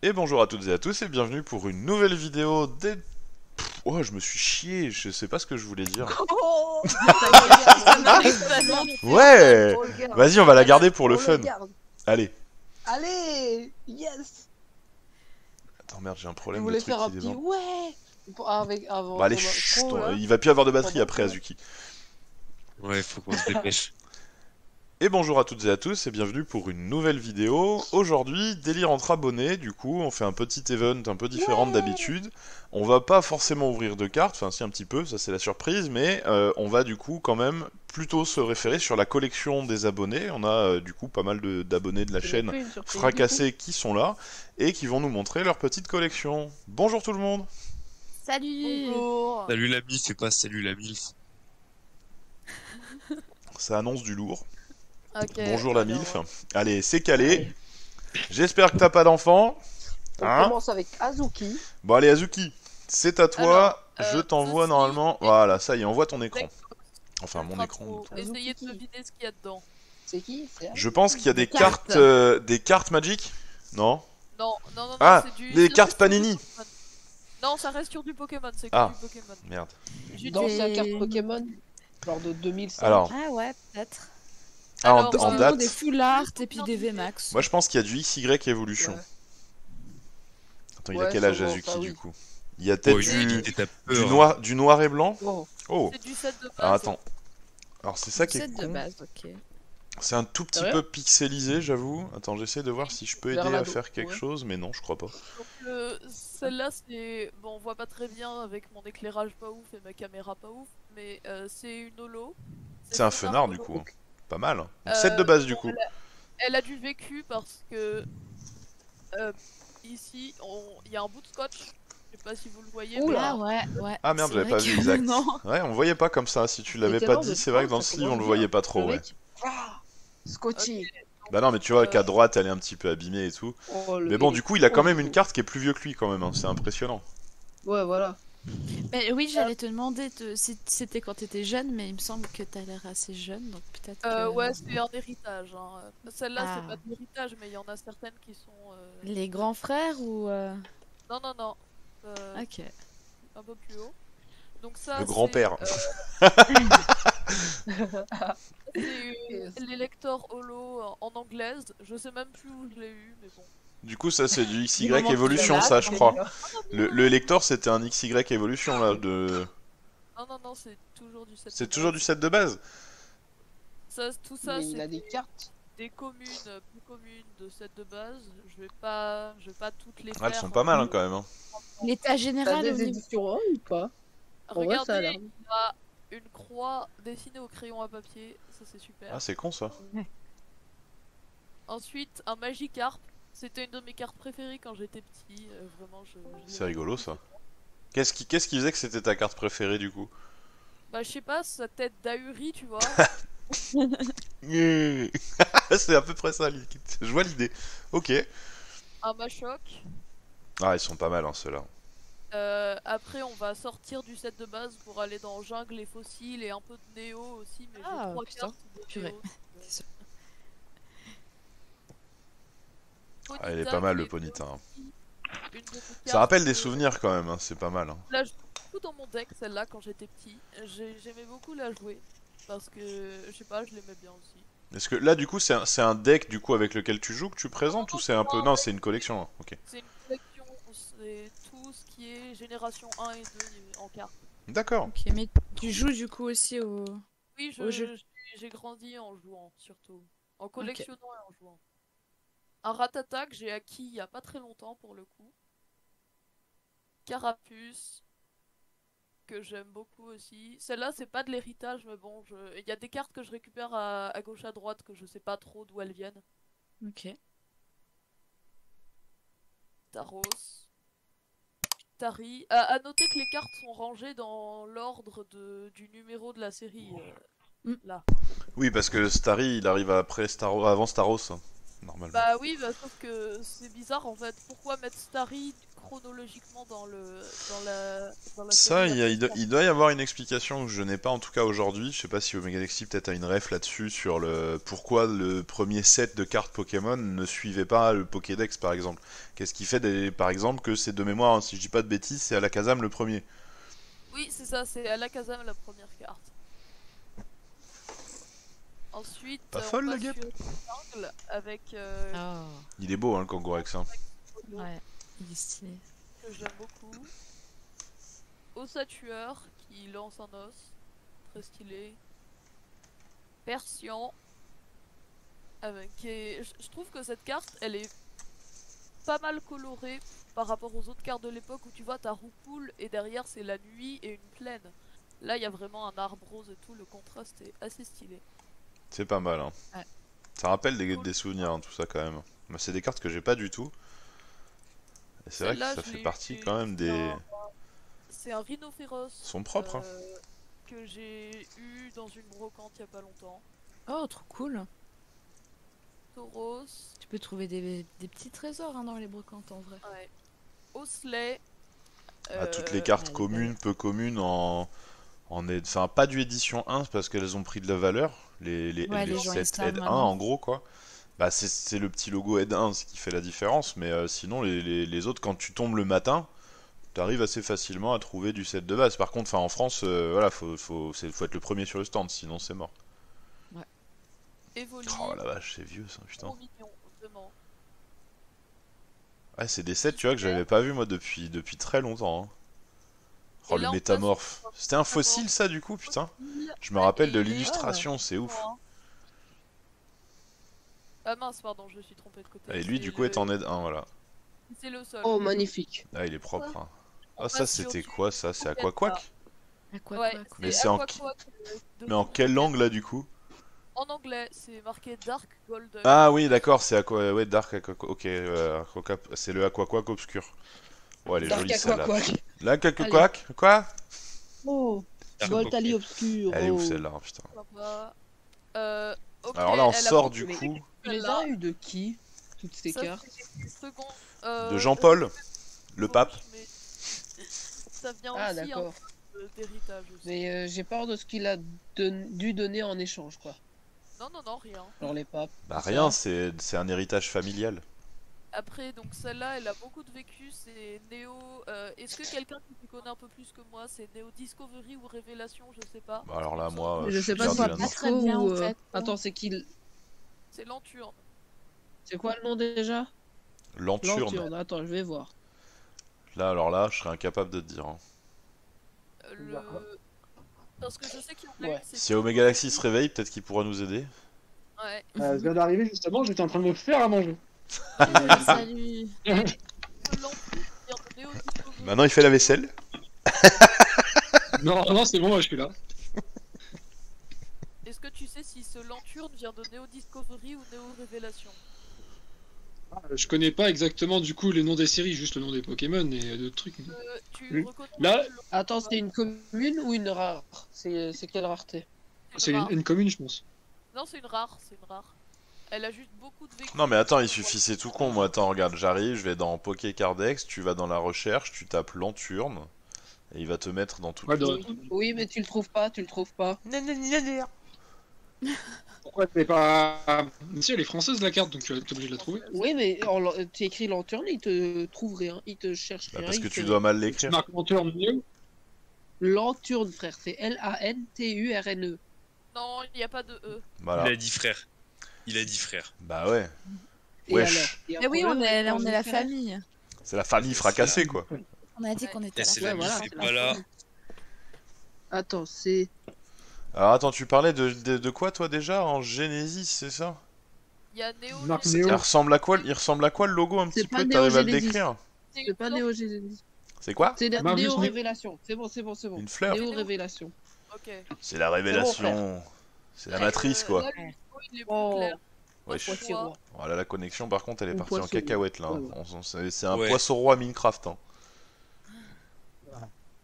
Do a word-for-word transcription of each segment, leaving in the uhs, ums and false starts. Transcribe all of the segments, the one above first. Et bonjour à toutes et à tous et bienvenue pour une nouvelle vidéo des... Pff, oh je me suis chié, je sais pas ce que je voulais dire. Oh ouais, vas-y on va la garder pour le on fun. Allez. Allez, yes. Attends merde j'ai un problème de truc faire un qui petit... ouais ah, avec... ah, bon, bah, allez chut, ton... il va plus avoir de batterie après Azuki. Ouais faut qu'on se dépêche. Et bonjour à toutes et à tous et bienvenue pour une nouvelle vidéo. Aujourd'hui, délire entre abonnés, du coup, on fait un petit event un peu différent yeah d'habitude. On va pas forcément ouvrir de cartes, enfin si un petit peu, ça c'est la surprise, mais euh, on va du coup quand même plutôt se référer sur la collection des abonnés. On a euh, du coup pas mal d'abonnés de, de la chaîne fracassés qui sont là et qui vont nous montrer leur petite collection. Bonjour tout le monde. Salut. Bonjour. Salut l'ami, c'est pas salut la milf. Ça annonce du lourd. Okay, bonjour la milf. Allez, c'est calé. J'espère que t'as pas d'enfant. On hein commence avec Azuki. Bon allez Azuki, c'est à toi. Alors, je euh, t'envoie normalement. Qui... Voilà, ça y est, envoie ton écran. Enfin mon écran. Essayez de deviner ce qu'il y a dedans. C'est qui? Je pense qu'il y a des cartes, cartes euh, des cartes Magic. Non. Non, non, non. Ah, non, du... des cartes Panini. Non, ça reste sur du Pokémon. C'est ah, du Pokémon. Merde. J'ai dans la carte Pokémon, genre de deux mille cinq. Alors. Ah ouais, peut-être. Ah, alors, en, en date. Des full art et puis des V max. Moi je pense qu'il y a du X Y évolution. Ouais. Attends, il ouais, a quel âge Azuki ça, oui. du coup? Il y a peut-être oh, du... Du... du noir, du noir et blanc. Oh. Oh. C'est du set de base. Ah, attends. Alors c'est ça qui est con. Okay. C'est un tout petit peu pixelisé, j'avoue. Attends, j'essaie de voir si je peux aider à faire quelque ouais. chose, mais non, je crois pas. Donc euh, celle-là, c'est bon, on voit pas très bien avec mon éclairage pas ouf et ma caméra pas ouf, mais euh, c'est une holo. C'est un fenard du coup. Pas mal. Donc, euh, set de base du coup. Elle a, elle a du vécu parce que euh, ici il y a un bout de scotch. Je sais pas si vous le voyez. Oula, ouais, ouais. Ah merde, j'avais pas vu exact. Non. Ouais, on voyait pas comme ça. Si tu l'avais pas dit, c'est vrai que dans le sleeve on le voyait pas trop. Ouais. Ah, scotchy. Okay. Bah non, mais tu vois qu'à droite elle est un petit peu abîmée et tout. Oh, mais bon, du coup, il a quand même une carte qui est plus vieux que lui quand même. Hein. C'est impressionnant. Ouais, voilà. Mais oui, j'allais te demander te... c'était quand t'étais jeune, mais il me semble que t'as l'air assez jeune, donc peut-être. Que... Euh, ouais, c'est un héritage. Hein. Celle-là, ah. c'est pas de l'héritage, mais il y en a certaines qui sont. Euh... Les grands frères ou. Euh... Non, non, non. Euh... Ok. Un peu plus haut. Donc ça. Le grand-père. Euh... c'est l'élector holo en anglaise. Je sais même plus où je l'ai eu, mais bon. Du coup, ça c'est du X Y évolution, ça je crois. Le, le lector c'était un X Y évolution là de. Non, non, non, c'est toujours du set de base. C'est toujours du set de base. Ça, tout ça, c'est. Il a des cartes. Des communes, plus communes de set de base. Je vais pas, je vais pas toutes les. Ah, elles sont pas mal hein, quand même. Hein. L'état général des éditions hein, ou pas? Regardez, ouais, il y a une croix dessinée au crayon à papier. Ça c'est super. Ah, c'est con ça. Ouais. Ensuite, un Magikarp. C'était une de mes cartes préférées quand j'étais petit, euh, vraiment je... je... C'est rigolo ça. Qu'est-ce qui, qu'est-ce qui faisait que c'était ta carte préférée du coup? Bah je sais pas, sa tête d'ahuri tu vois. C'est à peu près ça, je vois l'idée. Ok. Un Machoc. Ah ils sont pas mal hein, ceux-là. Euh, après on va sortir du set de base pour aller dans Jungle, les fossiles et un peu de Néo aussi. Mais ah trois putain, purée. Ah, il est pas mal le Ponyta. Ça rappelle des souvenirs quand même, hein. C'est pas mal. Hein. Là, je joue dans mon deck celle-là quand j'étais petit. J'aimais beaucoup la jouer parce que je sais pas, je l'aimais bien aussi. Est-ce que là du coup c'est un, un deck du coup avec lequel tu joues que tu présentes ou c'est un peu non c'est une collection hein. Ok. C'est une collection, c'est tout ce qui est génération un et deux en cartes. D'accord. Ok, mais tu joues du coup aussi au. Oui, j'ai grandi en jouant surtout, en collectionnant okay. et en jouant. Un Rattata que j'ai acquis il y a pas très longtemps pour le coup. Carapuce, que j'aime beaucoup aussi. Celle-là c'est pas de l'héritage mais bon, je... il y a des cartes que je récupère à, à gauche à droite que je sais pas trop d'où elles viennent. Ok. Taros. Tari. À, à noter que les cartes sont rangées dans l'ordre de... du numéro de la série. Euh... Mm. Là. Oui parce que Starry il arrive après Star... avant Staros. normalement. Bah oui, bah, sauf que c'est bizarre en fait. Pourquoi mettre Starry chronologiquement dans le dans la, dans la ça, il, y a, il, doit, il doit y avoir une explication que je n'ai pas en tout cas aujourd'hui. Je sais pas si Omega Lexi peut-être a une ref là-dessus sur le pourquoi le premier set de cartes Pokémon ne suivait pas le Pokédex par exemple. Qu'est-ce qui fait des, par exemple que c'est de mémoire, hein, si je dis pas de bêtises, c'est Alakazam le premier. Oui, c'est ça, c'est Alakazam la première carte. Ensuite, pas folle, le gap. Avec, euh, oh. Il est beau hein, le Kangourex. Hein. Ouais, il est stylé. Que j'aime beaucoup. Ossatueur qui lance un os. Très stylé. Persian. Avec, et, je trouve que cette carte, elle est pas mal colorée par rapport aux autres cartes de l'époque où tu vois, t'as Roupoule et derrière c'est la nuit et une plaine. Là, il y a vraiment un arbre rose et tout. Le contraste est assez stylé. C'est pas mal, hein. Ouais. Ça rappelle des, cool. des souvenirs, hein, tout ça quand même. Mais c'est des cartes que j'ai pas du tout. Et c'est vrai que ça fait partie quand même des. C'est un rhinophéros. Ils sont propres, euh, hein. Que j'ai eu dans une brocante il y a pas longtemps. Oh, trop cool. Tauros. Tu peux trouver des, des petits trésors hein, dans les brocantes en vrai. Ouais. Osselet. Euh... Ah, toutes les cartes ouais, communes, ouais. peu communes en. On est... Enfin, pas du édition un parce qu'elles ont pris de la valeur, les, les, ouais, les, les sets aide un en gros quoi. Bah, c'est le petit logo aide un, ce qui fait la différence, mais euh, sinon les, les, les autres, quand tu tombes le matin, t'arrives assez facilement à trouver du set de base. Par contre, en France, euh, voilà, faut, faut, faut être le premier sur le stand, sinon c'est mort. Ouais. Évolue. Oh la vache, c'est vieux ça, putain. Ouais, c'est des sets, tu vois, que j'avais pas vu moi depuis, depuis très longtemps. Hein. Oh le métamorphe. C'était un fossile ça du coup putain. Je me rappelle de l'illustration, c'est ouf. Ah mince pardon, je me suis trompé de côté. Et lui du coup est en aide un voilà. C'est le sol. Oh magnifique. Ah il est propre. Hein. Ah ça c'était quoi ça? C'est Aquaquack. Mais c'est en Mais en quelle langue là du coup? En anglais, c'est marqué Dark Gold. Ah oui d'accord, c'est Aqua ouais Dark Aquaquack. OK, c'est le Aquaquack obscur. Ouais, elle est jolie celle-là. La cacaquac, quoi? Oh, Voltali obscur. Elle est ouf celle-là, putain. Euh, okay, alors là, on sort du coup. Tu les as eu de qui? Toutes ces ça, cartes euh, de Jean-Paul, euh, le pape. Mais... Ça vient ah, aussi hein, d'héritage. Mais euh, j'ai peur de ce qu'il a don... dû donner en échange, quoi. Non, non, non, rien. Genre les papes. Bah, rien, c'est un héritage familial. Après, donc celle-là, elle a beaucoup de vécu, c'est Néo... Euh, Est-ce que quelqu'un qui connaît un peu plus que moi, c'est Néo Discovery ou Révélation, je sais pas. Bah alors là, moi... Je, je sais pas si c'est pas très bien, ou... en fait. Attends, c'est qui? C'est Lanturne. C'est quoi le nom déjà? Lanturne. Lanturne, attends, je vais voir. Là, alors là, je serais incapable de te dire. Hein. Euh, le... Parce que je sais qu'il me ouais. Si Omega Galaxy se réveille, peut-être qu'il pourra nous aider. Ouais. Euh, je viens d'arriver justement, j'étais en train de me faire à manger. Salut. Maintenant il fait la vaisselle. Non, non c'est bon, moi je suis là. Est-ce que tu sais si ce Lanturne vient de Néo Discovery ou Néo Révélation? ah, Je connais pas exactement du coup les noms des séries, juste le nom des Pokémon et d'autres trucs. Euh, tu oui. là... Attends, c'est une commune ou une rare? C'est quelle rareté? C'est une, une commune je pense. Non c'est une rare, c'est une rare. Elle a juste beaucoup de vécu. Non mais attends, il suffit, c'est tout con. Moi, attends, regarde, j'arrive, je vais dans Pokécardex, tu vas dans la recherche, tu tapes Lanturne, et il va te mettre dans tout ouais, le dans... Oui, mais tu le trouves pas, tu le trouves pas. Pourquoi t'es pas... Si, elle est française la carte, donc tu es obligé de la trouver. Oui, mais en... tu écris Lanturne, il te trouve rien, il te cherche bah, rien. Parce que tu dois mal l'écrire. Tu marques Lanturne, Lanturne, frère, c'est L A N T U R N E. Non, il n'y a pas de E. Voilà. Il a dit frère. Il a dit frère. Bah ouais. Wesh. Mais oui, on est, on est la famille. C'est la famille fracassée, quoi. On a dit qu'on était là. Voilà. Attends, c'est... Alors attends, tu parlais de, de, de quoi, toi, déjà? En Genesis, c'est ça? Il y a Néo... Il ressemble à quoi, il ressemble à quoi le logo, un petit peu? T'arrives à le décrire? C'est pas Néo Genesis. C'est quoi? C'est la Néo Révélation. C'est bon, c'est bon, c'est bon. Une fleur. Néo Révélation. Ok. C'est la révélation. C'est la matrice, quoi. Oh. Ouais, je... Voilà la connexion, par contre, elle est partie en cacahuète là. Hein. Ouais. C'est un ouais. poisson roi Minecraft. Hein.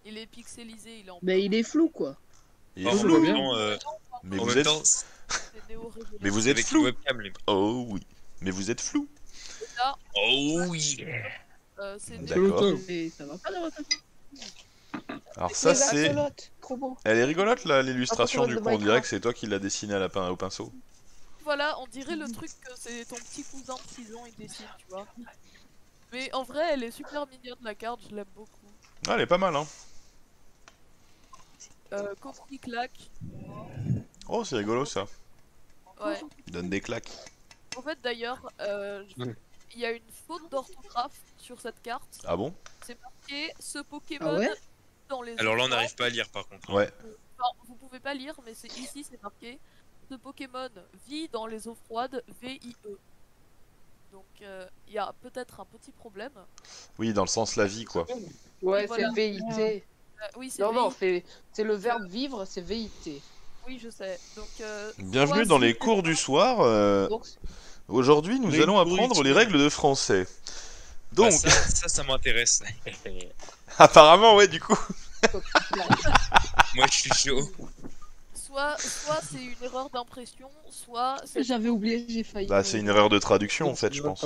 Il est pixelisé, il est en... Mais il est flou quoi. Il est oh, flou. Bien. Euh... Mais, vous êtes... Mais vous êtes flou. Webcam, les... Oh oui. mais vous êtes flou. Non. Oh yeah. Euh, D'accord. Ça va pas la rotation. Alors ça c'est... Elle est rigolote là, l'illustration du cours direct, c'est toi qui l'as dessinée à la pin... au pinceau. Voilà, on dirait le truc que c'est ton petit cousin de six ans, il dessine, tu vois. Mais en vrai, elle est super mignonne la carte, je l'aime beaucoup. Ah, elle est pas mal, hein. Euh, quand il claque... Oh, c'est rigolo ça. Ouais. Donne des claques. En fait, d'ailleurs, euh, je... mmh. il y a une faute d'orthographe sur cette carte. Ah bon? C'est marqué ce Pokémon ah ouais dans les... Alors là, on n'arrive pas à lire par contre. Ouais. Enfin, vous pouvez pas lire, mais c'est ici, c'est marqué. Ce Pokémon vit dans les eaux froides, V I E. Donc il euh, y a peut-être un petit problème. Oui, dans le sens la vie, quoi. Ouais, voilà. C'est V I T. Euh, oui, c'est non, non, c'est le verbe vivre, c'est V I T. Oui, je sais. Donc, euh, bienvenue soit, dans les cours du soir. Euh... Donc... Aujourd'hui, nous oui, allons apprendre oui, les règles de français. Donc... Bah ça, ça, ça m'intéresse. Apparemment, ouais, du coup. Moi, je suis chaud. Soit, soit c'est une erreur d'impression, soit... J'avais oublié, j'ai failli... Bah, c'est une erreur de traduction, en fait, je pense.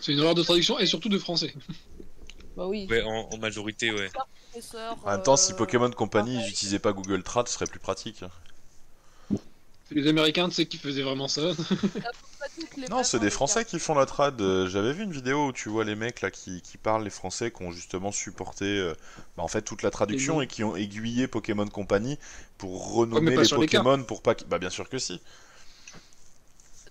C'est une erreur de traduction, et surtout de français. Bah oui. Ouais, en, en majorité, ouais. En même temps, si Pokémon Company n'utilisait pas Google Trad, ce serait plus pratique. Les Américains, tu sais qui faisaient vraiment ça. Non, c'est des Français qui font la trad. J'avais vu une vidéo où tu vois les mecs là qui, qui parlent, les Français qui ont justement supporté euh, bah, en fait toute la traduction et qui ont aiguillé Pokémon Company pour renommer ouais, les Pokémon les pour pas. Bah bien sûr que si.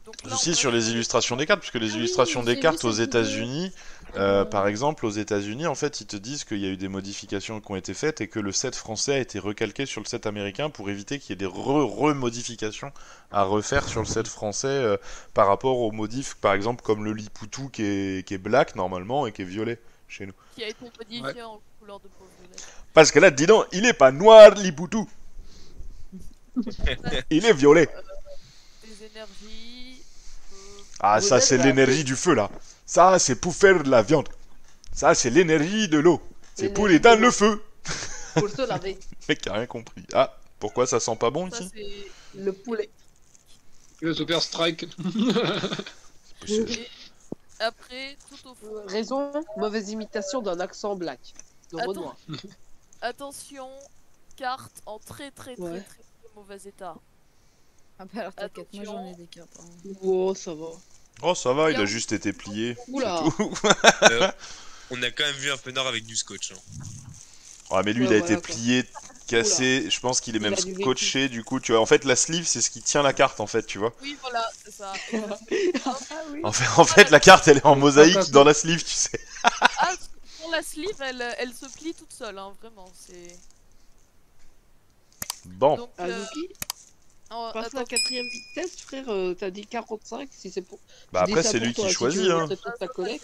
Donc, là, aussi sur les illustrations des cartes, parce que les oui, illustrations des cartes aux États-Unis, euh, par exemple, aux États-Unis, en fait, ils te disent qu'il y a eu des modifications qui ont été faites et que le set français a été recalqué sur le set américain pour éviter qu'il y ait des re-remodifications à refaire sur le set français euh, par rapport aux modifs, par exemple, comme le Lipoutou qui est, qui est black normalement et qui est violet chez nous. Qui a été modifié ouais. en couleur de peau violet. Parce que là, dis donc, il est pas noir, Lipoutou. Il est violet. Les énergies. Ah, ça, c'est l'énergie du feu, là. Ça, c'est pour faire de la viande. Ça, c'est l'énergie de l'eau. C'est pour éteindre le feu. Pour se laver. Le mec a rien compris. Ah, pourquoi ça sent pas bon, ici ? Ça, le poulet. Le super strike. Après, tout au fond. Raison, mauvaise imitation d'un accent black. De Renoir. Attention, carte en très, très, très, très mauvais état. Ah bah alors t'inquiète, moi j'en ai des cartes. Oh, ça va. Oh, ça va, il a juste été plié. Oula. euh, on a quand même vu un penard avec du scotch. Hein. Oh, mais lui, ouais, il a voilà, été plié, cassé. Oula. Je pense qu'il est il même scotché. Du coup, tu vois, en fait, la sleeve, c'est ce qui tient la carte, en fait, tu vois. Oui, voilà, c'est ça. Ah, oui. En fait, en fait, la carte, elle est en mosaïque dans la sleeve, tu sais. Ah, pour la sleeve, elle, elle se plie toute seule, hein, vraiment. C'est. Bon. Donc, euh... Oh, passe la quatrième vitesse, frère. Euh, t'as dit quarante-cinq, si c'est pour. Bah après, c'est lui qui choisit. Hein. Ouais,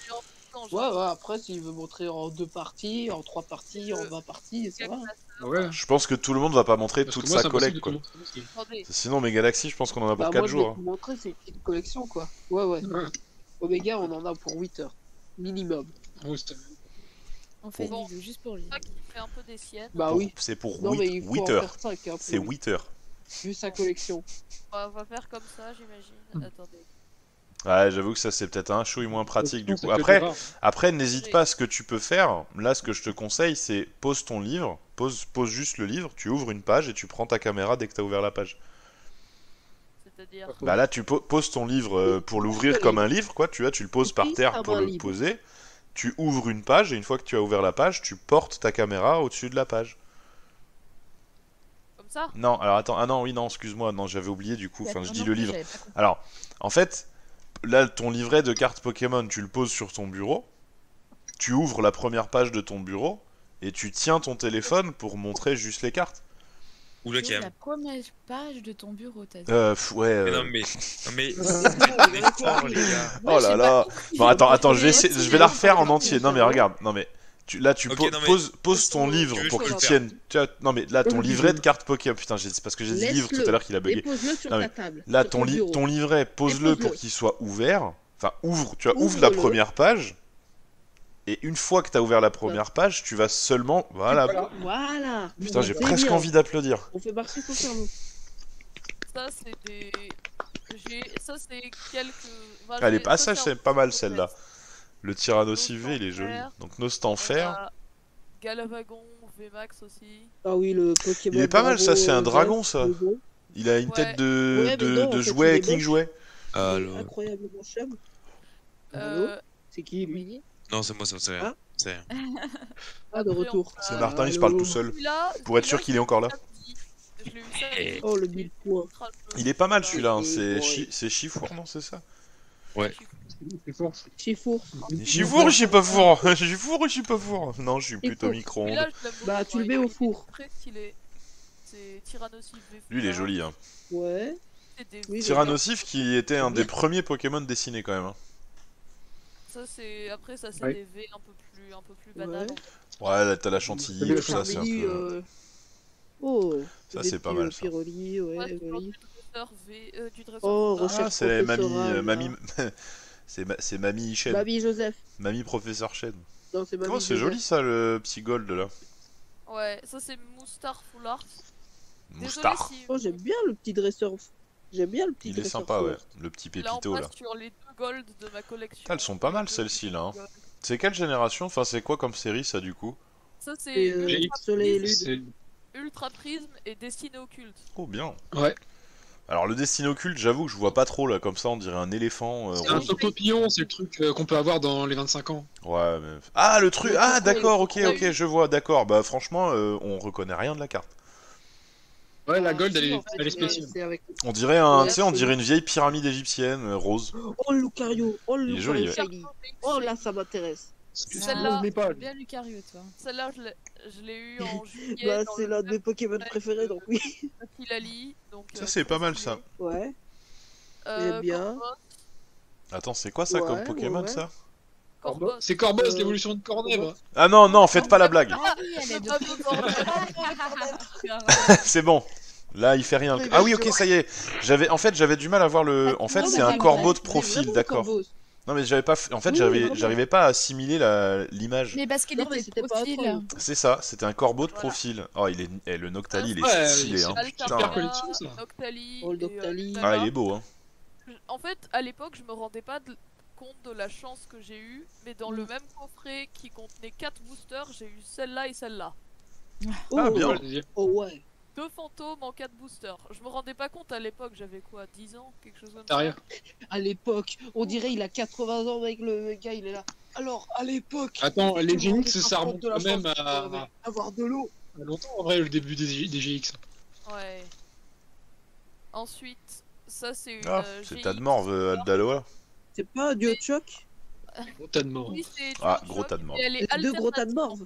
ouais, après, s'il veut montrer en deux parties, en trois parties, en vingt parties, ça va. Ouais. Je pense que tout le monde va pas montrer toute sa collecte, quoi. Sinon, mes galaxies, je pense qu'on en a pour quatre jours. Pour montrer, c'est une petite collection, quoi. Ouais, ouais. Oméga, on en a pour huit heures. Minimum. En fait, il veut juste pour lui. Bah oui. C'est pour huit heures. C'est huit heures. Vu sa collection. On va faire comme ça, j'imagine. Attendez. Ouais, j'avoue que ça c'est peut-être un chouille moins pratique du coup. Après, après n'hésite pas, ce que tu peux faire, là ce que je te conseille c'est pose ton livre, pose, pose juste le livre, tu ouvres une page et tu prends ta caméra dès que tu as ouvert la page. C'est-à-dire ? Bah là tu po poses ton livre pour l'ouvrir comme un livre, quoi, tu vois, tu le poses par terre pour le poser, tu ouvres une page et une fois que tu as ouvert la page, tu portes ta caméra au-dessus de la page. Ça non, alors attends, ah non, oui, non, excuse-moi, non, j'avais oublié du coup, enfin, je dis le livre. Alors, en fait, là, ton livret de cartes Pokémon, tu le poses sur ton bureau, tu ouvres la première page de ton bureau, et tu tiens ton téléphone pour montrer juste les cartes. Ou le cam. La première page de ton bureau, t'as dit. Euh, ouais. Euh... Mais non, mais. Non, mais... oh là là. Bon, attends, attends, je vais, essa... je vais la refaire en entier. Non, mais regarde, non, mais. Tu, là, tu okay, po non, pose, pose ton livre pour qu'il tienne. Tu as, non, mais là, ton livret de cartes Pokémon. Putain, c'est parce que j'ai dit livre tout à l'heure qu'il a bugué. Non, mais, table, là, ton, li ton livret, pose-le pose pour qu'il soit ouvert. Enfin, ouvre, tu as, ouvre, ouvre la première page. Et une fois que tu as ouvert la première ouais. page, tu vas seulement. Voilà. Voilà. Putain, j'ai presque bien. envie d'applaudir. On fait marcher son cerveau. Ça, c'est des. Ça, c'est quelques... Voilà, ah, les passages, c'est pas mal celle-là. Le Tyranno-Civé, il est joli. Donc, Nostanfer. Galavagon, Vmax aussi. Ah oui, le Pokémon. Il est pas mal, ça, c'est un dragon, ça. Il a une tête de, de, de jouet, King Jouet. Incroyablement chum. C'est qui, lui? Non, c'est moi, ça, c'est rien. C'est rien. Ah, de retour. C'est Martin, il se parle tout seul. Pour être sûr qu'il est encore là. Oh, le mille points. Il est pas mal celui-là, hein. C'est Chifour, non, c'est ça? Ouais. Chifour. Chifour, je suis pas four. Chifour, je suis pas four. Non, je suis plutôt micro-ondes. Bah, tu le mets au four. Lui, il est joli, hein. Ouais. Tyranno-Cif qui était un des premiers Pokémon dessinés, quand même. Hein. Ça, c'est... Après, ça, c'est ouais. Des V un peu plus, un peu plus banal. Ouais, ouais, là, t'as la chantilly, tout ça, c'est un peu... Euh... Oh, ça c'est pas mal ça. Piroli, ouais, ouais, oui. V, euh, du oh, recherche. Ah, c'est mamie, euh, mamie, c'est ma, c'est mamie Chen. Mamie Joseph. Mamie professeur Chen. Non, c'est mamie. Oh, c'est joli ça le petit gold là. Ouais, ça c'est Moustar Full Art. Moustar. Si... Oh, j'aime bien le petit dresseur. J'aime bien le petit. Il est sympa, ouais. Le petit pépito là. Là. Sur les deux gold de ma collection. Ah, elles sont pas mal celles-ci là. Hein. C'est quelle génération? Enfin, c'est quoi comme série ça du coup? Ça c'est euh, Soleil Lude. Ultra Prisme et Destinée Occulte. Oh bien. Ouais. Alors le Destinée Occulte, j'avoue que je vois pas trop là, comme ça on dirait un éléphant. Euh, c'est un papillon, c'est le truc euh, qu'on peut avoir dans les vingt-cinq ans. Ouais. Mais... Ah le truc, ah d'accord, ok, ok, je vois, d'accord. Bah franchement, euh, on reconnaît rien de la carte. Ouais, la gold, elle est, elle est spéciale. On dirait un, tu sais, on dirait une vieille pyramide égyptienne euh, rose. Oh Lucario, oh Lucario. Ouais. Oh là, ça m'intéresse. Celle-là, bien Lucario, toi. Celle-là, je l'ai eu en juillet. Bah, c'est l'un de mes Pokémon préférés, donc oui. Filali, donc. Ça, c'est pas mal, ça. Ouais. Euh, bien. Attends, c'est quoi ça comme Pokémon, ça? C'est Corboss, l'évolution de Cornèvre. Ah non, non, faites pas la blague. C'est bon. Là, il fait rien. Ah oui, ok, ça y est. J'avais, en fait, j'avais du mal à voir le. En fait, c'est un corbeau de profil, d'accord. Non mais j'avais pas, en fait oui, j'arrivais pas à assimiler l'image. La... Mais parce qu'il était profil. C'est ça, c'était un corbeau de profil. Oh il est, eh, le Noctali il est ouais, stylé hein. Putain. Noctali, oh, le Noctali. Ah il est beau hein. En fait à l'époque je me rendais pas de... compte de la chance que j'ai eue, mais dans le même coffret qui contenait quatre boosters, j'ai eu celle-là et celle-là. Oh, ah bien. Oh ouais. Deux fantômes en quatre boosters. Je me rendais pas compte à l'époque, j'avais quoi, dix ans, quelque chose comme ça. Rien. À l'époque, on dirait il a quatre-vingts ans avec le gars, il est là. Alors, à l'époque. Attends, les G X, ça remonte quand même à avoir de l'eau. Longtemps en vrai le début des, des G X. Ouais. Ensuite, ça c'est une ah, c'est tas de morve Aldaloa. C'est pas du Hotchok. Gros tas de morve. Ah, gros tas de morve. Deux gros tas de morve.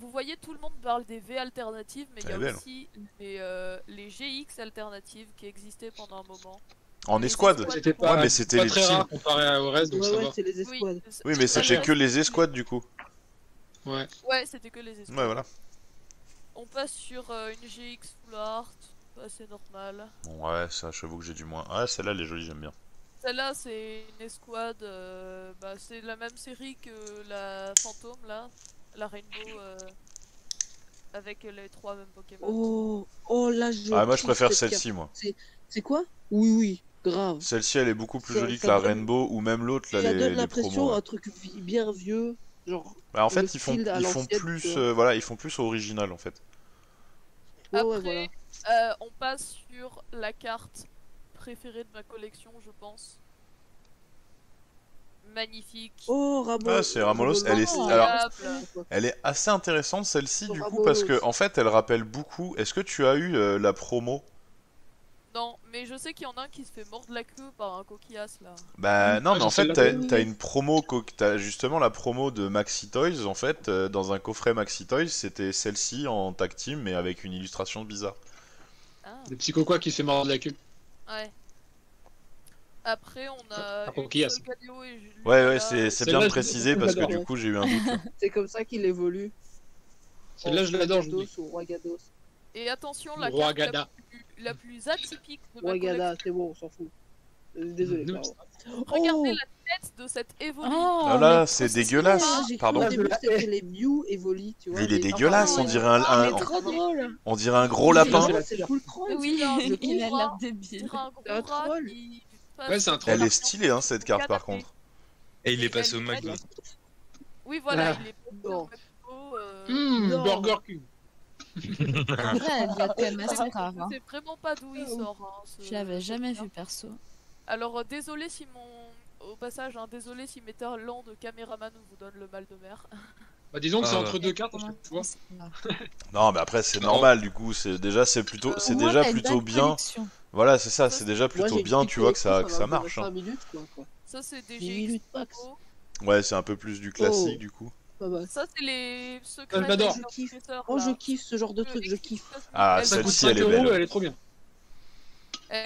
Vous voyez, tout le monde parle des V alternatives, mais il y a belle. aussi les, euh, les G X alternatives qui existaient pendant un moment. En escouade. C'était pas, ouais, mais c'était les teams. Comparé au reste, donc ouais, ça ouais, va. Les oui, oui, mais c'était que les escouades du coup. Ouais. Ouais, c'était que les escouades. Ouais, voilà. On passe sur euh, une G X full art, assez normal. Ouais, ça, j'avoue que j'ai du moins. Ah, celle-là, elle est jolie, j'aime bien. Celle-là, c'est une escouade. Euh, bah, c'est la même série que la fantôme là. La Rainbow euh, avec les trois mêmes Pokémon. Oh, oh là je. Ah moi je préfère celle-ci moi. C'est quoi? Oui oui, grave. Celle-ci elle est beaucoup plus jolie que la Rainbow ou même l'autre là. Ça donne l'impression un truc bien vieux genre. Bah en fait ils font ils font plus euh, voilà ils font plus original en fait. Après ouais, ouais, voilà. euh, on passe sur la carte préférée de ma collection je pense. Magnifique. Oh, Ramolos. Ah, c'est Ramolos. Elle est... Alors, elle est assez intéressante celle-ci du coup parce que en fait elle rappelle beaucoup. Est-ce que tu as eu euh, la promo? Non, mais je sais qu'il y en a un qui se fait mordre la queue par un coquillasse là. Bah non, mais en fait t'as une promo, t'as justement la promo de Maxi Toys en fait euh, dans un coffret Maxi Toys, c'était celle-ci en tag team mais avec une illustration bizarre. Ah. Le petit coquois qui se fait mordre la queue. Ouais. Après, on a. Une seule Galio et Julia. Ouais, ouais, c'est bien de préciser parce que du coup, j'ai eu un doute. C'est comme ça qu'il évolue. Celle-là, je l'adore. Et attention, la carte la plus, la plus atypique de ma Ragada, c'est bon, on s'en fout. Désolé. Mmh. Regardez oh la tête de cette Evoli. Oh, oh là, c'est dégueulasse. Pardon. Les Mew Evoli, tu vois. Mais il est dégueulasse, on dirait un, un, un on dirait un gros lapin. Oui, il a l'air débile. Un gros rat qui Ouais, c'est un troll. Elle est stylée, hein, cette carte par contre. Et il est passé au McDo. Oui, voilà, il est passé au McDo. Burger King. C'est vraiment pas d'où il sort. Je l'avais jamais vu perso. Alors, désolé si mon. Au passage, désolé si mes talents de caméraman vous donnent le mal de mer. Bah disons que ah, c'est entre ouais. deux cartes, tu vois. Non, mais après c'est normal du coup, c'est déjà c'est plutôt, c'est déjà plutôt bien. Voilà, c'est ça, c'est déjà plutôt bien, tu vois que ça, que ça marche. Hein. Minutes, quoi, quoi. Ça c'est des ouais, c'est un peu plus du classique oh. du coup. Ça c'est les secrets. Ah, des je kiffe. Oh, je kiffe ce genre de truc, je kiffe. Ah, celle-ci elle est belle. Elle est trop bien.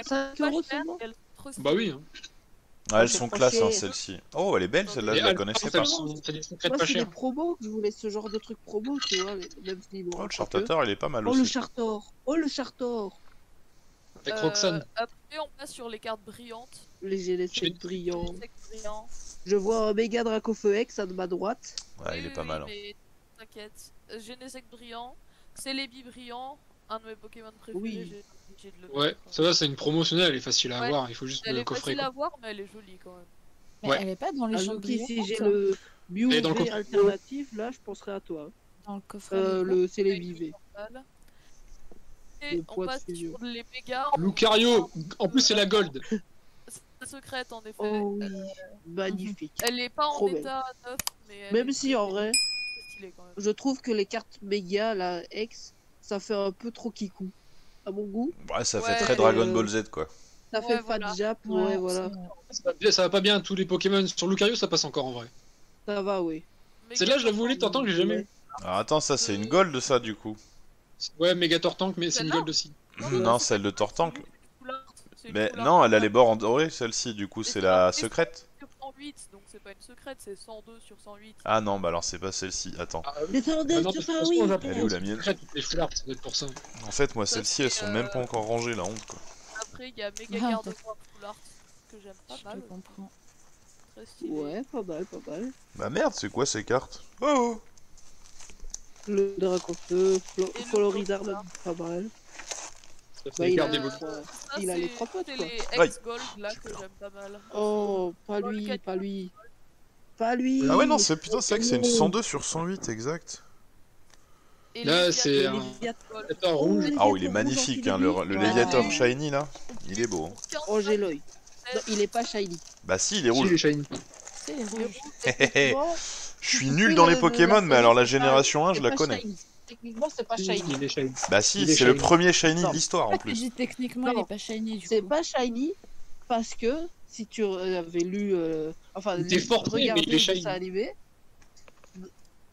cinq euros, c'est bon. Bah oui. Ah, elles sont classe hein, celles-ci. Oh elle est belle celle-là, je la connaissais pas. C'est des promos que je voulais, ce genre de truc promo, tu vois. Oh le Chartator il est pas mal aussi. Oh le Chartor, oh le Chartor. Avec Roxane. Après on passe sur les cartes brillantes. Les G L S brillants. Je vois un méga Dracofeuex à de ma droite. Ouais il est pas mal. T'inquiète, Genesec brillant, Celebi brillant, un de mes Pokémon préférés. Ouais, ça va, c'est une promotionnelle, elle est facile à ouais. avoir, il faut juste elle le coffrer. Elle est facile quoi. à avoir, mais elle est jolie quand même. Mais ouais. elle est pas dans les jeux brillantes. Si j'ai le Mew V alternatif, là, je penserai à toi. Dans le coffret. Euh, le Celebi V. Et on passe sur les méga. Lucario, en plus c'est la gold. C'est secrète en effet. Oh oui, euh, magnifique. Elle est pas en état neuf, mais. Même si en vrai, je trouve que les cartes méga, la X, ça fait un peu trop kikou. À mon goût. Ouais, ça fait ouais, très Dragon euh... Ball Z quoi. Ça fait ouais, Fat voilà. Jap, ouais, ouais voilà. Ça va pas bien tous les Pokémon. Sur Lucario, ça passe encore en vrai. Ça va, oui. Celle-là, je la voulais, t'entends que j'ai jamais eu. Ah, attends, ça c'est une gold ça du coup. Ouais, méga Tortank, mais c'est une gold aussi. Non, non celle de Tortank. Mais non, elle a les bords en doré, celle-ci, du coup, c'est la secrète. Donc c'est pas une secrète, c'est cent deux sur cent huit. Ah non, bah alors c'est pas celle-ci, attends. Ah, oui. cent deux sur cent huit. Elle est où la mienne? En fait, moi, celles-ci, elles sont euh... même pas encore rangées, la honte quoi. Après, il y a méga garde de foire Poulard que j'aime pas mal. Je comprends. Très stylé. Ouais, pas mal, pas mal. Bah merde, c'est quoi ces cartes? Oh le Dracofeu, Colorizard, pas mal. Bah, il, a... Euh, ça, il a les trois potes quoi. Les ex-gold là que j'aime pas mal. Oh, pas lui, pas lui. Pas lui. Ah ouais non, c'est putain c'est que c'est une cent deux sur cent huit exact. Et là c'est un Léviathan rouge. Ah oui, il est magnifique hein, le, le Léviathan shiny là, il est beau. Hein. Oh, j'ai l'œil. Il est pas shiny. Bah si, il est rouge. C'est rouge. Je suis nul dans les Pokémon, mais alors la génération un, je la connais. Techniquement, c'est pas shiny. Il est shiny. Bah si, c'est le premier shiny non. de l'histoire en plus. Je dis techniquement, non. il est pas shiny du coup. C'est pas shiny parce que si tu avais lu, euh, enfin, il était forcé, mais il est shiny. Animé,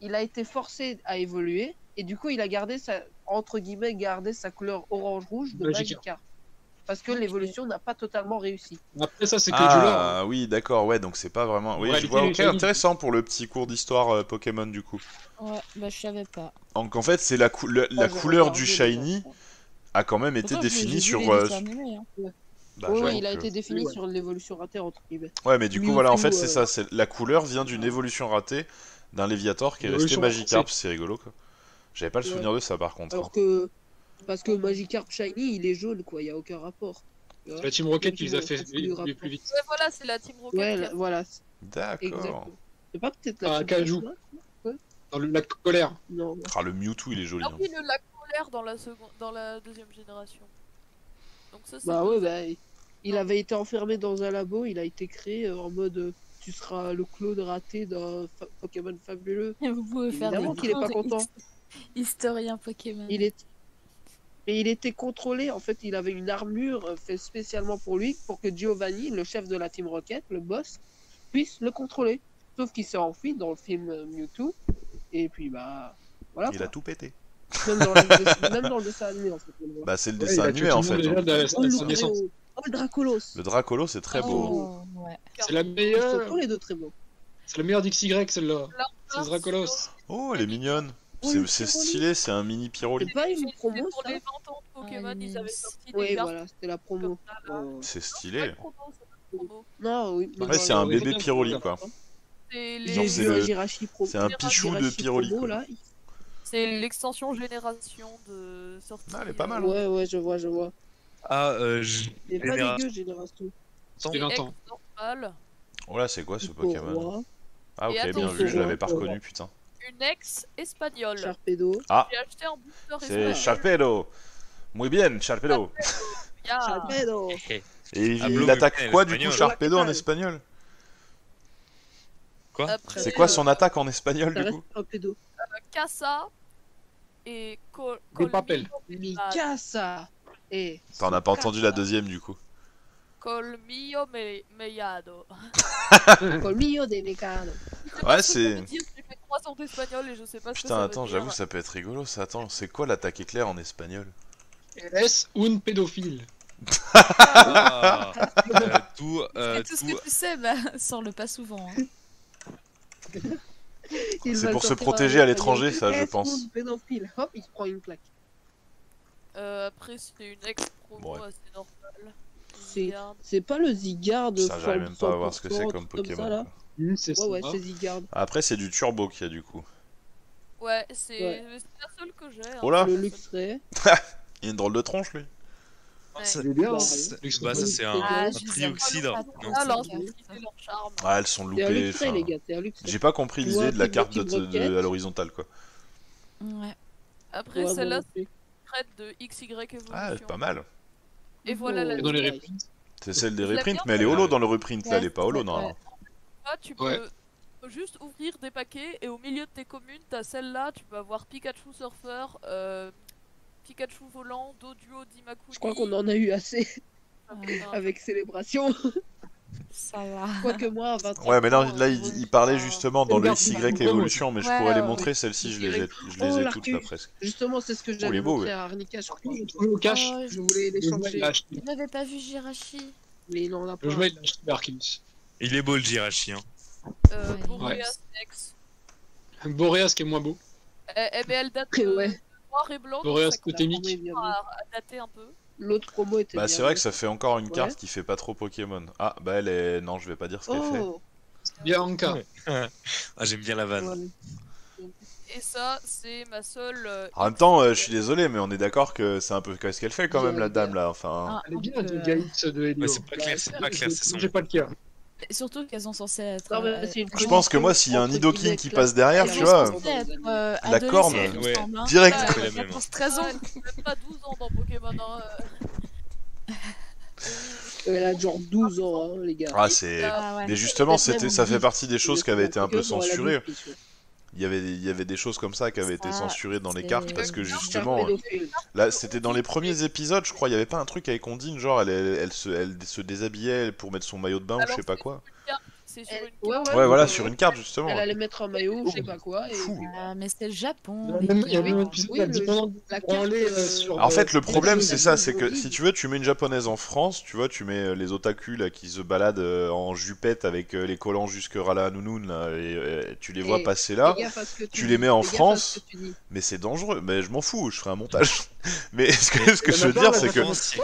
il a été forcé à évoluer et du coup, il a gardé sa entre guillemets gardé sa couleur orange rouge de Magikarp. Parce que l'évolution n'a pas totalement réussi. Après ça, c'est que ah, du lore. Ah oui, d'accord, ouais, donc c'est pas vraiment. Oui, ouais, je vois, ok, intéressant pour le petit cours d'histoire euh, Pokémon du coup. Ouais, bah je savais pas. Donc en fait, c'est la, cou la, la oh, couleur du shiny a quand même été définie sur. Euh, animés, hein. ouais. Bah, oh, ouais, il a que... été défini ouais. sur l'évolution ratée entre guillemets. Ouais, mais du coup, Mew voilà, en fait, c'est euh... ça. La couleur vient d'une évolution ratée d'un Léviator qui est resté Magikarp, c'est rigolo quoi. J'avais pas le souvenir de ça par contre. Alors que. Parce que Magikarp shiny, il est jaune, quoi. Il n'y a aucun rapport. C'est la Team Rocket qui les a fait les plus vite. Ouais, voilà, c'est la Team Rocket. Ouais, la, voilà. D'accord. C'est pas peut-être la. Ah, Cajou. Ouais. Dans le lac colère. Non. Ouais. Ah, le Mewtwo, il est joli. Ah oui, hein. Le lac colère dans la seconde, dans la deuxième génération. Donc ça. Bah ouais, bah, il avait été enfermé dans un labo. Il a été créé en mode. Tu seras le clone raté d'un fa Pokémon fabuleux. Et vous pouvez faire. Évidemment qu'il est pas content. Historien Pokémon. Il est. Et il était contrôlé, en fait, il avait une armure faite spécialement pour lui, pour que Giovanni, le chef de la Team Rocket, le boss, puisse le contrôler. Sauf qu'il s'est enfui dans le film Mewtwo, et puis bah... voilà. Il quoi. a tout pété. Même dans le, même dans le dessin animé, en fait. Bah c'est le ouais, dessin animé, en fait. Oh, le Dracolos. Le Dracolos, c'est très beau. Oh, ouais. C'est la meilleure... Tous les deux très beaux. C'est la meilleure d'X Y, celle-là. C'est le Dracolos. Oh, elle est mignonne. C'est stylé, c'est un mini Pyroli. C'est pas une promo pour les vingt ans de Pokémon, ils avaient sorti des cartes. Oui, voilà, c'était la promo. C'est stylé. Non, oui. Après, c'est un bébé Pyroli, quoi. C'est un pichou de Pyroli. C'est l'extension génération de sortie. Ah, elle est pas mal. Ouais, ouais, je vois, je vois. Ah, euh... C'est pas dégueu, génération. vingt ans. vingt ans. Oh là, c'est quoi ce Pokémon? Ah ok, bien vu, je l'avais pas reconnu, putain. Une ex-espagnole. Sharpedo. Ah, c'est Sharpedo. Muy bien, Sharpedo. Sharpedo. Et il attaque quoi du coup, Sharpedo en espagnol? Quoi? C'est quoi son attaque en espagnol du coup? Sharpedo. Casa et Col... Des papels. Casa et... T'en as pas entendu la deuxième du coup. Colmillo mellado. Colmillo delicado. Ouais, c'est... En espagnol et je sais pas. Putain, ce que ça attends, j'avoue, ça peut être rigolo ça. Attends, c'est quoi l'attaque éclair en espagnol? Es un pédophile. Ah, euh, tout, euh, tout, tout ce que tu sais, bah, sors le pas souvent. Hein. C'est pour se protéger à l'étranger, ça, je pense. Es un pédophile. Hop, il se prend une plaque. Euh, après, c'était une ex-promo, ouais. C'est normal. C'est pas le Zygarde. Ça, j'arrive même pas à voir ce que c'est comme Pokémon. Mmh, ouais, ouais, c'est Zygarde. Après, c'est du turbo qu'il y a du coup. Ouais, c'est ouais. La seule que j'ai. Hein. Oh là, le Luxray. Il a une drôle de tronche lui. Ouais. Ça, bien, Lux, bah, ça c'est un, ah, un trioxyde. Ah, elles sont loupées. J'ai pas compris l'idée de la carte de, de, de, à l'horizontale quoi. Ouais. Après, ouais, celle-là, c'est une crête de X Y évolution. Ah, pas mal. Et voilà la. C'est celle des reprints, mais elle est holo dans le reprint là, elle est pas holo normalement. Tu peux ouais. juste ouvrir des paquets et au milieu de tes communes, t'as celle-là, tu peux avoir Pikachu surfeur, euh, Pikachu volant, Doduo, Dimakuni. Je crois qu'on en a eu assez ouais. avec Célébration. Ça va. Quoique moi, à vingt ans. Ouais, mais là, là il, il parlait justement dans le X Y évolution, mais je pourrais ouais, les montrer, ouais. Celles-ci, je les ai, je les ai oh, toutes là presque. Justement, c'est ce que j'avais montré ouais. à Arnica, je crois. Oh, cash. Oh, je voulais les changer. Je n'avais pas vu Jirachi. Mais il en a pas. Je voulais l'acheter d'Arkims. Il est beau le Jirachi, hein. Euh, Boreas, ouais. Ex. Boreas qui est moins beau. Eh, eh ben elle date euh, ouais. de noir et blanc. Boreas côté mythique. L'autre promo était. Bah c'est vrai que ça fait encore une carte ouais. qui fait pas trop Pokémon. Ah bah elle est... Non je vais pas dire ce qu'elle oh. fait. Bianca. Ah j'aime bien la vanne. Ouais. Et ça c'est ma seule... En même temps euh, je suis désolé mais on est d'accord que c'est un peu ce qu'elle fait quand même la dame là. Enfin... Ah, elle est bien de Gaït de Helio. C'est pas clair, c'est pas clair. J'ai pas le cœur. Surtout qu'elles sont censées être. Non, euh... Je pense que moi, s'il y a un Nidoking qui passe derrière, tu vois, être, euh, la corne, ouais. direct. Ouais, ouais, je pense treize ans, même pas douze ans dans Pokémon. Hein. Elle a genre douze ans, hein, les gars. Ah, c'est. Ah, ouais. Mais justement, c'était, ça fait partie des choses qui avaient été un peu censurées. Il y avait, il y avait des choses comme ça qui avaient été censurées dans les cartes parce que justement, là, c'était dans les premiers épisodes, je crois, il y avait pas un truc avec Ondine, genre elle, elle, elle, se, elle se déshabillait pour mettre son maillot de bain ou je sais pas quoi. C'est sur une carte. Ouais, ouais, ouais, voilà, sur une carte justement. Elle allait mettre un maillot, je sais pas quoi. Et... Euh, mais c'était le Japon. Il y avait un épisode oui, le... la carte. Euh, sur en fait, le problème c'est ça, c'est que si tu veux, tu mets une japonaise en France, tu vois, tu mets les otaku là qui se baladent en jupette avec les collants jusque rala nounoun là, et, et tu les vois et passer là. Les gars, tu tu les mets en les gars, France, mais c'est dangereux. Mais je m'en fous, je ferai un montage. Mais ce que, ce que je veux dire, c'est que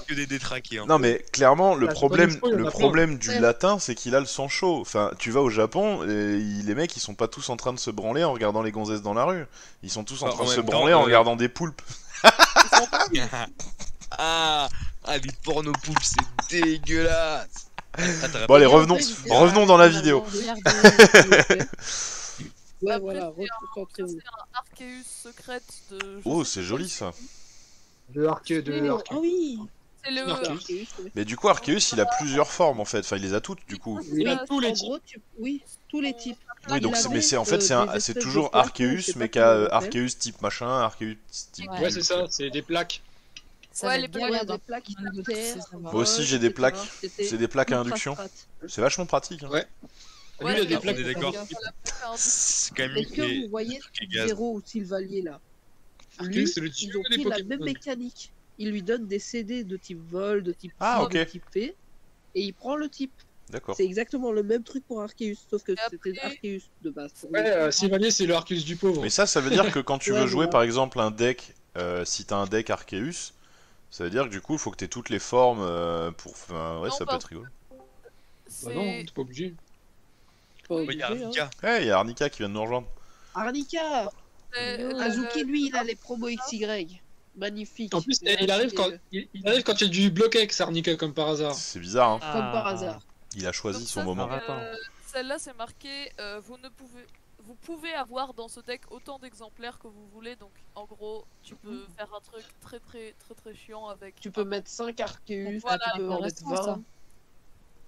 que des détraqués. Non, mais clairement, le problème, le problème du latin, c'est qu'il a le sang chaud. Enfin, tu vas au Japon, et les mecs ils sont pas tous en train de se branler en regardant les gonzesses dans la rue. Ils sont tous en train de se branler en regardant des poulpes. Ah, les porno-poulpes, c'est dégueulasse. Bon, allez, revenons, revenons dans la vidéo. Ouais, voilà, reconcentrez-vous. Oh, c'est joli ça. Le Arceus de Arceus. Ah oui! Le... Arceus, oui. Mais du coup, Arceus il a plusieurs formes en fait, enfin il les a toutes du coup. Il a tous les types. Tu... Oui, tous les types. Oui, donc mais c'est en fait c'est un... toujours Arceus mais qu'à Arceus type machin, Arceus type. Ouais, ouais c'est ça, c'est des plaques. Ça ouais, les plaques, ouais, des plaques. Moi aussi j'ai des plaques, c'est des plaques à induction. C'est vachement pratique. Hein. Ouais. Ouais, lui, il a des plaques, d'accord. Est-ce que vous voyez Zéro ou Sylvalier là? Lui, ils ont pris la même mécanique. Il lui donne des C D de type vol, de type ah, okay. de type P, et il prend le type. D'accord. C'est exactement le même truc pour Arceus, sauf que c'était Arceus de base. Ouais, euh, Sylvanier, c'est le Arceus du pauvre. Mais ça, ça veut dire que quand tu ouais, veux jouer, ouais. par exemple, un deck, euh, si t'as un deck Arceus, ça veut dire que du coup, il faut que t'aies toutes les formes euh, pour... Enfin, ouais, non, ça bah, peut être rigolo. Bah non, t'es pas obligé. Oui, il y a Arnica. Hein. Ouais, il y a Arnica qui vient de nous rejoindre. Arnica euh, Azuki, lui, il a les promos X Y. Magnifique. En plus, il arrive, quand, il, il arrive quand tu es du bloqué, Czarnickel, comme par hasard. C'est bizarre, hein. Ah. Comme par hasard. Il a choisi comme son ça, moment. Euh, Celle-là, c'est marqué euh, vous, ne pouvez, vous pouvez avoir dans ce deck autant d'exemplaires que vous voulez. Donc, en gros, tu peux mmh. faire un truc très très très très chiant avec. Tu peux mettre cinq archéus, voilà, tu peux en mettre vingt.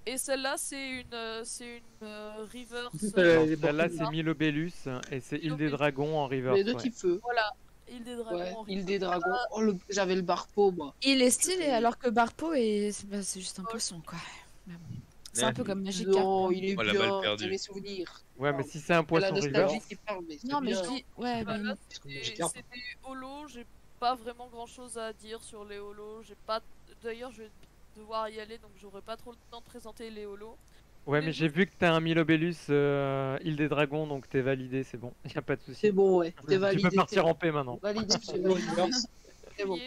Et celle-là, c'est une, c'est une euh, reverse. Celle-là, c'est Milobellus et c'est Île des Dragons en reverse. Les deux ouais. types feu. Voilà, Île des Dragons. Ouais, Île des Dragons. Oh, le... J'avais le Barpo, moi. Il est stylé, alors que Barpo, est... bah, c'est juste un poisson, quoi. C'est un peu comme Magic. Non, il est oh, bien, perdu. Mes souvenirs. Ouais, mais si c'est un poisson reverse. Non, mais je dis, ouais, bah, mais... c'est des holos, j'ai pas vraiment grand-chose à dire sur les holos. J'ai pas. D'ailleurs, je vais devoir y aller, donc j'aurais pas trop le temps de présenter les holos. Ouais, mais, mais j'ai vu que t'as un Milobellus euh, Île des Dragons, donc t'es validé, c'est bon, y a pas de souci. C'est bon, ouais, t'es validé. Tu peux partir en paix maintenant. Validé, c'est bon. Bon.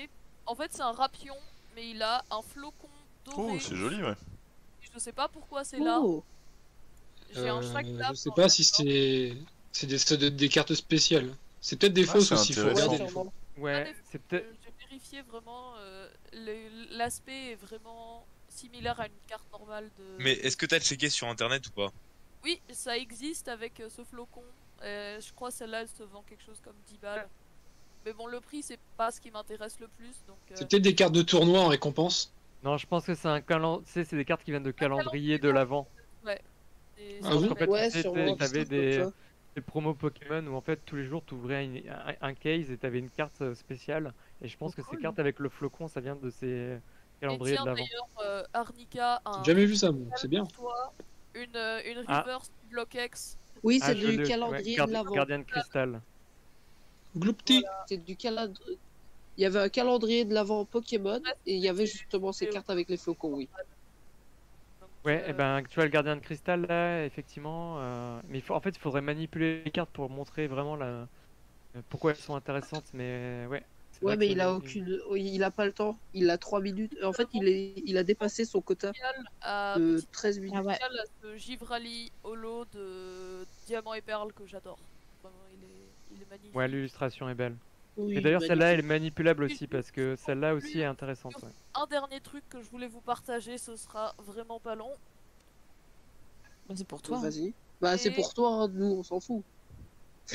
En fait, c'est un rapion, mais il a un flocon doré. Oh, c'est joli, ouais. Je sais pas pourquoi c'est là. J'ai euh, un sac là. Je sais pas si c'est c'est des, des cartes spéciales. C'est peut-être des ah, fausses aussi, faut regarder. Ouais, c'est peut-être. Vraiment euh, l'aspect est vraiment similaire à une carte normale de... Mais est-ce que t'as checké sur internet ou pas? Oui, ça existe avec euh, ce flocon. euh, je crois celle-là elle se vend quelque chose comme dix balles, mais bon, le prix c'est pas ce qui m'intéresse le plus, donc euh... c'est peut-être des cartes de tournoi en récompense. Non, je pense que c'est un calendrier, c'est des cartes qui viennent de calendrier, calendrier de l'avant. Ouais, et... ah, oui en fait, ouais, t'avais des... des promos Pokémon où en fait tous les jours t'ouvrais une... un case et t'avais une carte spéciale. Et je pense oh, que cool. ces cartes avec le flocon, ça vient de ces calendriers de l'avant. Euh, Arnica, un... J'ai jamais vu ça, moi, c'est bien. Une, une reverse ah. block X. Oui, c'est ah, du, du calendrier ouais, de l'avant. Gardien de cristal. Gloupti. Voilà. C'est du calad... Il y avait un calendrier de l'avant Pokémon et il y avait justement ces cartes avec les flocons, oui. Ouais, euh... et ben tu vois le gardien de cristal là, effectivement. Euh... Mais faut... en fait, il faudrait manipuler les cartes pour montrer vraiment la... pourquoi elles sont intéressantes, mais ouais. Ouais, mais il a aucune, il a pas le temps. Il a trois minutes. En fait, il est, il a dépassé son quota de treize minutes. Ah ouais. Le Givrali holo de Diamant et Perle que j'adore. Enfin, il, est... il est magnifique. Ouais, l'illustration est belle. Oui, et d'ailleurs, celle-là, elle est manipulable aussi parce que celle-là aussi est intéressante. Ouais. Un dernier truc que je voulais vous partager, ce sera vraiment pas long. Bah, c'est pour toi. Oh, vas-y. Bah, et... c'est pour toi. Nous, on s'en fout.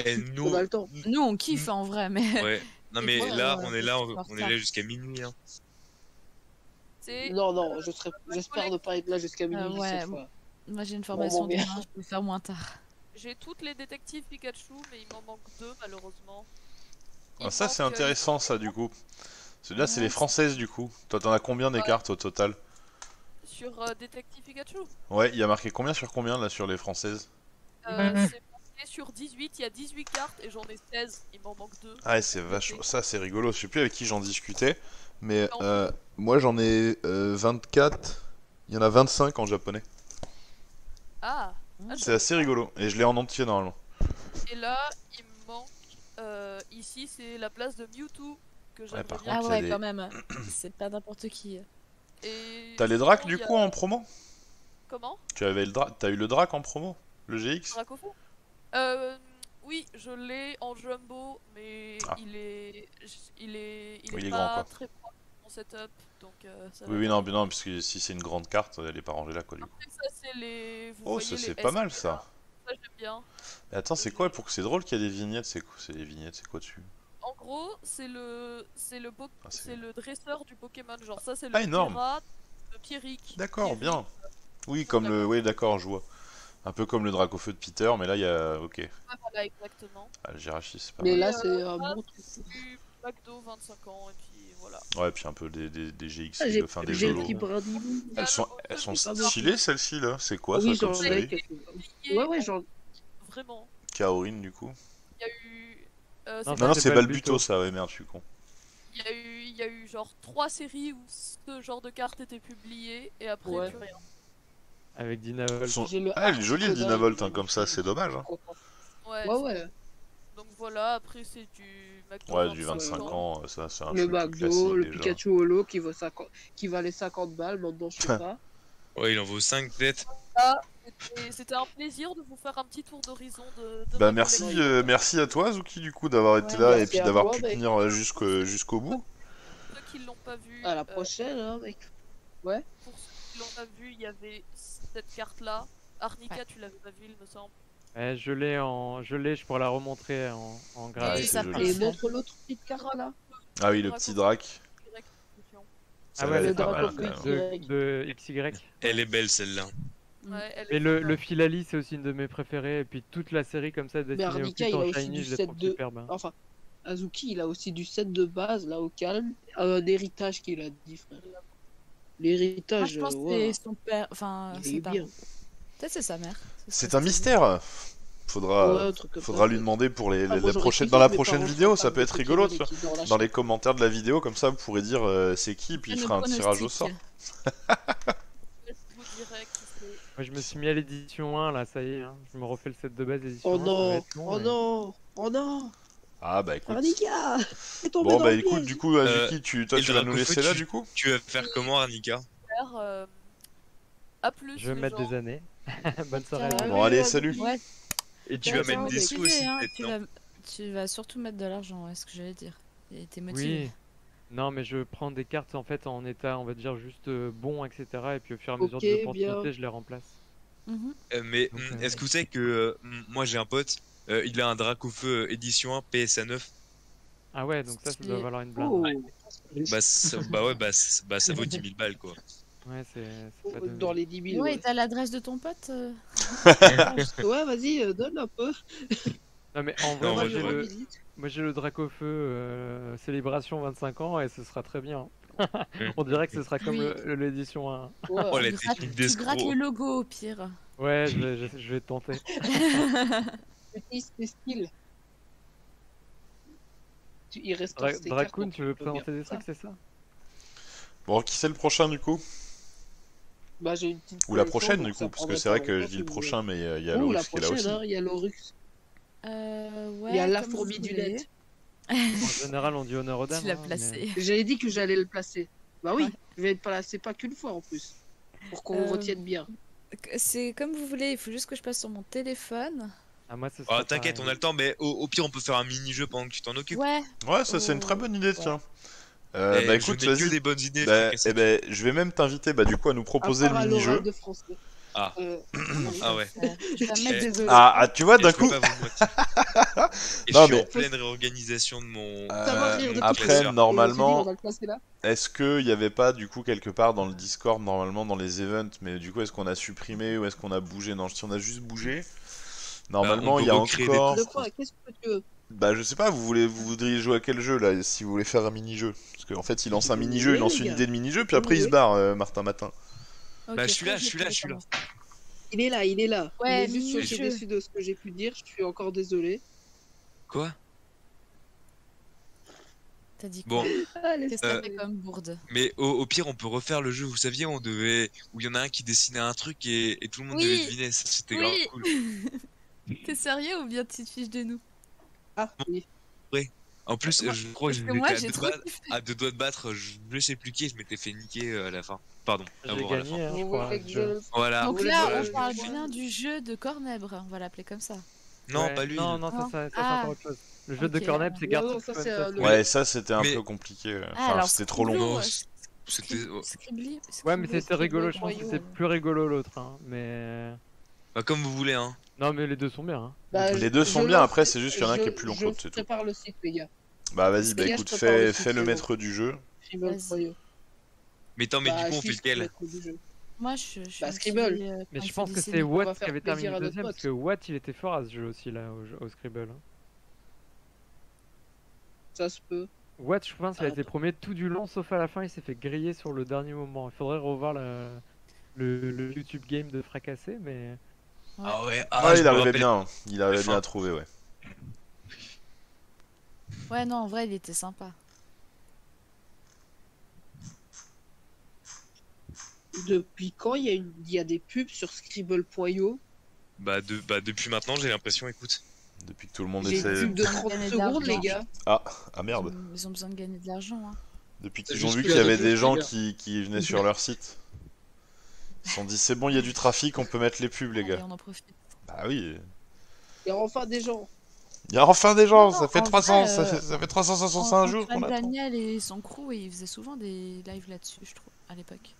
Et nous, on a le temps. Nous, on kiffe en vrai, mais. Ouais. Non mais moi, là, on est là, on, on est là jusqu'à minuit. Hein. Non, non, je serai... j'espère ne pas être là jusqu'à minuit. Euh, ouais. cette fois. Moi j'ai une formation bon, bon, demain, je peux faire moins tard. J'ai toutes les détectives Pikachu, mais il m'en manque deux malheureusement. Ah, ça c'est intéressant que... ça du coup. Celui-là ouais. c'est les françaises du coup. Toi t'en as combien des ouais. cartes au total? Sur euh, détective Pikachu. Ouais, il y a marqué combien sur combien là sur les françaises? euh, Sur dix-huit, il y a dix-huit cartes et j'en ai seize, il m'en manque deux. Ah, c'est vachement. Ça, c'est rigolo. Je sais plus avec qui j'en discutais, mais euh, moi j'en ai euh, vingt-quatre. Il y en a vingt-cinq en japonais. Ah, c'est assez rigolo et je l'ai en entier normalement. Et là, il me manque. Euh, ici, c'est la place de Mewtwo que j'avais. Ouais, ah, ouais, des... quand même. C'est pas n'importe qui. Et... T'as les Drac du coup a... en promo? Comment? Tu avais le Drac, t'as eu le Drac en promo? Le G X? Dracofou. Euh, oui, je l'ai en jumbo, mais ah. il est, il est, il oui, est, il est pas grand, très proche de mon setup, donc. Euh, ça oui, oui, non, non, parce que si c'est une grande carte, elle est pas rangée là, quoi. Du Après, coup. Ça, c'est les. Vous oh, ça c'est pas mal ça. Ça j'aime bien. Mais attends, c'est quoi pour que c'est drôle qu'il y a des vignettes, c'est quoi, c'est les vignettes, c'est quoi dessus? En gros, c'est le, c'est le, po... ah, c'est le dresseur du Pokémon, genre ça c'est le. Ah énorme. Pyrate, le Pierrick. D'accord, bien. Oui, ça, comme le, oui, d'accord, je vois. Un peu comme le Dracofeu de Peter, mais là il y a. Ok. Ah, voilà, exactement. Ah, le Jirachi, c'est pas mal. Mais là, c'est un bon truc. McDo, vingt-cinq ans, et puis voilà. Ouais, et puis un peu des, des, des G X, ah, enfin des Jolos. Elles sont, elles sont stylées, celles-ci là. C'est quoi oui, ça comme série? Ouais, ouais, genre. Vraiment. Kaorin, du coup. Il y a eu. Euh, non, non, c'est Balbuto, ça, ouais, merde, je suis con. Il y a eu, il y a eu genre trois séries où ce genre de cartes était publiées, et après, ouais. plus rien. Avec Dinavolt. Son... Ah, elle est jolie Dinavolt, hein, comme ça, c'est dommage. Hein. Ouais, ouais, ouais. Donc voilà, après c'est du McDo. Ouais, du vingt-cinq ans, ça c'est un le McDo, le déjà. Pikachu Holo qui, vaut cinquante... qui valait cinquante balles, maintenant je sais pas. Ouais, il en vaut cinq peut-être. Ah, c'était un plaisir de vous faire un petit tour d'horizon de, de. Bah merci, euh, merci à toi Zuki du coup d'avoir été ouais, là et puis d'avoir pu tenir bah, jusqu'au jusqu'au bout. ceux qui l'ont pas vu. À la prochaine, euh, hein, mec. Ouais. Pour ceux qui l'ont pas vu, il y avait cette carte-là. Arnica, ouais. Tu l'avais pas vu, il me semble. Ouais, je l'ai en, je l'ai, je pourrais la remontrer en, en grave. Et montre l'autre petite carte là. Ah oui, le petit drac. Ah ouais, le drac de X Y. Elle est belle celle-là. Ouais, elle est et le, le Filali, c'est aussi une de mes préférées. Et puis toute la série comme ça, dessinée au petit en shiny, je les trouve superbes. Enfin, Azuki, il a aussi du set de base, là, au calme. Un héritage qu'il a dit, frère. L'héritage, je pense que c'est son père. Enfin, c'est pas. Peut-être c'est sa mère. C'est un mystère. Faudra, ouais, faudra lui demander pour les, ah, les, bon, la prochaine, dans la prochaine vidéo, ça peut être rigolo, tu vois. Dans, dans les commentaires de la vidéo, comme ça, vous pourrez dire euh, c'est qui, puis il fera un tirage au sort. Moi, je me suis mis à l'édition un, là, ça y est, hein. Je me refais le set de base l'édition oh un. Non. Long, oh mais... non, oh non. Ah bah écoute. Arnica est tombé bon dans bah le écoute, piège. Du coup, Azuki, euh, tu, toi, tu vas nous laisser là, du coup. Tu vas faire comment, Arnica? Je vais mettre des années. Bonne soirée. Bon, allez, salut. Et tu vas mettre des sous aussi, peut-être, non ? Tu vas surtout mettre de l'argent, est-ce que j'allais dire. T'es motivé. Oui. Non, mais je prends des cartes en fait en état, on va dire juste bon, et cetera. Et puis au fur et à mesure de l'opportunité, je les remplace. Mais est-ce que vous savez que moi j'ai un pote, il a un drac au feu édition un P S A neuf. Ah ouais, donc ça, ça doit valoir une blinde. Bah ouais, bah ça vaut dix mille balles quoi. Ouais, c'est pas dans les dix mille. Ouais, ouais. T'as l'adresse de ton pote euh... Ouais, vas-y, euh, donne un peu. Non, mais en vrai, non, moi j'ai le... le drac au feu euh, célébration vingt-cinq ans et ce sera très bien. On dirait que ce sera comme oui. l'édition un. Ouais. Oh, la technique d'escroc. Tu grattes le logo au pire. Ouais, je vais, je, je vais tenter. C'est style. Il reste Dra Dracoon, tu veux présenter des trucs, c'est ça? Bon, qui c'est le prochain du coup? Bah, j'ai une petite. Ou la prochaine du coup, parce que c'est vrai que je dis le prochain, mais il y a l'Orux qui est là aussi. Il y a l'Orux. Euh, ouais. Il y a la fourmi du net. En général, on dit honneur aux dames. Tu l'as placé. J'avais dit que j'allais le placer. Bah oui, je vais le placer pas qu'une fois en plus. Pour qu'on retienne bien. C'est comme vous voulez, il faut juste que je passe sur mon téléphone. Ah, moi, oh, t'inquiète, on a le temps, mais au, au pire, on peut faire un mini-jeu pendant que tu t'en occupes. Ouais. Ouais, ça, c'est une très bonne idée, tiens. Euh, bah écoute, je que des bonnes idées. Bah, je, eh bah, je vais même t'inviter bah du coup à nous proposer à le mini-jeu. Ah. Euh, ah ouais. Je vais ah, ah tu vois d'un coup. Et non, je suis mais... en pleine réorganisation de mon. Euh, après normalement. Est-ce que il y avait pas du coup quelque part dans le Discord normalement dans les events, mais du coup est-ce qu'on a supprimé ou est-ce qu'on a bougé? Non, si on a juste bougé. Normalement il bah, y a encore. Qu'est-ce que tu veux? Bah je sais pas, vous, voulez, vous voudriez jouer à quel jeu là, si vous voulez faire un mini-jeu? Parce qu'en fait il lance un mini-jeu, il lance une idée de mini-jeu, puis après il se barre, euh, Martin Matin. Okay, bah je suis là, je suis là, je suis là. Il est là, il est là. Ouais, mais je suis déçu de ce que j'ai pu dire, je suis encore désolé. Quoi? T'as dit quoi? Bon, qu'est-ce que ça fait comme bourde? Mais au, au pire on peut refaire le jeu, vous saviez, on devait... où il y en a un qui dessinait un truc et, et tout le monde oui. devait deviner, c'était oui. grave cool. T'es sérieux ou bien tu te fiches de nous? Ah oui. Ouais. En plus, moi, je crois que je m'étais à, à deux doigts de battre, je ne sais plus qui, je m'étais fait niquer à la fin. Pardon, à gagné, à la fin. Je crois, je... Je... Voilà. Donc là, voilà, on je... parle bien du jeu de Cornèbre, on va l'appeler comme ça. Non, ouais, pas lui. Non, non, ça, ça, ça ah. c'est autre chose. Le jeu okay. de Cornèbre, c'est garde. Ouais, ça c'était un mais... peu compliqué. Enfin, ah, c'était trop long. C'était. Ouais, mais c'était rigolo, je pense que c'est plus rigolo l'autre. Mais. Bah, comme vous voulez, hein. Non, mais les deux sont bien. Hein. Bah, les deux sont bien, après, c'est juste qu'il y en a un qui est plus long que l'autre. Je prépare le site, les gars. Bah, vas-y, bah écoute, fais le maître du jeu. Mais attends, mais du coup, on fait lequel? Moi, je suis. Bah, Scribble. Mais je pense que c'est Watt qui avait terminé le deuxième, parce que Watt, il était fort à ce jeu aussi, là, au Scribble. Ça se peut. Watt, je pense qu'il a été premier tout du long, sauf à la fin, il s'est fait griller sur le dernier moment. Il faudrait revoir le YouTube game de Fracassé, mais. Ouais. Ah ouais, ah, ah il arrivait bien, il arrivait bien à trouver, ouais. Ouais, non, en vrai, il était sympa. Depuis quand il y a, une... y a des pubs sur Scribble point i o? Bah, de... bah, depuis maintenant, j'ai l'impression, écoute. Depuis que tout le monde essaie... J'ai une pub de trente secondes, les gars. Ah, ah merde. Ils ont, ils ont besoin de gagner de l'argent, hein. Depuis qu'ils ont vu qu'il y avait des gens qui, qui venaient sur leur site. Ils se sont dit c'est bon, il y a du trafic, on peut mettre les pubs, les gars. Allez, on en profite. Bah oui. Il y a enfin des gens. Il y a enfin des gens, non, ça, fait trois cents, vrai, ça, fait, ça fait trois cent soixante-cinq jours qu'on attend. Daniel et son crew, et ils faisaient souvent des lives là-dessus, je trouve, à l'époque.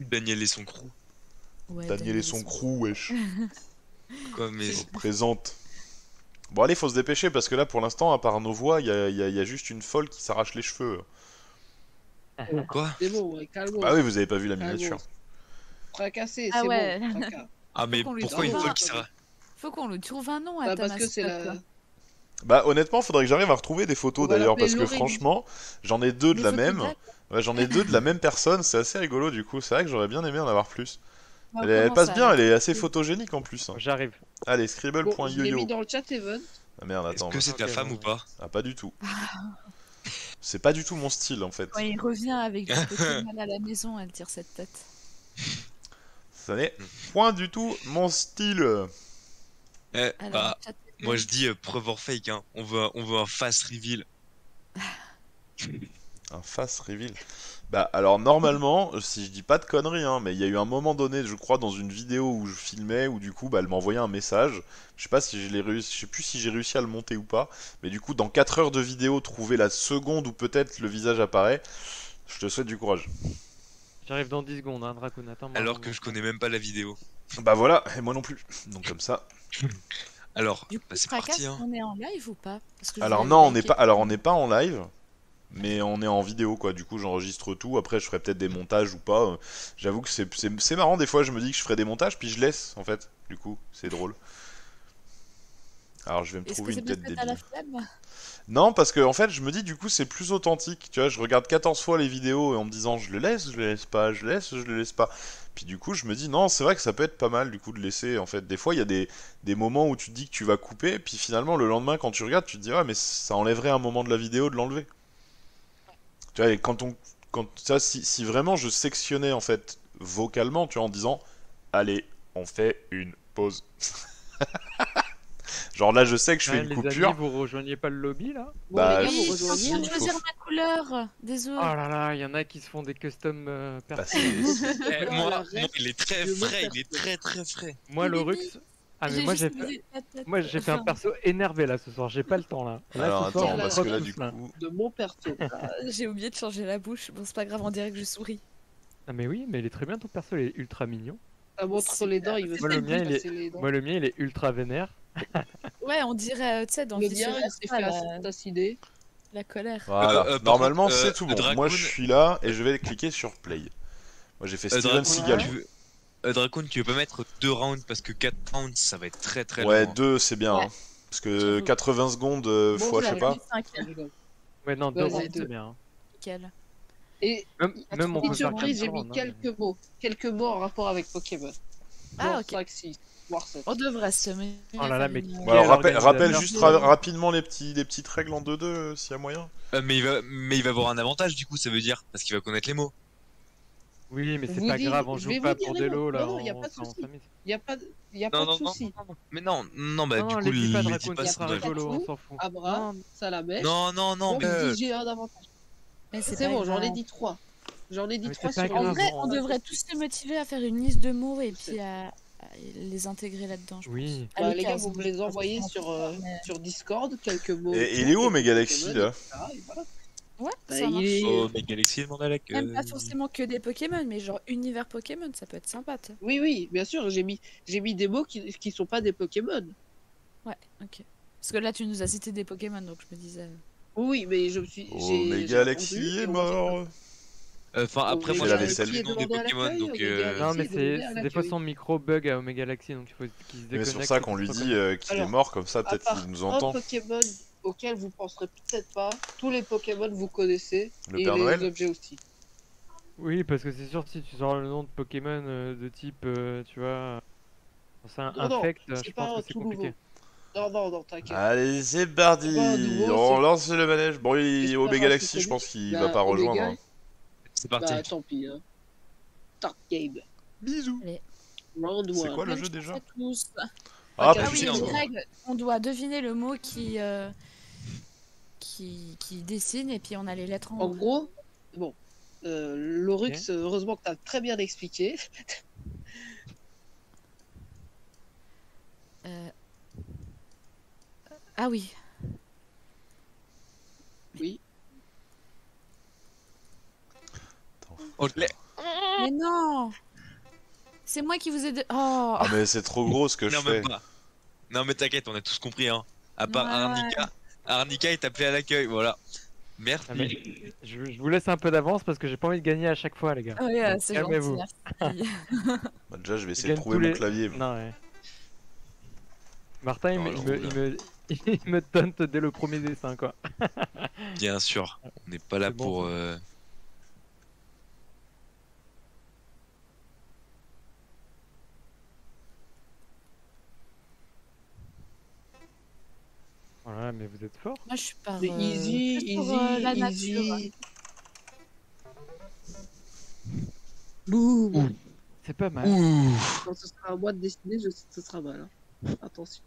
Daniel et son crew. Ouais, Daniel, Daniel et son, son crew, wesh. Quoi, mais... Présente. Bon allez, faut se dépêcher, parce que là, pour l'instant, à part nos voix, il y a, y, a, y a juste une folle qui s'arrache les cheveux. Quoi? C'est bon, ouais, calme-toi. Bah oui, vous avez pas vu la miniature. Fracassé, c'est ah ouais. Bon, fracas. Ah mais pourquoi une folle qui s'arrache? Faut qu'on lui trouve un nom à bah, Thomas. Parce que c'est la... Bah honnêtement, faudrait que j'arrive à retrouver des photos d'ailleurs, parce que franchement, j'en ai deux de la même. Ouais, j'en ai deux de la même personne, c'est assez rigolo du coup, c'est vrai que j'aurais bien aimé en avoir plus. Bah, elle, elle passe ça, bien, ouais. Elle est assez photogénique en plus. Hein. J'arrive. Allez, scribble point yo yo. Bon, je l'ai mis dans le chat, Evan. Ah merde, attends. Est-ce que c'est ta okay, femme ouais. ou pas? Ah pas du tout. C'est pas du tout mon style en fait. Ouais, il revient avec des Pokémon à la maison, elle tire cette tête. Ça n'est point du tout mon style. Eh, alors, bah, moi je dis euh, preuve or fake, hein. On veut, on veut un face reveal. Un face reveal. Bah alors normalement, si je dis pas de conneries, hein, mais il y a eu un moment donné, je crois, dans une vidéo où je filmais, où du coup, bah, elle m'envoyait un message. Je sais pas si je l'ai réussi, je sais plus si j'ai réussi à le monter ou pas, mais du coup, dans quatre heures de vidéo, trouver la seconde où peut-être le visage apparaît, je te souhaite du courage. J'arrive dans dix secondes, hein, Dracoon, attends. Alors que je connais même pas la vidéo. Bah voilà, et moi non plus. Donc comme ça. Alors, bah, c'est parti. Hein. On est en live ou pas? Parce que alors non, on n'est pas. Alors on n'est pas en live, mais on est en vidéo quoi. Du coup, j'enregistre tout. Après, je ferai peut-être des montages ou pas. J'avoue que c'est marrant. Des fois, je me dis que je ferai des montages, puis je laisse en fait. Du coup, c'est drôle. Alors, je vais me trouver une tête débile. Non, parce que en fait, je me dis du coup, c'est plus authentique. Tu vois, je regarde quatorze fois les vidéos et en me disant, je le laisse, je le laisse pas, je laisse, je le laisse pas. Puis du coup, je me dis, non, c'est vrai que ça peut être pas mal, du coup, de laisser, en fait. Des fois, il y a des, des moments où tu te dis que tu vas couper, puis finalement, le lendemain, quand tu regardes, tu te dis, ouais, mais ça enlèverait un moment de la vidéo de l'enlever. Tu vois, et quand on... Quand, ça, si, si vraiment je sectionnais, en fait, vocalement, tu vois, en disant, allez, on fait une pause. Genre là, je sais que je fais ouais, une les coupure. Amis, vous rejoignez pas le lobby, là? Bah, oui, je suis en train de choisir ma couleur. Désolé. Oh là là, il y en a qui se font des customs euh, personnels. Bah, eh, moi, moi, il est très frais, il est très très frais. Moi, le Rux... Ah, mais moi, j'ai fait... Moi, j'ai fait un perso énervé, là, ce soir. J'ai pas le temps, là. Là, alors, ce soir, attends, on parce que là, du coup... De mon perso. J'ai oublié de changer la bouche. Bon, c'est pas grave, on dirait que je souris. Ah, mais oui, mais il est très bien, ton perso, il est ultra mignon. Ah, montre sur les dents, il veut se... Moi, le mien, il est ultra vénère. Ouais, on dirait, tu sais, dans le bien, il s'est fait assassiner. La colère. Voilà. Euh, euh, normalement, euh, c'est tout bon. Dracoon... Moi, je suis là et je vais cliquer sur play. Moi, j'ai fait euh, Steven Seagal. Veux... Euh, Dracoon, tu veux pas mettre deux rounds parce que quatre rounds, ça va être très très long. Ouais, deux, c'est bien. Ouais. Hein, parce que quatre-vingts secondes euh, bon, fois, je sais pas. Ouais, non, deux ouais, rounds, c'est bien. Hein. Nickel. Et même, même on peut faire surprise, j'ai mis quelques mots. Quelques mots en rapport avec Pokémon. Ah, ok. On devrait se mettre. Oh là là, mais... Bah alors, rappelle, rappelle juste ra rapidement les, petits, les petites règles en deux deux euh, s'il y a moyen. Euh, mais, il va, mais il va avoir un avantage du coup, ça veut dire, parce qu'il va connaître les mots. Oui, mais c'est pas dites, grave, on joue pas pour des lots là. Non, il n'y a pas de soucis. Il n'y a pas de soucis. Mais non, non, bah non, du coup, les petits pas sont on s'en fout. Abra, Salamèche. Non, non, non, mais. J'ai un avantage. C'est bon, j'en ai dit trois. J'en ai dit trois sur. En vrai, on devrait tous se motiver à faire une liste de mots et puis à. Les intégrer là-dedans. Oui. Bah, Allez, les gars, vous me les envoyez sur, euh, sur Discord, quelques mots. Et il est où, Megalaxy, là? Ouais, bah, ça marche. Est... Oh, Megalaxy, demande à la queue. Même pas forcément que des Pokémon, mais genre univers Pokémon, ça peut être sympa. T'sais. Oui, oui, bien sûr, j'ai mis, mis des mots qui ne sont pas des Pokémon. Ouais, ok. Parce que là, tu nous as cité des Pokémon, donc je me disais... Oui, mais je me suis... Oh, Megalaxy est mort. Enfin, euh, après, moi j'avais salué le nom des Pokémon donc. Euh... Non, mais c'est des fois son micro bug à Omega Galaxy donc il faut qu'il se déconnecte. C'est sur ça qu'on lui dit euh, qu'il est mort, comme ça peut-être qu'il nous entend. Les Pokémon auxquels vous penserez peut-être pas, tous les Pokémon vous connaissez, le et Père les Noël. Objets aussi. Oui, parce que c'est sûr, si tu sors le nom de Pokémon euh, de type, euh, tu vois, c'est un infect, je pense que c'est compliqué. Non, non, non, t'inquiète. Allez, c'est parti, on lance le manège. Bon, Omega Galaxy, je pense qu'il va pas rejoindre. C'est parti. Bah, tant pis. Hein. Start game. Bisous. C'est quoi le jeu déjà? Ah, okay. Ah oui, les règles. On doit deviner le mot qui, euh, qui qui dessine et puis on a les lettres en En gros, bon, euh, Lorux, okay. Heureusement que t'as très bien expliqué. euh... Ah oui. Oui. Oh, je l'ai. Mais non. C'est moi qui vous ai... De... Oh. Ah mais c'est trop gros ce que je non, fais. Même pas. Non mais t'inquiète, on a tous compris hein. À part ouais. Arnica. Arnica est appelé à l'accueil, voilà. Merci. Ah, mais je, je vous laisse un peu d'avance parce que j'ai pas envie de gagner à chaque fois les gars. Oui, euh, c'est gentil, vous. Merci. Bah, déjà je vais essayer je de trouver mon les... clavier. Non, ouais. Martin non, il, me, il, me, il, me, il me tente dès le premier dessin quoi. Bien sûr, on n'est pas là bon, pour... Euh... Voilà, mais vous êtes fort. Moi je suis pas. C'est euh... easy, easy, pour, euh, la easy. Ouh. C'est pas mal. Ouh. Quand ce sera à moi de dessiner, je sais que ce sera mal. Hein. Attention.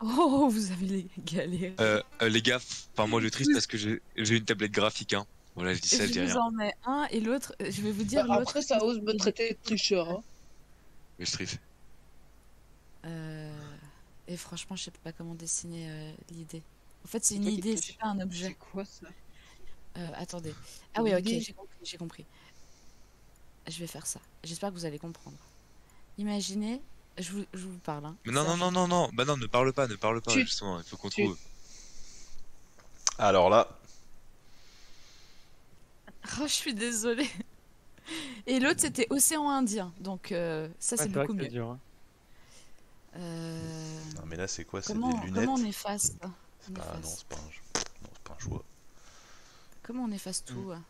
Oh, vous avez les galères. Euh, euh, les gars, enfin moi je triste parce que j'ai une tablette graphique. Hein. Voilà, je dis ça, je dis rien. Je vous en mets un et l'autre, je vais vous dire. Bah, après, ça ose me traiter de tricheur. Hein. Mais je triche. Euh. Et franchement, je sais pas comment dessiner euh, l'idée. En fait, c'est une idée, c'est pas un objet. C'est quoi ça? euh, Attendez. Ah oui, ok, j'ai compris, j'ai compris. Je vais faire ça. J'espère que vous allez comprendre. Imaginez, je vous, je vous parle. Hein. Mais non, non, non, non, non, bah non, ne parle pas, ne parle pas, Chut. justement, il faut qu'on trouve. Alors là. Oh, je suis désolée. Et l'autre, c'était Océan Indien, donc euh, ça, ouais, c'est beaucoup mieux. Dur, hein. Euh... Non mais là c'est quoi? C'est des lunettes. Comment on efface ça? On efface. Ah non c'est pas, un... pas un choix. Comment on efface tout mmh. hein?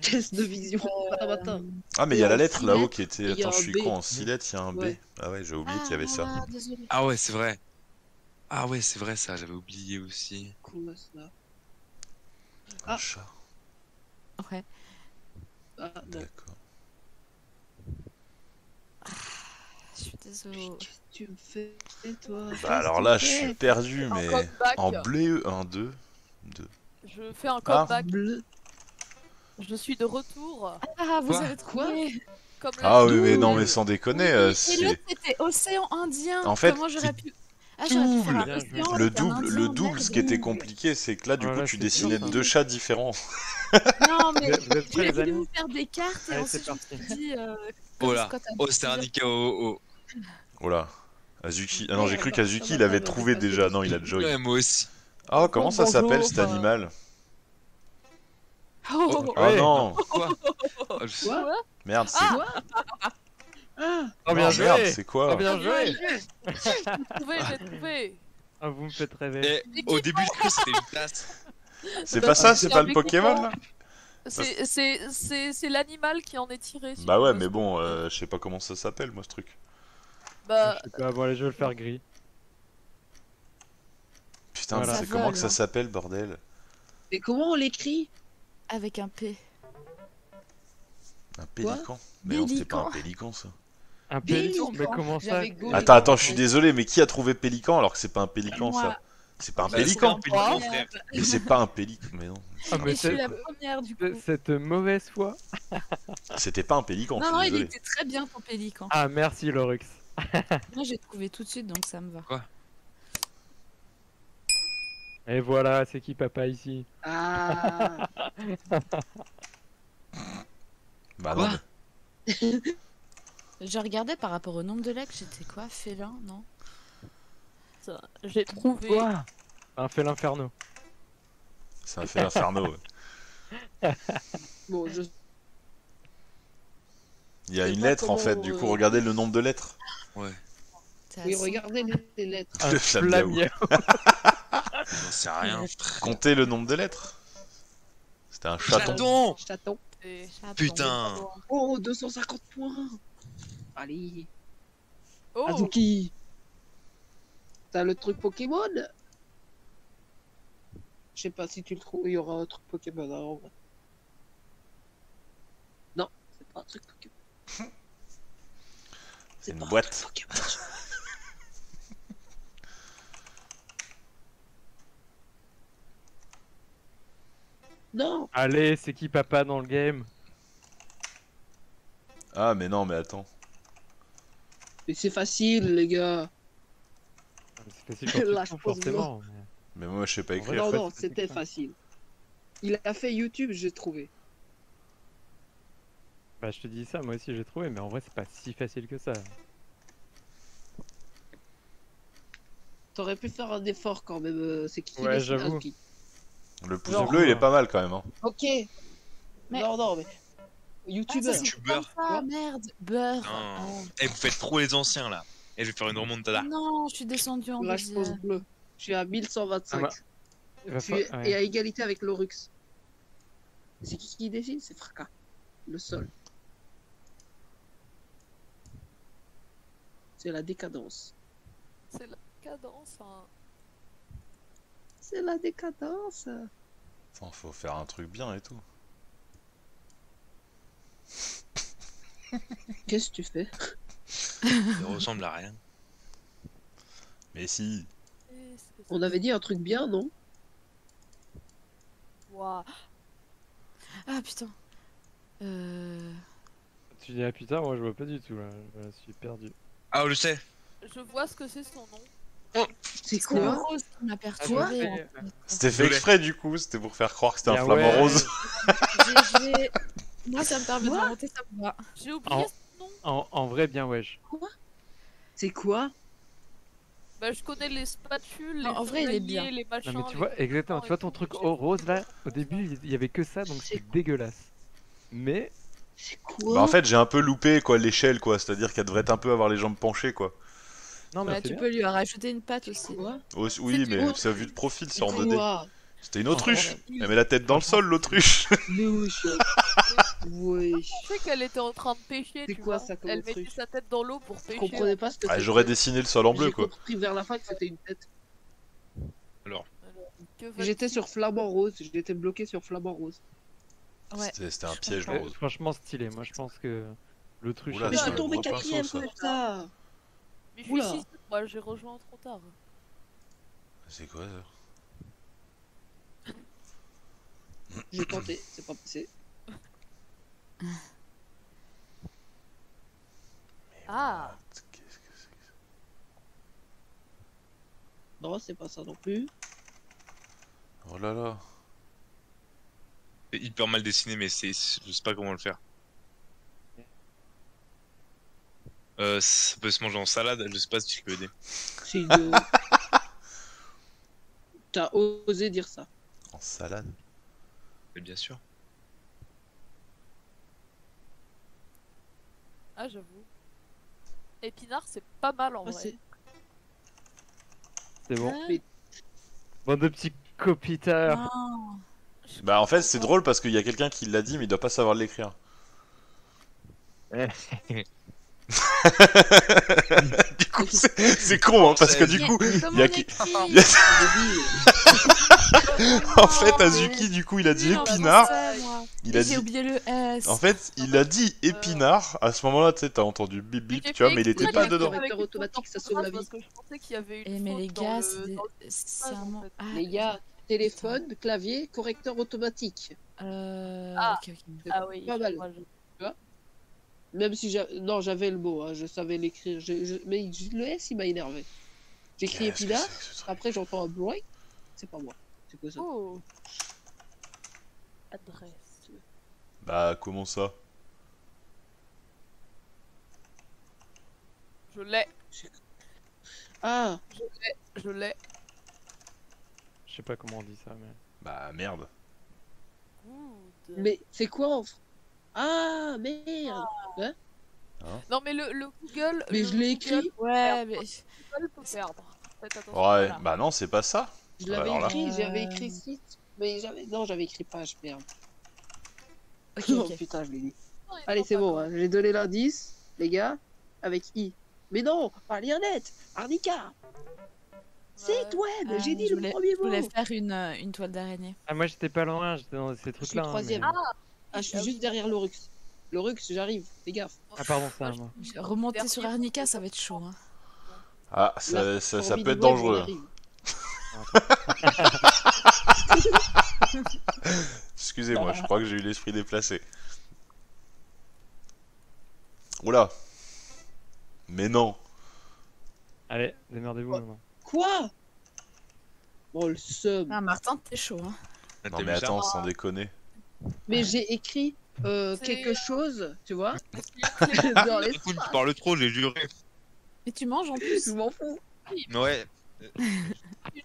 Test de vision euh... Ah mais il y a la lettre là-haut qui était... Attends je suis con, en six lettres il y a un B. Ah ouais j'ai oublié ah, qu'il y avait voilà, ça désolé. Ah ouais c'est vrai. Ah ouais c'est vrai ça, j'avais oublié aussi. Comment ça? Ah un chat. Ouais ah, d'accord. Je suis désolée. Qu'est-ce que tu me fais, toi? Bah alors là, je suis perdu, mais en bleu, un, deux, deux. Je fais un comeback. Je suis de retour. Ah, vous avez trouvé? Ah oui, mais non, mais sans déconner. Et l'autre, c'était Océan Indien. En fait, le double, le double, ce qui était compliqué, c'est que là, du coup, tu dessinais deux chats différents. Non, mais j'ai voulu vous faire des cartes et ensuite, je me suis dit... Oh là, oh, c'était Arnica, oh, oh. Oh là, Azuki. Ah non, j'ai cru qu'Azuki il avait trouvé déjà. Non, il a déjà eu. Ouais, moi aussi. Oh, comment ça s'appelle cet animal? Oh non! Quoi? Merde, c'est quoi? Oh bien joué! Merde, c'est quoi? Oh bien joué! J'ai trouvé, j'ai trouvé! Ah, vous me faites rêver. Au début, c'était une tasse. C'est pas ça, c'est pas le Pokémon là? C'est l'animal qui en est tiré. Bah ouais, mais bon, je sais pas comment ça s'appelle moi ce truc. Bah... Je sais pas, bon allez je vais le faire gris. Putain, voilà. C'est comment que ça s'appelle bordel? Mais comment on l'écrit? Avec un P. Un pélican? Mais non, c'était pas un pélican ça. Un pélican? Mais comment ça? Attends, attends, je suis désolé, mais qui a trouvé pélican alors que c'est pas un pélican ça? C'est pas un pélican, mais c'est pas un pélican, mais non. Ah mais c'est la première du coup. Cette mauvaise foi. C'était pas un pélican. Non non, il était très bien ton pélican. Ah merci Lorux. Moi j'ai trouvé tout de suite donc ça me va. Quoi? Et voilà, c'est qui papa ici? Ah. Bah non. Mais... Je regardais par rapport au nombre de lettres, j'étais quoi? Félin, non? J'ai trouvé quoi? Un fait l'inferno. C'est un fait l'inferno. Ouais. Bon, je... Il y a une lettre en fait, du coup, regardez le nombre de lettres. Ouais. Oui, regardez les lettres. Le flamiaou. J'en sais rien. Comptez le nombre de lettres. C'était un chaton. Chaton. Putain. Oh, deux cent cinquante points. Allez. Oh. Azuki. T'as le truc Pokémon? Je sais pas si tu le trouves, il y aura un truc Pokémon en vrai. Non, c'est pas un truc Pokémon. C'est une boîte. Un non. Allez, c'est qui papa dans le game? Ah mais non, mais attends. Mais c'est facile les gars. C'est facile quand tu trouves, forcément. Mais moi, je sais pas écrire. Non, non, c'était facile. Il a fait YouTube, j'ai trouvé. Bah, je te dis ça, moi aussi j'ai trouvé, mais en vrai, c'est pas si facile que ça. T'aurais pu faire un effort quand même, c'est qui? Ouais, j'avoue. Le pouce bleu, il est pas mal quand même. Hein. Ok. Mais... Non, non, mais... YouTubeur. Ah, YouTubeur. Ah, merde, beurre. Oh. Eh, vous faites trop les anciens, là. Eh, je vais faire une remontada. Non, je suis descendu en là, je pense bleu. Je suis à mille cent vingt-cinq. Ah, bah... tu... Et ouais. à égalité avec l'Orux. C'est qui qui décide? C'est Fracas. Le sol. C'est la décadence. C'est la décadence. Hein. C'est la décadence. Enfin, faut faire un truc bien et tout. Qu'est-ce que tu fais? Ça ressemble à rien. Mais si. On avait dit un truc bien, non? Waouh. Ah putain. Euh... Tu dis ah putain, moi je vois pas du tout là, je suis perdu. Ah, on le sait. Je vois ce que c'est son nom. Oh, c'est quoi rose qu'on a perturbé. C'était fait exprès du coup, c'était pour faire croire que c'était ah, un flamant ouais. rose. Moi ça me permet quoi de monter ça pour moi. J'ai oublié en... son nom. En... en vrai bien wesh. Quoi? C'est quoi? Bah je connais les spatules, les en vrai il est bien. Les machins, non mais tu vois exactement, tu vois ton truc au rose là, au début il y avait que ça donc c'est dégueulasse. Mais quoi bah en fait j'ai un peu loupé quoi l'échelle quoi, c'est-à-dire qu'elle devrait un peu avoir les jambes penchées quoi. Non mais bah, tu bien. peux lui rajouter une patte aussi. Quoi oh, oui mais ça vue de profil c'est en deux D. C'était une autruche. Oh, elle met la tête dans le sol l'autruche. Mais oui. Oui. Je sais qu'elle était en train de pêcher. C'est quoi vois. ça comme Elle autruche. mettait sa tête dans l'eau pour pêcher. Je comprenais pas ce que ah, j'aurais dessiné le sol en bleu quoi. J'ai compris vers la fin que c'était une tête. Alors. Alors j'étais sur flamant rose, j'étais bloqué sur flamant rose. Ouais. C'était un piège rose. Franchement stylé, moi je pense que l'autruche... Oula, mais je suis tombé quatrième comme ça. Mais je suis ici, moi j'ai rejoint trop tard. C'est quoi ça? J'ai tenté, c'est pas passé. Ah. Qu'est-ce que c'est que ça? Non c'est pas ça non plus. Oh là là. C'est hyper mal dessiné, mais c'est, je sais pas comment le faire. Euh, ça peut se manger en salade, je sais pas si tu peux aider. C'est idiot. T'as osé dire ça. En salade? Mais bien sûr. Ah, j'avoue. Épinard, c'est pas mal en oh, vrai. C'est bon. Mais... Bon, de petits copiteurs. Non. Bah en fait c'est drôle parce qu'il y a quelqu'un qui l'a dit mais il doit pas savoir l'écrire. Du coup c'est con hein, parce que du coup il y a qui... En fait Azuki du coup il a dit épinard. Il a dit... En fait il a dit épinard à ce moment-là, tu sais t'as entendu bip bip tu vois mais il était pas dedans. Mais les gars c'est les gars. Téléphone, Putain. clavier, correcteur automatique. Euh... Ah. Okay, okay. ah oui. Pas mal. Moi, je... tu vois Même si j'avais... Non, j'avais le mot, hein, je savais l'écrire. Je... Je... Mais le S, il m'a énervé. J'écris Epida, après j'entends un bruit. C'est pas moi. C'est quoi ça? Oh. Adresse. Bah, comment ça? Je l'ai. Ah. Je l'ai. Je l'ai. Je sais pas comment on dit ça, mais... Bah merde. Mais c'est quoi en... Ah merde ah. Hein hein Non mais le, le Google... Mais le je l'ai écrit. Ouais, mais... Google peut perdre. Faites attention, ouais, voilà. Bah non, c'est pas ça. Je l'avais bah, écrit, j'avais écrit site, mais j'avais... Non, j'avais écrit page, merde. Ok, oh, okay. Putain, je l'ai dit. Non, Allez, c'est bon, hein. J'ai donné l'indice, les gars, avec I. Mais non, pas lien net, Arnica. Site web, euh, j'ai dit le voulais, premier mot. Je voulais faire une, une toile d'araignée. Ah, moi j'étais pas loin, j'étais dans ces trucs-là. Je suis troisième. Hein, mais... ah, ah, je suis ah, juste oui. derrière l'Orux. L'Orux, j'arrive, fais gaffe. Ah, pardon, ça, moi. Remonter sur Arnica, ça va être chaud. Hein. Ah, ça, Là, ça, ça, ça peut être dangereux. Excusez-moi, je crois que j'ai eu l'esprit déplacé. Oula. Mais non. Allez, démerdez-vous maintenant. Quoi? Oh le seum. Ah Martin, t'es chaud hein. Non mais attends, sans déconner. Mais j'ai écrit euh, quelque chose, tu vois. Dans les tu parles trop, j'ai juré. Mais tu manges en plus. Je m'en fous. Ouais.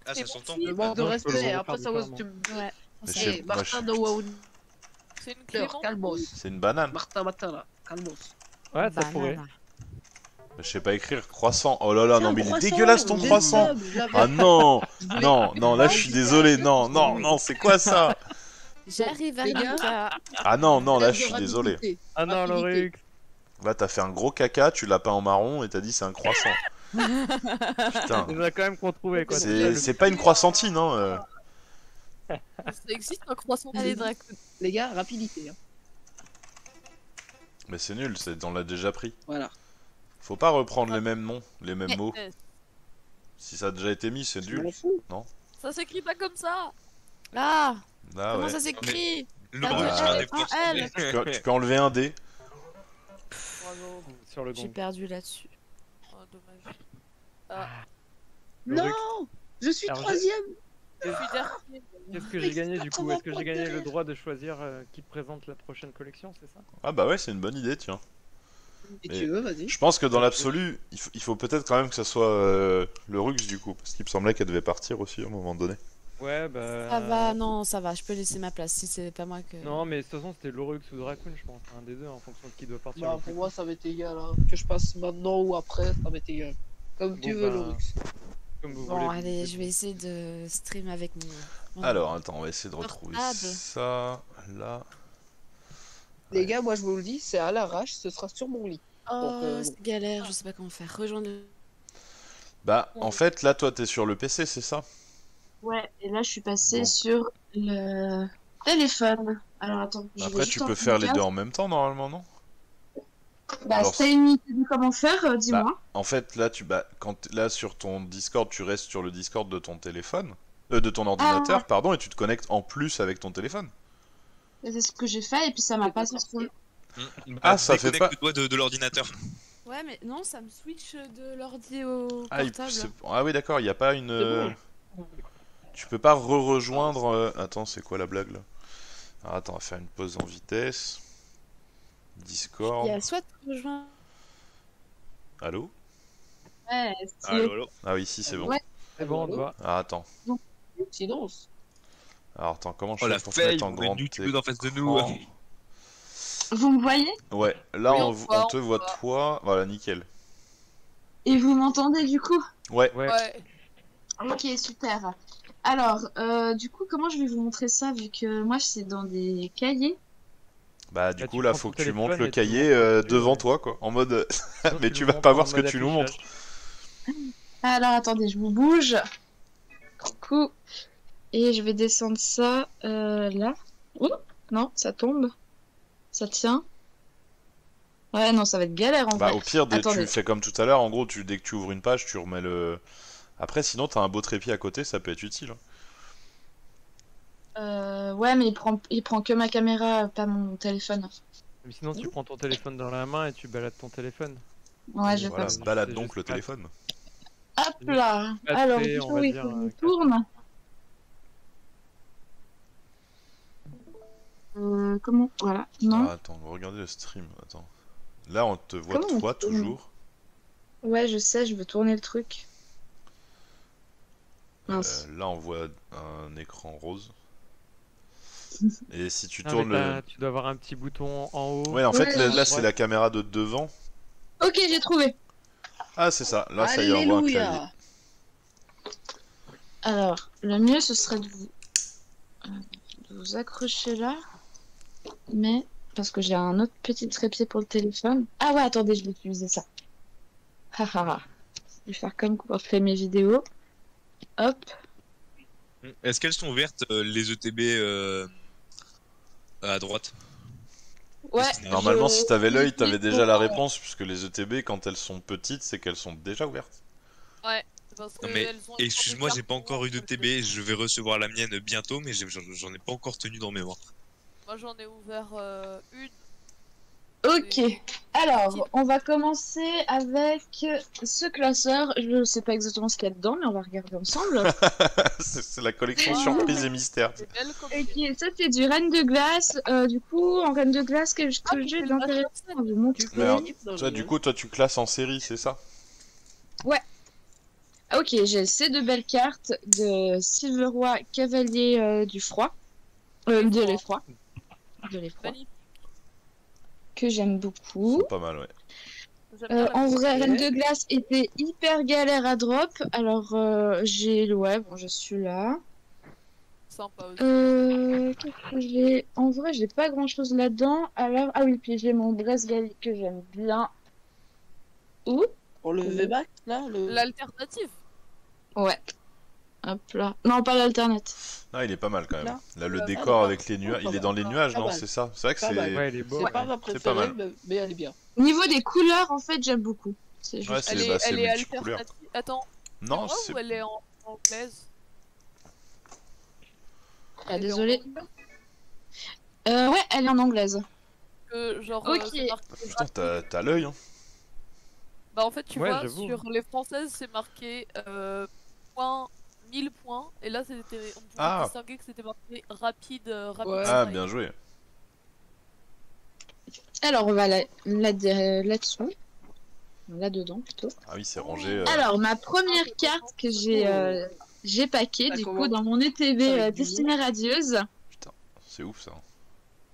Ah ça s'entend. Le manque de respect, après ça va se... Ouais. Hey, Martin de Waoun. C'est une fleur, calmos. C'est une banane. Martin, Martin là, calmos. Ouais, ça pourrait. Je sais pas écrire croissant. Oh là là, non mais il est dégueulasse ton croissant. Ah non, non, non, là je suis désolé. Non, non, non, c'est quoi ça? J'arrive à rien. Ah non, non, là je suis désolé. Ah non, Lorux. Là t'as fait un gros caca, tu l'as peint en marron et t'as dit c'est un croissant. Putain. On a quand même retrouvé quoi. C'est pas une croissantine, hein. Ça existe un croissant des dragons. Les gars, rapidité. Mais c'est nul, on l'a déjà pris. Voilà. Faut pas reprendre les mêmes noms, les mêmes mots. Si ça a déjà été mis, c'est nul. Non. Ça s'écrit pas comme ça. Là. Ah, comment ouais. Ça s'écrit mais... ah, tu, tu peux enlever un dé. J'ai perdu là-dessus. Oh, dommage. Ah. Non, je suis troisième. Qu'est-ce que j'ai gagné du coup? Est-ce que j'ai gagné le droit de choisir euh, qui présente la prochaine collection, c'est ça? Ah bah ouais, c'est une bonne idée, tiens. Et tu veux, vas-y. Je pense que dans l'absolu, il faut, faut peut-être quand même que ça soit euh, le Rux du coup, parce qu'il me semblait qu'elle devait partir aussi à un moment donné. Ouais, bah. Ça va, non, ça va, je peux laisser ma place si c'est pas moi que. Non, mais de toute façon, c'était Lorux ou Dracoon, je pense, un des deux en fonction de qui doit partir. Bah, pour moi, ça m'est égal, hein. Que je passe maintenant ou après, ça m'est égal. Comme bon, tu veux, ben... Lorux. Comme vous bon, voulez. Allez, je vais essayer de stream avec mon. Alors, attends, on va essayer de retrouver ah, ça, là. Les gars, moi je vous le dis, c'est à l'arrache, ce sera sur mon lit. Oh, euh, c'est galère, je sais pas comment faire. Rejoindre. Bah, ouais. En fait, là, toi, t'es sur le P C, c'est ça? Ouais, et là, je suis passé bon. Sur le téléphone. Alors, attends. Bah, après, tu peux faire les deux en même temps, normalement, non? Bah, alors, si t'as une idée de comment faire, euh, dis-moi. Bah, en fait, là, tu... bah, quand là, sur ton Discord, tu restes sur le Discord de ton téléphone, euh, de ton ordinateur, ah. pardon, et tu te connectes en plus avec ton téléphone. C'est ce que j'ai fait et puis ça m'a pas sorti. Ah, ça fait pas... le de, de l'ordinateur. Ouais, mais non, ça me switch de l'ordi au portable. Ah, ah oui, d'accord, il n'y a pas une... Bon. Tu peux pas re-rejoindre... Attends, c'est quoi la blague, là? Alors, attends, on va faire une pause en vitesse. Discord... Il y a soit de rejoindre... Allô? Ouais, c'est... Allô, allô. Ah oui, si, c'est bon. Ouais. C'est bon, on te voit. Ah, attends. Non, silence. Alors attends, comment je fais pour te mettre en grand YouTube en face de nous? Vous me voyez? Ouais, là on te voit toi. Voilà, nickel. Et vous m'entendez du coup? Ouais. Ouais. Ok, super. Alors, du coup, comment je vais vous montrer ça vu que moi c'est dans des cahiers? Bah du coup là, faut que tu montes le cahier devant toi quoi, en mode... Mais tu vas pas voir ce que tu nous montres. Alors attendez, je vous bouge. Coucou. Et je vais descendre ça euh, là. Ouh, non, ça tombe. Ça tient. Ouais, non, ça va être galère en bah, vrai. Au pire, dès Attendez. Tu fais comme tout à l'heure. En gros, tu, dès que tu ouvres une page, tu remets le... Après, sinon, t'as un beau trépied à côté, ça peut être utile. Euh, ouais, mais il prend, il prend que ma caméra, pas mon téléphone. Mais sinon, tu prends ton téléphone dans la main et tu balades ton téléphone. Ouais, je voilà, pense. Balade donc le téléphone. Hop là. Alors, du coup, il faut qu'on tourne. Euh, comment? Voilà, non. Ah, attends, regardez le stream, attends. Là, on te voit comment toi, toujours. Ouais, je sais, je veux tourner le truc. Euh, là, on voit un écran rose. Et si tu non, tournes le... Tu dois avoir un petit bouton en haut. Ouais, en fait, ouais, là, là c'est la caméra de devant. Ok, j'ai trouvé. Ah, c'est ça, là, ça y est, on voit un clavier. Alors, le mieux, ce serait de vous... de vous accrocher là. Mais, parce que j'ai un autre petit trépied pour le téléphone. Ah ouais, attendez, je vais utiliser ça. Ha ha ha. Je vais faire comme quand je fais mes vidéos. Hop. Est-ce qu'elles sont ouvertes, euh, les E T B euh, à droite? Ouais. Normalement, je... si t'avais l'œil, t'avais déjà la réponse, puisque les E T B, quand elles sont petites, c'est qu'elles sont déjà ouvertes. Ouais. Non mais, excuse-moi, j'ai pas encore eu de T B, je vais recevoir la mienne bientôt, mais j'en ai pas encore tenu dans mes mains. Moi j'en ai ouvert euh, une, Ok, alors on va commencer avec ce classeur. Je ne sais pas exactement ce qu'il y a dedans, mais on va regarder ensemble. C'est la collection surprise et mystère. Ok, ça c'est du reine de glace. Euh, du coup, en reine de glace, quel jeu d'intérêt? Du coup, toi tu classes en série, c'est ça? Ouais. Ok, j'ai ces deux belles cartes de Silveroy, Cavalier euh, du Froid. Euh, de l'effroi. De l'effroi. Que j'aime beaucoup. C'est pas mal, ouais. Euh, en vrai, Reine de Glace était hyper galère à drop. Alors, euh, j'ai... Ouais, bon, je suis là. Sympa aussi. Euh, qu'est-ce que j'ai... En vrai, j'ai pas grand-chose là-dedans. Alors... Ah oui, puis j'ai mon Brest Gallic que j'aime bien. Ouh. Pour le V-Back, là le... L'alternative. Ouais. Hop là. Non, pas l'alternative. Non, il est pas mal quand même. Là, là le décor avec les nuages. Il est dans les nuages, non? C'est ça. C'est vrai que c'est... Ouais, il est beau. C'est pas ma préférée, mais elle est bien. Au niveau des couleurs, en fait, j'aime beaucoup. C'est juste... Elle est alternative. Attends. Non, c'est... Elle est en anglaise. Ah, désolé. Euh, ouais, elle est en anglaise. Genre... Ok. Putain, t'as l'œil, hein. Bah en fait tu ouais, vois sur les françaises c'est marqué euh, point, mille points et là c'était on pouvait ah. distinguer que c'était marqué rapide, euh, rapide ouais. Ah bien joué. Alors on va là, là, là dessous là dedans plutôt. Ah oui c'est rangé euh... Alors ma première carte que j'ai euh, j'ai paquée du coup dans mon E T B euh, Destinée Radieuse. Putain c'est ouf ça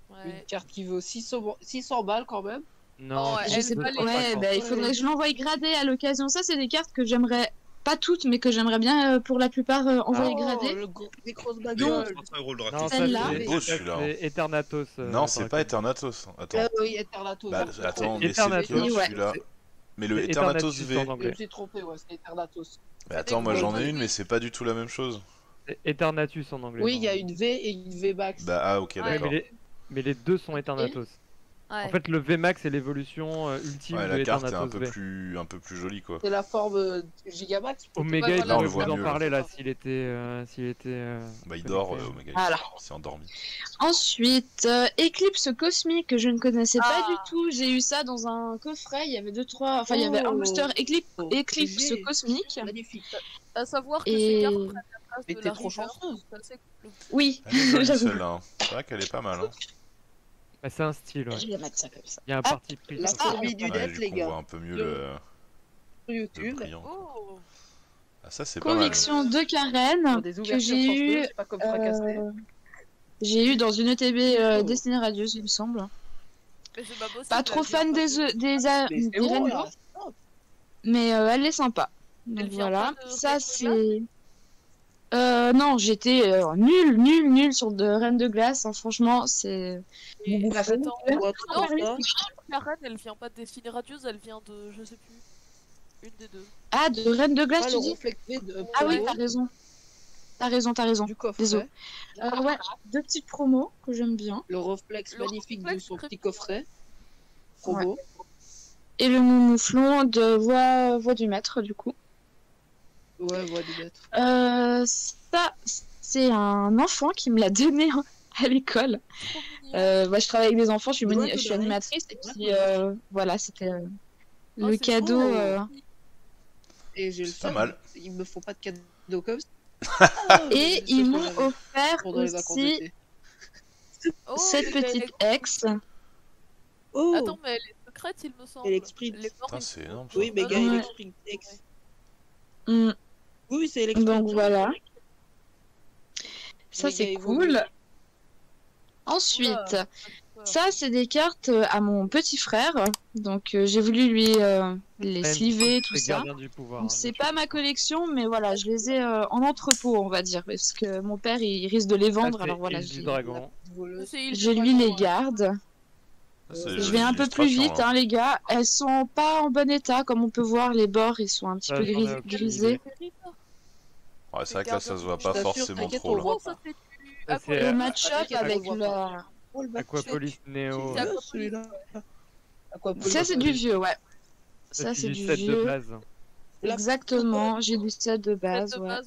ouais. Une carte qui vaut six cents balles quand même. Non, oh, je sais pas les... ouais, bah, il faudrait que je l'envoie grader à l'occasion. Ça, c'est des cartes que j'aimerais pas toutes, mais que j'aimerais bien euh, pour la plupart euh, envoyer oh, grader. Le... Des grosses baguettes. Celle-là. C'est Eternatus. Euh, non, c'est pas Eternatus. Attends. Euh, oui, Eternatus. Bah, attends, mais c'est celui-là. Mais le Eternatus V. Je me suis trompé, ouais, c'est Eternatus. Mais attends, moi j'en ai une, mais c'est pas du tout la même chose. Eternatus en anglais. Oui, il y a une V et une V-Bax. Bah, ah, ok, d'accord. Mais les deux sont Eternatus. Ouais. En fait, le V-Max est l'évolution ultime ouais, de la carte est un peu v. plus un peu plus jolie quoi. C'est la forme euh, Gigamax. Omega, il on vous en parler là s'il était euh, s'il était. Euh, bah il dort euh, Omega. Voilà. Il s'est endormi. Ensuite, euh, Éclipse Cosmique que je ne connaissais ah. pas du tout. J'ai eu ça dans un coffret. Il y avait deux trois. Enfin, oh. il y avait un booster Éclipse oh. Éclipse Cosmique. Magnifique. À savoir que et... ces cartes prennent la place et de la trop chanceuse. Cool. Oui. J'avoue. C'est vrai qu'elle est pas mal. Hein. Bah, c'est un style, ouais. Je vais mettre ça comme ça. Il y a un ah, parti pris. La fourmi du net, les gars. On voit un peu mieux le. le... YouTube. Le oh. Ah, ça, c'est pas mal. Conviction de Karen, que j'ai eu. Euh... J'ai eu dans une E T B euh, oh. Destinée Radieuse, il me semble. Mais pas, beau, pas trop fan des des, des, des, des bon, rainbows. Mais euh, elle est sympa. Donc voilà. Ça, c'est. Euh, non, j'étais euh, nul, nul, nul sur de Reine de Glace, hein, franchement, c'est... Bon, bah, attends, non, non, la Reine, elle vient pas de Destinée Radieuse, elle vient de, je sais plus, une des deux. Ah, de Reine de Glace, ah, tu dis de... Ah oui, t'as raison, t'as raison, t'as raison, du coffre, désolé. Ouais. Euh, ouais, deux petites promos que j'aime bien. Le reflex le magnifique reflex de son petit coffret, trop beau. Ouais. Et le mouflon de voix, voix du maître, du coup. Ouais, ouais, euh, ça, c'est un enfant qui me l'a donné à l'école. Euh, bah, je travaille avec des enfants, je suis, ouais, je suis animatrice. Et puis euh, voilà, c'était euh, oh, le cadeau. Cool, euh... Et j'ai le pas mal. Ils me font pas de cadeau comme ça. Et ils m'ont offert aussi oh, cette petite ex. Oh. Attends, mais elle est secrète, il me semble. Elle explique. C'est énorme. Oui, mais gars, il explique ex. Mm. Oui, c'est donc voilà. Ça c'est cool. Ensuite, ouais. ça c'est des cartes à mon petit frère. Donc euh, j'ai voulu lui euh, les sliver tout ça. Hein, c'est pas ma collection, mais voilà, je les ai euh, en entrepôt, on va dire, parce que mon père il risque de les vendre. Ça, alors voilà, je, je lui les garde. Je vais un peu plus vite, hein, hein, les gars. Elles sont pas en bon état, comme on peut voir. Les bords, ils sont un petit ça, peu gris grisés. Ouais, c'est vrai que là, ça se voit pas forcément trop. Là. Gros, ça, du... ça, le match-up avec la... Aquapolis Neo. Ça, c'est du vieux, ouais. Ça, c'est du vieux. Exactement, j'ai du set de base, ouais.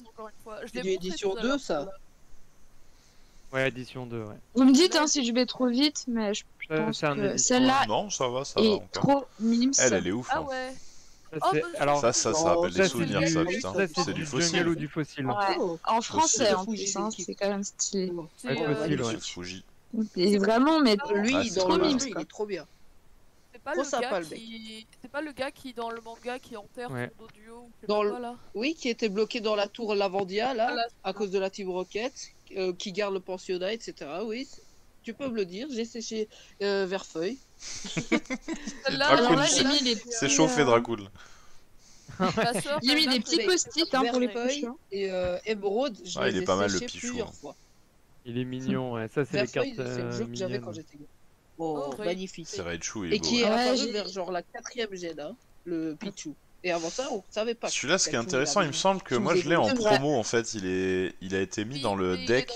J'ai du édition deux, ça. Ouais, édition deux, ouais. Vous me dites hein, si je vais trop vite, mais je pense euh, que celle-là non, ça va, ça est va trop mime. Elle, elle est ouf. Ah ouais. Ça, alors, ça, ça, ça rappelle des souvenirs, ça, putain. C'est du fossile. Ou du fossile. Ouais. En français, en plus, hein, c'est quand même stylé. C'est fossile, ouais. Et vraiment, mais lui, il est trop mime, il est trop bien. C'est pas, oh, qui... pas le gars qui, dans le manga, qui enterre ouais. son audio dans le... là. Oui, qui était bloqué dans la tour Lavandia, là, ah, là à cause de la Team Rocket, euh, qui garde le pensionnat, et cetera. Oui, tu peux me le dire, j'ai séché euh, Verfeuille. C'est chauffé, Dracoul. J'ai mis des petits post-it hein, pour les poches. Et euh, Emeraude, je ah, il est pas mal le pichou. Hein. Il est mignon, ouais. Ça, c'est les cartes. C'est le jeu que j'avais quand j'étais gamin. Oh, oh, magnifique. C'est Raichu, il est et beau, qui est ouais. apparu vers genre la quatrième gène, hein, le Pichu. Et avant ça, on savait pas. Celui-là, ce qui est intéressant, il me semble que moi je l'ai en promo en fait. Il est, il a été mis il dans le deck.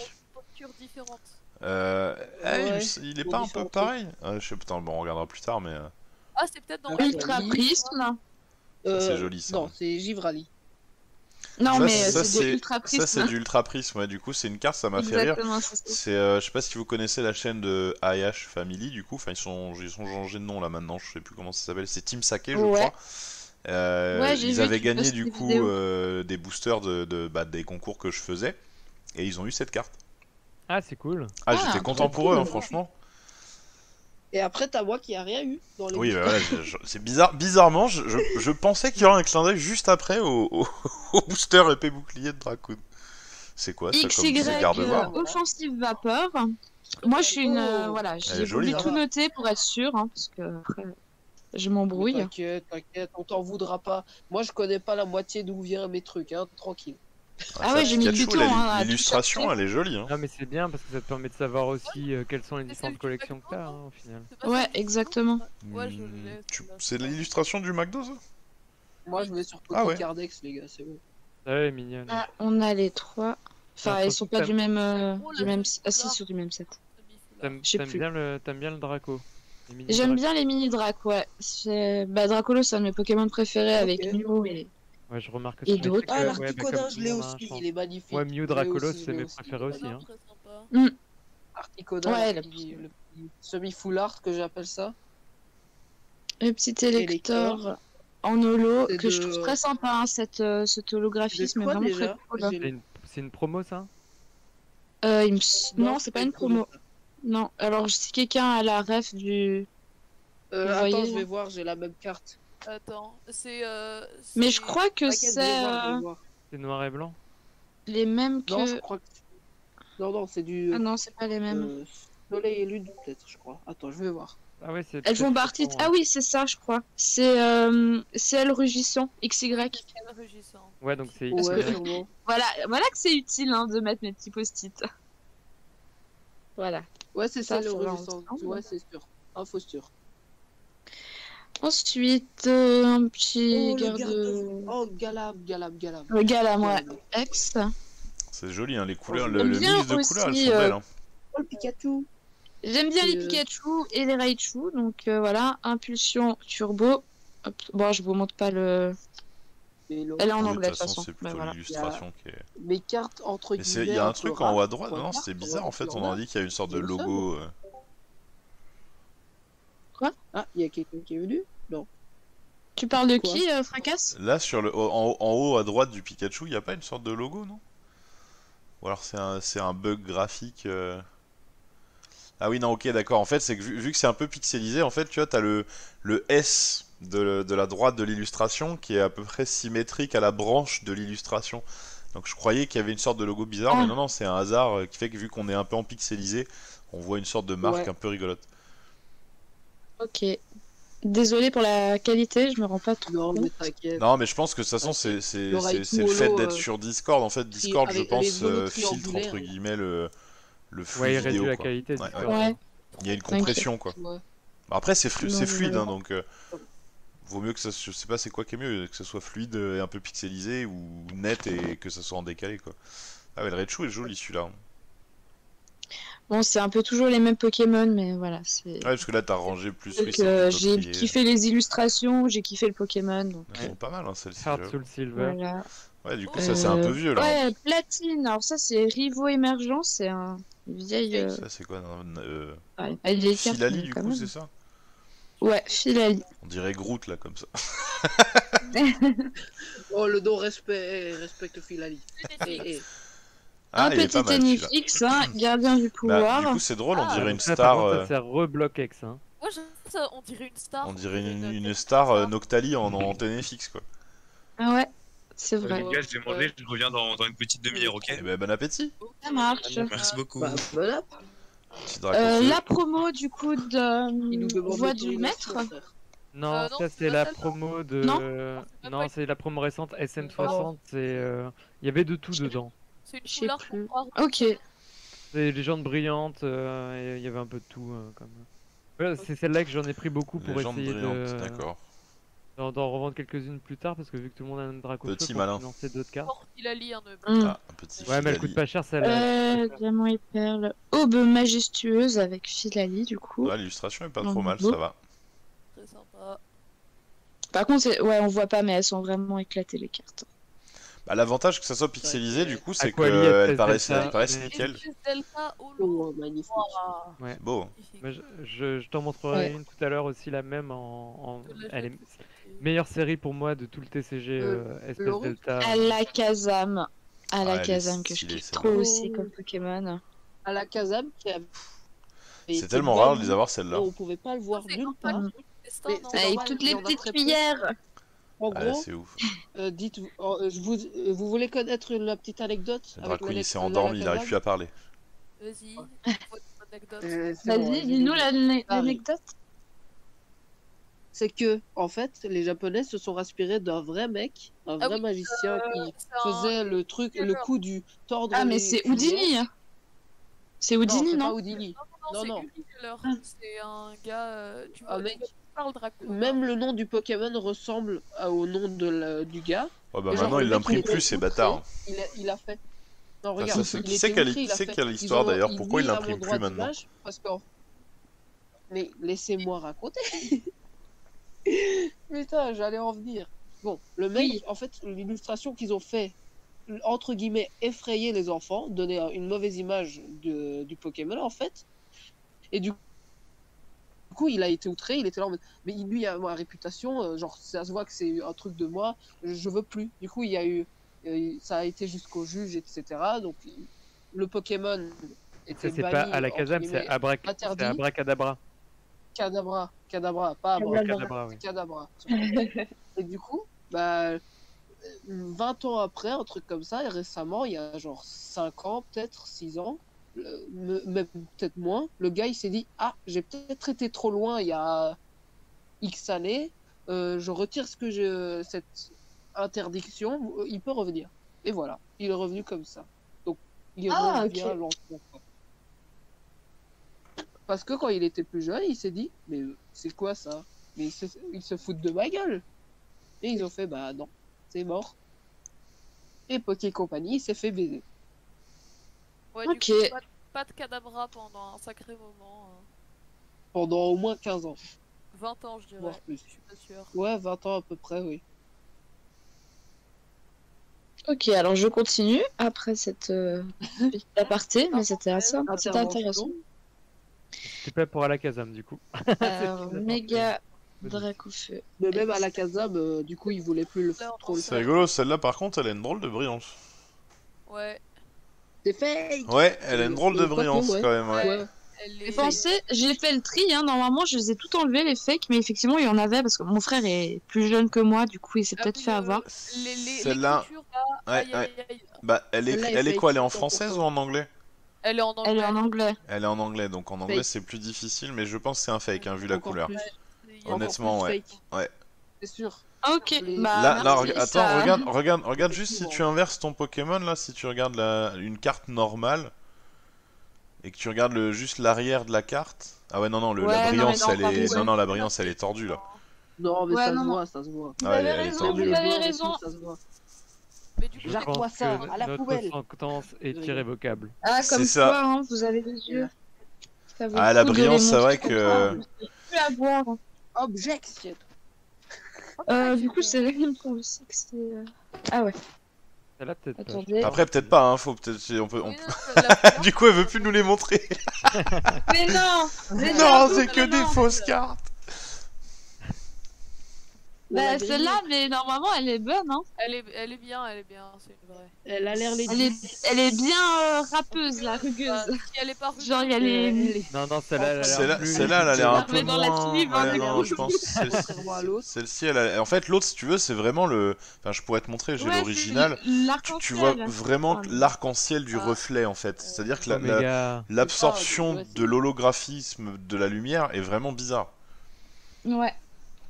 Euh, ouais, hey, il est pas un peu pareil. Ah, je sais, putain, bon, on regardera plus tard, mais. Ah, c'est peut-être dans Ultra Prisme. Euh, c'est joli ça. Non, c'est Givrali. Non, mais ça c'est du Ultra Prisme, ouais, du coup c'est une carte, ça m'a fait rire. C'est, euh, je sais pas si vous connaissez la chaîne de A I H Family, du coup, enfin ils sont, ils sont changés de nom là maintenant, je sais plus comment ça s'appelle, c'est Team Sake, je ouais. crois. Euh, ouais, ils avaient gagné du coup euh, des boosters de, de, bah, des concours que je faisais, et ils ont eu cette carte. Ah, c'est cool. Ah, ah j'étais content pour cool, eux, hein, franchement. Et après, t'as moi qui a rien eu dans les. Oui, bah ouais, c'est bizarre. Bizarrement, je, je, je pensais qu'il y aurait un clin d'œil juste après au, au, au booster épée bouclier de Dracoon. C'est quoi ça, X Y euh, offensive vapeur. Moi, je suis une. Euh, voilà, j'ai voulu tout noter pour être sûr, hein, parce que après, je m'embrouille. T'inquiète, t'inquiète, on t'en voudra pas. Moi, je connais pas la moitié d'où viennent mes trucs, hein, tranquille. Ah, ah ouais, j'ai mis du tout. L'illustration, elle est jolie. Hein. Non, mais c'est bien parce que ça te permet de savoir aussi euh, quelles sont les différentes collections que t'as hein, au final. Ouais, exactement. Mmh, tu... C'est l'illustration du McDo ça ? Moi je vais surtout ah, ouais. Cardex, les gars, c'est bon. Ah ouais, mignonne. Ah, on a les trois. Enfin, ah, ils sont pas du même. Euh, du même... Ah, si, sur du même set. T'aimes bien, le... bien le Draco. J'aime bien les mini Drac, ouais. Bah, Dracolos, c'est un de mes Pokémon préférés avec Mew et. Ouais, je remarque et d'autres. Ah, l'Articodin, je l'ai aussi, il est magnifique. Ouais, Mew Dracolos, c'est mes préférés aussi. Hein. Mm. Articodin, ouais, le petit semi-foulard que j'appelle ça. Le petit électeur en holo que de... je trouve très sympa, hein, cette, euh, cet holographisme. C'est vraiment très cool. C'est une promo, ça euh, il me... Non, non c'est pas une promo. promo. Non, alors si quelqu'un a la ref du. Euh, attends, voyez, je vais voir, j'ai la même carte. Attends, c'est. Euh, mais je crois que c'est. C'est noir et blanc. Les mêmes que. Non, je crois que... non, non c'est du. Ah non, c'est pas les mêmes. Euh, Soleil et Lune, peut-être, je crois. Attends, je vais voir. Ah ouais, c'est. Elles font partie. Ah oui, c'est ça, je crois. C'est. Euh... C'est elle rugissant. X Y. Rugissant. Ouais, donc c'est. Ouais, que... voilà, voilà que c'est utile hein, de mettre mes petits post-it. Voilà. Ouais, c'est ça, ça le rugissant. Ouais, c'est sûr. Info sûr. Ensuite, euh, un petit oh, garde... garde... Oh, Galam, Galam, Galam. Le Galam, ouais. Ex. C'est joli, hein, les couleurs, le, le mix de aussi, couleurs, elles sont euh... belles. Hein. Oh, le Pikachu. J'aime bien et les Pikachu et les Raichu, donc euh, voilà, Impulsion Turbo. Hop. Bon, je vous montre pas le... Hello. Elle est en oui, anglais, de toute façon. C'est plutôt bah, l'illustration voilà. qui est... Mes cartes entre guillemets... Il y a un truc en haut à droite, non, c'est bizarre, en fait, on a dit qu'il y a une sorte de logo... Euh... Quoi ? Ah, il y a quelqu'un qui est venu ? Non. Tu parles de Quoi qui, euh, Fracasse ? Là, sur le, en, en haut à droite du Pikachu, il n'y a pas une sorte de logo, non ? Ou alors c'est un, un bug graphique... Euh... Ah oui, non, ok, d'accord. En fait, c'est que vu, vu que c'est un peu pixelisé, en fait, tu vois, t'as le, le S de, de la droite de l'illustration qui est à peu près symétrique à la branche de l'illustration. Donc je croyais qu'il y avait une sorte de logo bizarre, ah. mais non, non, c'est un hasard qui fait que vu qu'on est un peu en pixelisé, on voit une sorte de marque ouais. un peu rigolote. Ok. Désolé pour la qualité, je me rends pas tout. Non, mais t'inquiète. Non, mais je pense que de toute façon, c'est le fait d'être sur Discord. En fait, Discord, je pense, euh, filtre entre guillemets le, le flux ouais, vidéo. Quoi. La qualité, ouais, ouais. Ouais. Il y a une compression, quoi. Ouais. Après, c'est flu fluide, hein, donc euh, vaut mieux que ça. Je sais pas, c'est quoi qui est mieux, que ça soit fluide et un peu pixelisé ou net et que ça soit en décalé, quoi. Ah, mais le Raichu est joli celui-là. Bon, c'est un peu toujours les mêmes Pokémon, mais voilà. Ouais, parce que là, t'as rangé plus. Oui, euh, j'ai kiffé les illustrations, j'ai kiffé le Pokémon. Donc... Ouais. Ils sont pas mal, hein, celle-ci. Soul Silver. Voilà. Ouais, du coup, ça, euh... c'est un peu vieux, là. Ouais, Platine. Alors ça, c'est Rivo Émergent, c'est un vieil... Euh... Ça, c'est quoi un, euh... ouais, elle est Filali, du coup, c'est ça? Ouais, Filali. On dirait Groot, là, comme ça. Oh, le dos respect... respecte Filali. Et, et... Ah, un petit Tennis X, hein, gardien du pouvoir. Bah, du coup, c'est drôle, ah, on dirait une star... Euh... Ça faire re-bloc X, hein. Moi, je... on dirait une star... On dirait une, une star euh, Noctali en, en T N F X, quoi. Ah ouais. C'est vrai. Les gars, je vais manger, je reviens dans, dans une petite demi-heure, ok? Bah, bon appétit. Ça marche. Merci beaucoup. Bah, voilà. Euh, la promo du coup de Voix du Maître. Non, euh, non, ça c'est la promo de... Non, euh... non c'est la promo récente S M soixante, c'est... Euh... Il y avait de tout dedans. C'est une couleur qu'on croit. Ok. C'est Légendes Brillantes, euh... il y avait un peu de tout. Euh, comme... Voilà, c'est celle-là que j'en ai pris beaucoup pour Légendes essayer de... d'accord. D'en revendre quelques-unes plus tard parce que vu que tout le monde a un draco petit malin, lancer d'autres cartes. Il a lié un oeuvre. Ah, un petit. Ouais, mais elle coûte pas cher celle-là. Euh, diamant et perle, aube majestueuse avec Filali du coup. Ouais, l'illustration est pas trop mal, ça va. Très sympa. Par contre, ouais, on voit pas, mais elles sont vraiment éclatées les cartes. Bah, l'avantage que ça soit pixelisé du coup, c'est qu'elles paraissent nickel. Oh, magnifique. Ouais. Beau. Je t'en montrerai une tout à l'heure aussi, la même en. Elle est. Meilleure série pour moi de tout le T C G euh, Espèce Delta. À la Kazam. À la ah, Kazam que je kiffe trop aussi comme Pokémon. À la Kazam qui a... C'est tellement rare de les avoir celles-là. On pouvait pas le voir nulle part. Avec normal, toutes les petites cuillères. En ah, gros, ouf. Euh, dites, oh, je vous, euh, vous voulez connaître la petite anecdote? Draconis s'est endormi, il n'arrive plus à parler. Vas-y, vas-y, dis-nous l'anecdote. C'est que, en fait, les Japonais se sont inspirés d'un vrai mec, un vrai ah oui, magicien euh, qui faisait un... le truc, le coup du tordre. Ah, mais c'est Houdini! C'est Houdini, non? Non, Houdini. Non, non, non, non, non. C'est un gars. Euh, tu vois, un mec. Parle draco, même hein. Le nom du Pokémon ressemble à, au nom de la, du gars. Oh, bah et maintenant, genre, il l'imprime plus, ces bâtards. Il a, il a fait. Non, regarde. Ah, ça, qui sait quelle est l'histoire d'ailleurs? Pourquoi il l'imprime plus maintenant? Mais laissez-moi raconter. Putain, j'allais en venir. Bon, le mec, oui. En fait, l'illustration qu'ils ont fait, entre guillemets, effrayer les enfants, donner une mauvaise image de, du Pokémon, en fait. Et du coup, il a été outré, il était là en mode, mais lui, a ma réputation, genre, ça se voit que c'est un truc de moi, je veux plus. Du coup, il y a eu, ça a été jusqu'au juge, et cetera. Donc, le Pokémon était banni. C'est pas à la Kazam, c'est Abracadabra. Cadabra, Cadabra, pas Abra, Cadabra, oui. Cadabra. Et du coup, bah, vingt ans après, un truc comme ça, et récemment, il y a genre cinq ans, peut-être six ans, le, même peut-être moins, le gars il s'est dit « Ah, j'ai peut-être été trop loin il y a X années, euh, je retire ce que je, cette interdiction, il peut revenir. » Et voilà, il est revenu comme ça. Donc, il ah, revient okay. lentement. Parce que quand il était plus jeune, il s'est dit « Mais c'est quoi ça ?» Mais ils se foutent de ma gueule. Et ils ont fait « Bah non, c'est mort. » Et Poké Company s'est fait baiser. Ouais, ok. Du coup, pas, de, pas de Cadabra pendant un sacré moment. Hein. Pendant au moins quinze ans. vingt ans, je dirais. Voire plus. Je suis pas sûre. Ouais, vingt ans à peu près, oui. Ok, alors je continue après cette euh, aparté, mais c'était assez intéressant. C'est pas pour Alakazam du coup. Alors, méga Dracofeu. Mais même Alakazam, euh, du coup, il voulait plus le faire trop. C'est rigolo, celle-là par contre, elle a une drôle de brillance. Ouais. C'est fake. Ouais, elle a une drôle de brillance ouais. quand même. Ouais. ouais. Les Français, j'ai fait le tri, hein, normalement, je les ai tout enlevés les fakes, mais effectivement, il y en avait parce que mon frère est plus jeune que moi, du coup, il s'est ah, peut-être fait euh, avoir. Celle-là. Ouais, ouais. Bah, elle est, elle est quoi? Elle est en française ou en anglais? Elle est, en anglais. Elle est en anglais. Elle est en anglais, donc en anglais c'est plus difficile, mais je pense que c'est un fake, hein, vu la couleur. Plus... Honnêtement, ouais. ouais. C'est sûr. Ok, bah... Là, là reg... Attends, ça... regarde, regarde, regarde juste si tu inverses ton Pokémon, là, si tu regardes la... une carte normale, et que tu regardes le... juste l'arrière de la carte... Ah ouais, non, non, le... ouais, la brillance, non, elle non, est... Ouais. Non, non, la brillance, elle est tordue, là. Non, mais ouais, ça non, se voit, ça se voit. Vous avez raison, vous avez raison. Mais du coup, je pense que ça, à la notre poubelle. Sentence est irrévocable. Ah, comme ça, quoi, hein, vous avez des yeux. Ça ah, la brillance, c'est vrai que... Plus à voir. Objection. Euh, du coup, c'est la même pour le sexe. Ah ouais. Là, peut Attendez. Pas. Après peut-être pas, hein, faut peut-être si on peut. On... Non, du coup, elle veut plus nous les montrer. Mais non. Mais non, c'est que des fausses cartes. Bah celle-là, mais normalement, elle est bonne, hein. Elle est, elle est bien, elle est bien, c'est vrai. Elle a l'air les. Elle est, elle est bien euh, rappeuse, la rugueuse. Elle est parfaite. Genre, elle est. Non, non, celle-là, celle-là, elle a l'air un peu moins. Je pense. Celle-ci, elle a. En fait, l'autre, si tu veux, c'est vraiment le. Enfin, je pourrais te montrer, j'ai l'original. Tu vois vraiment l'arc-en-ciel du reflet, en fait. C'est-à-dire que l'absorption de l'holographisme de la lumière est vraiment bizarre. Ouais.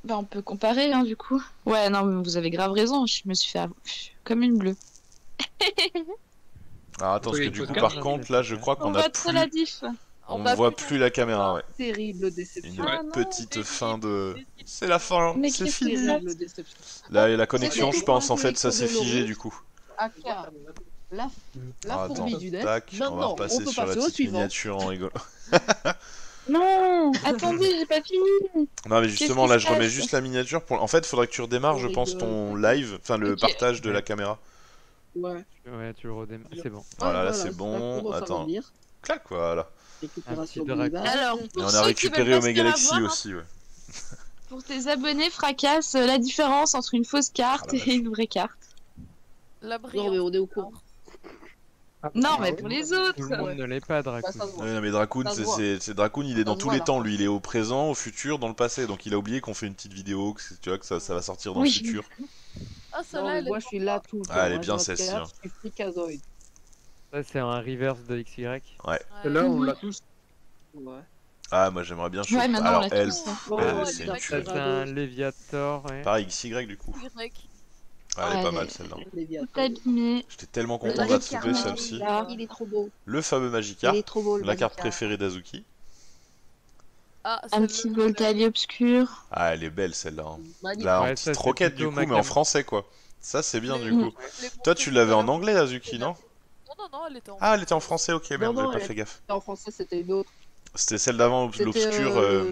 Bah on peut comparer, hein, du coup. Ouais, non, mais vous avez grave raison, je me suis fait comme une bleue. Ah, attends, parce que du coup, par contre, là, je crois qu'on a plus... La diff. On, on voit plus la caméra, ouais. Terrible déception. Une ah, non, petite fin de... C'est la fin, c'est fini. Là, et la connexion, je pense, en fait, ça s'est figé, du coup. Ah, la la fourbie du deck. On va repasser sur la petite miniature en rigolant. Non, attendez, j'ai pas fini. Non mais justement là je remets juste la miniature pour... En fait faudrait que tu redémarres je pense ton live, enfin le okay. partage de la caméra. Ouais. Ouais tu le redémarres, c'est bon. Voilà, là c'est bon, attends. Clac voilà. Alors, pour et on a récupéré Omega Galaxy hein. aussi ouais. Pour tes abonnés fracasse la différence entre une fausse carte ah, et une vraie carte. La brillante. Non mais on est au courant. Non, mais pour les autres! Tout le monde ne l'est pas, Dracoon. Non, mais Dracoon, c'est Dracoon, il est dans tous les temps, lui. Il est au présent, au futur, dans le passé. Donc il a oublié qu'on fait une petite vidéo, que tu vois, que ça, ça va sortir dans oui. le futur. Ah, ça là, moi je suis là tout le temps. Ah, elle est bien celle-ci. Ça, c'est un reverse de X Y. Ouais. Là, on l'a tous. Ouais. Ah, moi j'aimerais bien. Ouais, maintenant on l'a tous. C'est un Léviator. Pareil, X Y du coup. Ah, elle est ouais, pas mal celle-là. J'étais tellement content de trouver celle-ci. Il est trop beau. Le fameux Magikarp, il est trop beau, le la Magikarp. Carte préférée d'Azuki. Ah, un petit Voltali obscur. Ah, elle est belle celle-là. Hein. Là, ouais, en petite roquette du coup, Macam. Mais en français quoi. Ça, c'est bien du coup. Toi, tu l'avais en anglais, Azuki, non? Non, non, non, elle était en. Ah, elle était en français, ok, merde, j'avais pas fait gaffe. En français, c'était une autre. C'était celle d'avant, l'obscur.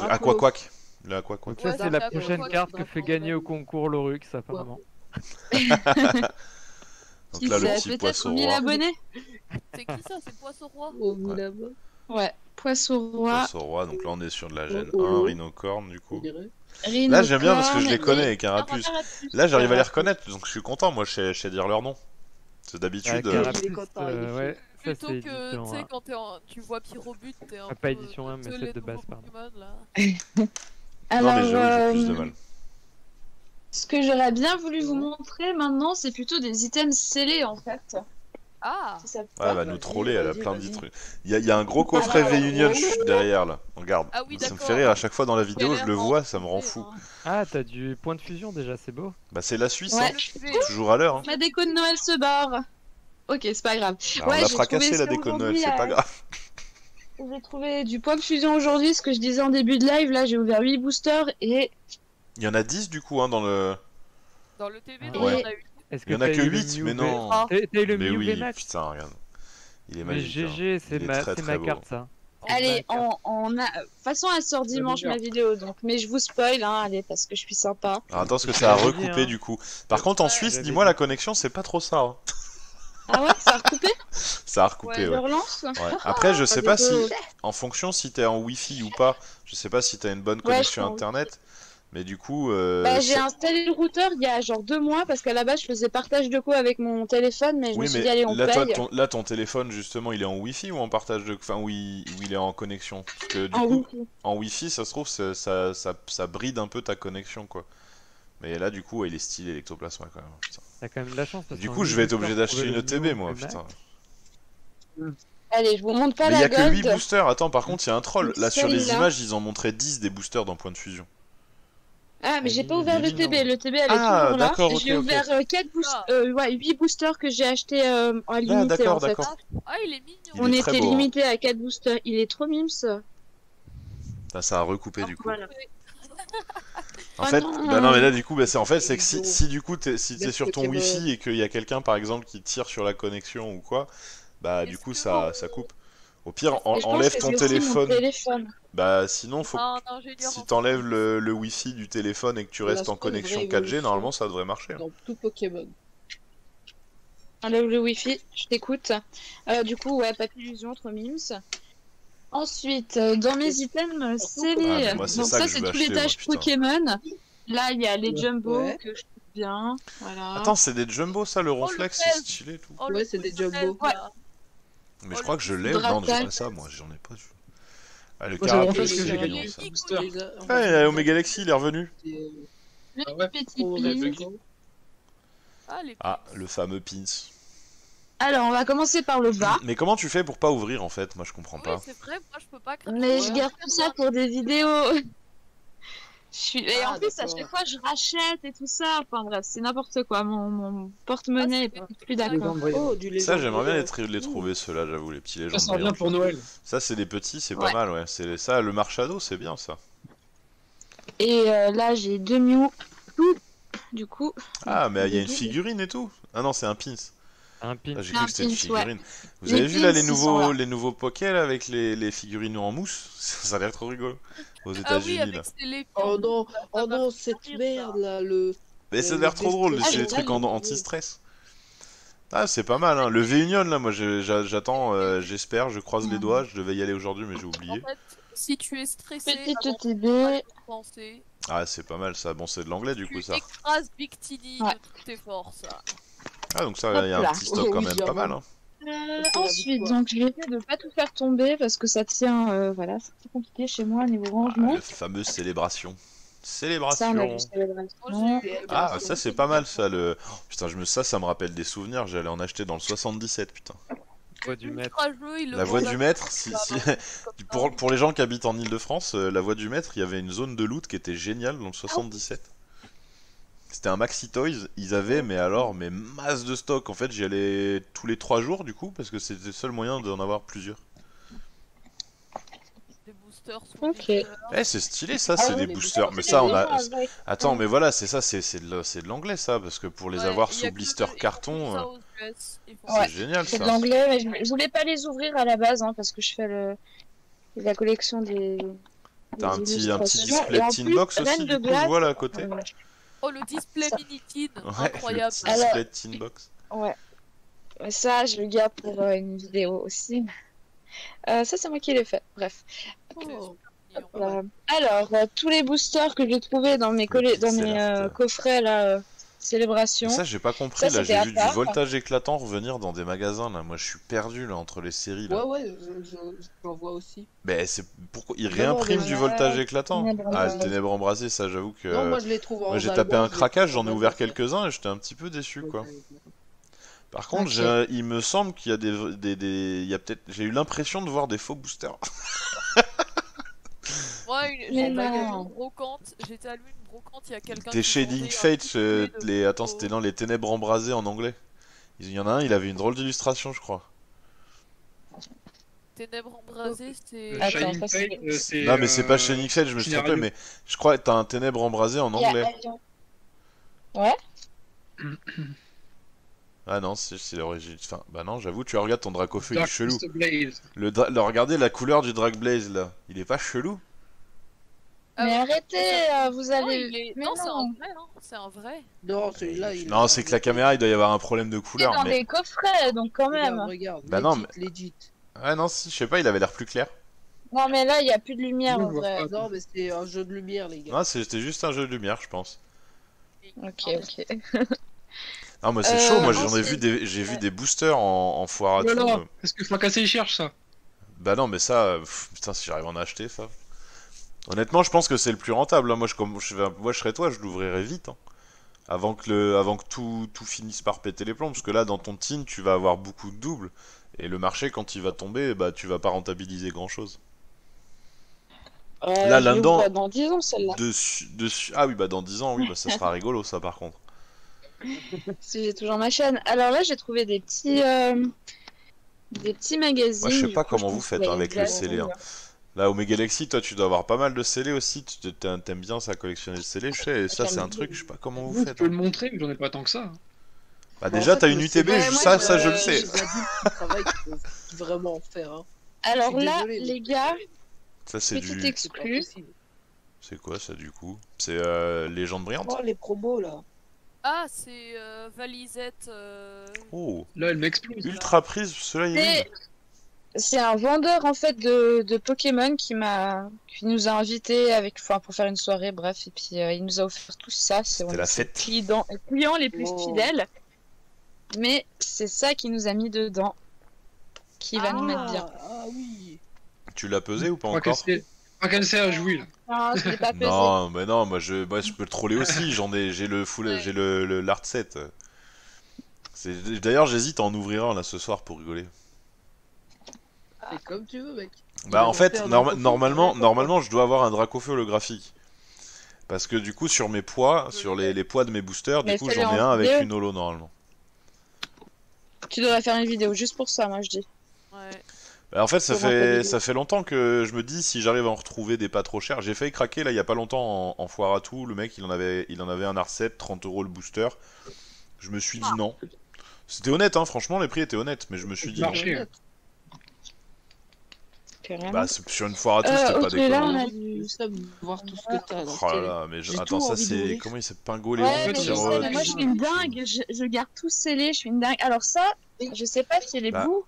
Aquaquack. C'est la prochaine carte que fait gagner au concours Lorux, apparemment. Donc là, le petit poisson roi. Abonnés. C'est qui ça? C'est poisson roi ouais. ouais, poisson roi. Poisson roi, donc là on est sur de la gêne. Oh, oh. Un rhinocorne du coup. Rhinocorne, là j'aime bien parce que je les connais avec un Carapuce. Là j'arrive à les reconnaître donc je suis content. Moi je sais, je sais dire leur nom. C'est d'habitude. Ah, Carapuce, euh, ouais. Ça, plutôt que tu sais, quand t'es en... tu vois Pyrobut, t'es un peu. Pas édition un, mais c'est de base, pardon. Alors, non, mais j'avoue, j'ai plus de mal. Ce que j'aurais bien voulu vous montrer maintenant, c'est plutôt des items scellés en fait. Ah! Si ça ouais, elle va nous troller, elle a plein de trucs. Il y a, y a un gros coffret ah, V-Union derrière là, regarde. Ah, oui, ça me fait rire à chaque fois dans la vidéo, je le vois, ça me rend fou. Ah, t'as du point de fusion déjà, c'est beau. Bah, c'est la Suisse, ouais. hein. toujours à l'heure. Hein. Ma déco de Noël se barre. Ok, c'est pas grave. Alors, ouais, on a fracassé la déco de Noël, c'est pas grave. J'ai trouvé du point de fusion aujourd'hui, ce que je disais en début de live, là j'ai ouvert huit boosters et. Il y en a dix du coup hein, dans le... Dans le T V, ah, ouais. il y en a que huit, mais non. T'as eu le Mew V-Max. Putain, regarde. Il est magique. Mais G G, c'est ma, très, très ma carte ça. Allez, on, on a... De toute façon, elle sort dimanche ma vidéo, donc. Mais je vous spoil, hein, allez, parce que je suis sympa. Alors, attends, ce que ça a recoupé du coup. Par contre, en Suisse, dis-moi, la connexion, c'est pas trop ça. Hein. Ah ouais, ça a recoupé. Ça a recoupé, ouais. ouais. Relance. ouais. Après, je sais pas si... En fonction, si t'es en Wi-Fi ou pas, je sais pas si t'as une bonne connexion internet. Mais du coup... Euh, bah, j'ai installé le routeur il y a genre deux mois parce qu'à la base je faisais partage de co avec mon téléphone mais je oui, me suis mais dit allez on là, paye. Toi, ton, là ton téléphone justement il est en wifi ou en partage de... Enfin oui, il est en connexion parce que, du en, coup, wifi. en wifi ça se trouve ça, ça, ça, ça bride un peu ta connexion quoi. Mais là du coup ouais, il est style électoplasma quand même. T'as quand même de la chance. Du coup je vais être obligé d'acheter une T B moi putain. Mm. Allez, je vous montre pas mais la gold. Mais il y a que huit boosters, attends par contre il y a un troll. Là sur les images ils en montraient dix des boosters dans point de fusion. Ah, mais j'ai pas ouvert le T B, le T B elle est ah, toujours là. Okay, j'ai ouvert okay. quatre boost... euh, ouais, huit boosters que j'ai acheté euh, en limité. Ah, d'accord, en fait. d'accord. Ah, il est mignon. Il On est était limité hein. à quatre boosters, il est trop mimes. Ah, ça a recoupé ah, du coup. Voilà. En fait, ah, non, bah non, mais là du coup, bah, c'est en fait, c'est que si, si du coup, t'es si t'es sur ton Wi-Fi et qu'il y a quelqu'un par exemple qui tire sur la connexion ou quoi, bah du coup, ça, ça coupe. Au pire, en, enlève ton téléphone. téléphone. Bah sinon, faut non, non, si t'enlèves le, le Wi-Fi du téléphone et que tu restes en connexion quatre G, normalement ça devrait marcher. Dans tout Pokémon. Le wifi, je t'écoute. Euh, du coup, ouais, Papy Illusion, trop mims. Ensuite, dans mes items, c'est les... Ah, donc ça, c'est tous les tâches Pokémon. Là, il y a les Jumbo, ouais. que je trouve bien. Voilà. Attends, c'est des Jumbo, ça, le Ronflex, oh, c'est stylé et tout. Oh, ouais, c'est des Jumbo. Ouais. Mais oh, je crois que je l'ai, ou non, j'ai pas ça, moi, j'en ai pas. Je... Ah, le Carapace, c'est mignon, ça. Ah, il y a Omega Lexi, il est revenu. Le petit pin. Ah, le fameux pins. Alors, on va commencer par le bas. Mais comment tu fais pour pas ouvrir en fait? Moi je comprends pas. Oui, c'est vrai, moi je peux pas craquer. Mais je garde tout ça pour des vidéos. je suis... Et ah, en plus, à chaque fois, je rachète et tout ça. Enfin bref, c'est n'importe quoi. Mon, mon porte-monnaie est pas plus d'accord. Oh, ça, j'aimerais bien les, les trouver, ceux-là, j'avoue, les petits légendes. Ça sent bien pour Noël. Ça, c'est des petits, c'est ouais. pas mal, ouais. C'est ça, le Marchado, c'est bien ça. Et euh, là, j'ai deux Mew. Du coup. Ah, mais il y a une figurine et tout. Ah non, c'est un pins. Un pin. Ah, j'ai cru que c'était une figurine. Ouais. Vous les avez vu là les nouveaux, les nouveaux Poké là, avec les, les figurines en mousse? Ça a l'air trop rigolo. Aux États-Unis ah oui, là. Les... Oh non, oh non, cette merde là. Le... Mais ça a l'air trop drôle, c'est des trucs en anti-stress. Ah, c'est pas mal, hein. Le Véunion là, moi j'attends, euh, j'espère, je croise les doigts. Je devais y aller aujourd'hui, mais j'ai oublié. En fait, si tu es stressé, avant, ah, c'est pas mal ça. Bon, c'est de l'anglais du coup ça. Tu écrases Big Tilly de toutes tes forces. Ah, donc ça, il y a un petit stock oui, quand oui, même, oui, pas oui. mal. Hein. Euh, ensuite, donc je vais essayer de pas tout faire tomber parce que ça tient, euh, voilà, c'est compliqué chez moi niveau rangement. Ah, la fameuse célébration. Célébration. Ça, célébration. Ah, ça c'est pas mal ça. Le... Oh, putain, je me... ça, ça me rappelle des souvenirs. J'allais en acheter dans le soixante-dix-sept, putain. Voix du maître. La voix du maître, si, si... pour, pour les gens qui habitent en Ile-de-France, euh, la voix du maître, il y avait une zone de loot qui était géniale dans le soixante-dix-sept. Oh. C'était un Maxi Toys, ils avaient, mais alors, mais masse de stock. En fait, j'y allais tous les trois jours, du coup, parce que c'était le seul moyen d'en avoir plusieurs. Des boosters. Ok. Eh, c'est stylé, ça, c'est des boosters. Mais ça, on a... Attends, mais voilà, c'est ça, c'est de l'anglais, ça, parce que pour les avoir sous blister carton, c'est génial, ça. C'est de l'anglais, mais je voulais pas les ouvrir à la base, hein, parce que je fais le... la collection des... T'as un petit display Tinbox aussi, du coup, je vois là, à côté. Oh, le display mini-tin, ouais, incroyable. Le display Alors, tinbox. Ouais. Ça, je le garde pour euh, une vidéo aussi. Euh, ça, c'est moi qui l'ai fait. Bref. Oh. Euh, alors, euh, tous les boosters que j'ai trouvés dans mes, le dans mes euh, coffrets, là, euh, célébration. Ça, j'ai pas compris. Ça, là, j'ai vu du voltage éclatant revenir dans des magasins. Là, moi, je suis perdu là entre les séries. Là. Ouais, ouais, j'en vois aussi. Mais c'est pourquoi ils réimpriment du voltage éclatant. Ah, le ténèbre embrasé, ça, j'avoue que. Non, moi, je les trouve. Moi, j'ai tapé un craquage, j'en ai ouvert quelques-uns et j'étais un petit peu déçu, quoi. Par contre, okay. il me semble qu'il y a des, des, des... il y a peut-être, j'ai eu l'impression de voir des faux boosters. Moi, une brocante, j'étais à lui. T'es chez Ding Fate, euh, les... attends, c'était dans les ténèbres embrasées en anglais. Il y en a un, il avait une drôle d'illustration, je crois. Ténèbres embrasées, c'est. Attends, Fate, euh, non, mais c'est pas chez Ding Fate, je me suis trompé, mais je crois que t'as un ténèbres embrasées en anglais. A... Ouais. Ah non, c'est l'origine. Enfin, bah non, j'avoue, tu regardes ton Dracofeu, il est chelou. Le dra... Alors, regardez la couleur du Drac Blaze là, il est pas chelou? Mais euh, arrêtez, euh, vous allez... Non, non. c'est un vrai, hein. c'est un vrai. Non, c'est là, il Non, c'est que la caméra, il doit y avoir un problème de couleur. C'est dans mais... les coffrets, donc quand même. Regarde, regarde. Bah non, mais... legit. Ah non, si, je sais pas, il avait l'air plus clair. Non, mais là, il y a plus de lumière, en vrai. Non, mais c'était un jeu de lumière, les gars. Non, c'était juste un jeu de lumière, je pense. Ok, ok. Non, mais c'est euh, chaud, moi, j'en ai vu des... j'ai vu des boosters en, en foire à tout. Non, est-ce que Fracassé, il cherche, ça? Bah non, mais ça... Pff, putain, si j'arrive à en acheter, ça... Honnêtement, je pense que c'est le plus rentable. Moi, je, comme, je, moi, je serais toi, je l'ouvrirais vite. Hein. Avant que, le, avant que tout, tout finisse par péter les plombs. Parce que là, dans ton tin, tu vas avoir beaucoup de doubles. Et le marché, quand il va tomber, bah, tu vas pas rentabiliser grand-chose. Euh, là, là-dedans... Dans dix ans, celle-là. Dessus, dessus... Ah oui, bah dans dix ans, oui, bah, ça sera rigolo, ça, par contre. Si j'ai toujours ma chaîne. Alors là, j'ai trouvé des petits... Euh, des petits magazines. Moi, je sais pas coup, comment vous faites hein, avec le scellé. Hein. Là, Omega Lexi, toi, tu dois avoir pas mal de scellés aussi. Tu t'aimes bien ça, collectionner le scellé. Je sais, et ça, c'est un truc, je sais pas comment vous, vous faites. Je peux hein. le montrer, mais j'en ai pas tant que ça. Bah, bon, déjà, en fait, t'as une U T B, ouais, ça, ouais, ça, euh, je le sais. Faut vraiment faire. Hein. Alors là, désolé, les gars, ça, c'est du... exclu. C'est quoi ça, du coup? C'est euh, Légende Brillante. Oh, les promos, là. Ah, c'est euh, Valisette. Euh... Oh. Là, elle m'explose. Ultra prise, cela y est. C'est un vendeur en fait de, de Pokémon qui m'a, qui nous a invités avec, enfin, pour faire une soirée, bref, et puis euh, il nous a offert tout ça. C'est la fête. Clients, clients les plus oh. fidèles. Mais c'est ça qui nous a mis dedans, qui ah, va nous mettre bien. Ah oui. Tu l'as pesé ou pas encore? Pas qu'elle s'est à jouer là. Non, je l'ai pas pesé. Non, mais non, moi je, moi je peux le troller aussi. J'en ai, j'ai le full, ouais. j'ai le, le l'art set. D'ailleurs, j'hésite à en ouvrir un là ce soir pour rigoler. C'est comme tu veux, mec. Bah en fait, norma normalement, normalement, je dois avoir un Dracofeu holographique. Parce que du coup, sur mes poids, sur les, les poids de mes boosters, mais du coup, j'en ai un avec une holo normalement. Tu devrais faire une vidéo juste pour ça, moi je dis. Ouais. Bah en fait, ça fait, ça fait longtemps que je me dis si j'arrive à en retrouver des pas trop chers. J'ai failli craquer là il y a pas longtemps en, en foire à tout. Le mec il en avait, il en avait un Arset, trente euros le booster. Je me suis dit non. C'était honnête, hein, franchement les prix étaient honnêtes, mais je me suis dit non. Bah, sur une foire à tout, euh, c'était pas déconnant. Du... voir tout ce que t'as. Oh là là, mais je... attends, ça c'est. Comment il s'est pingolé ouais, en fait je euh, sais, Moi je suis une dingue, je, je garde tout scellé, je suis une dingue. Alors ça, je sais pas si les bah. bouts,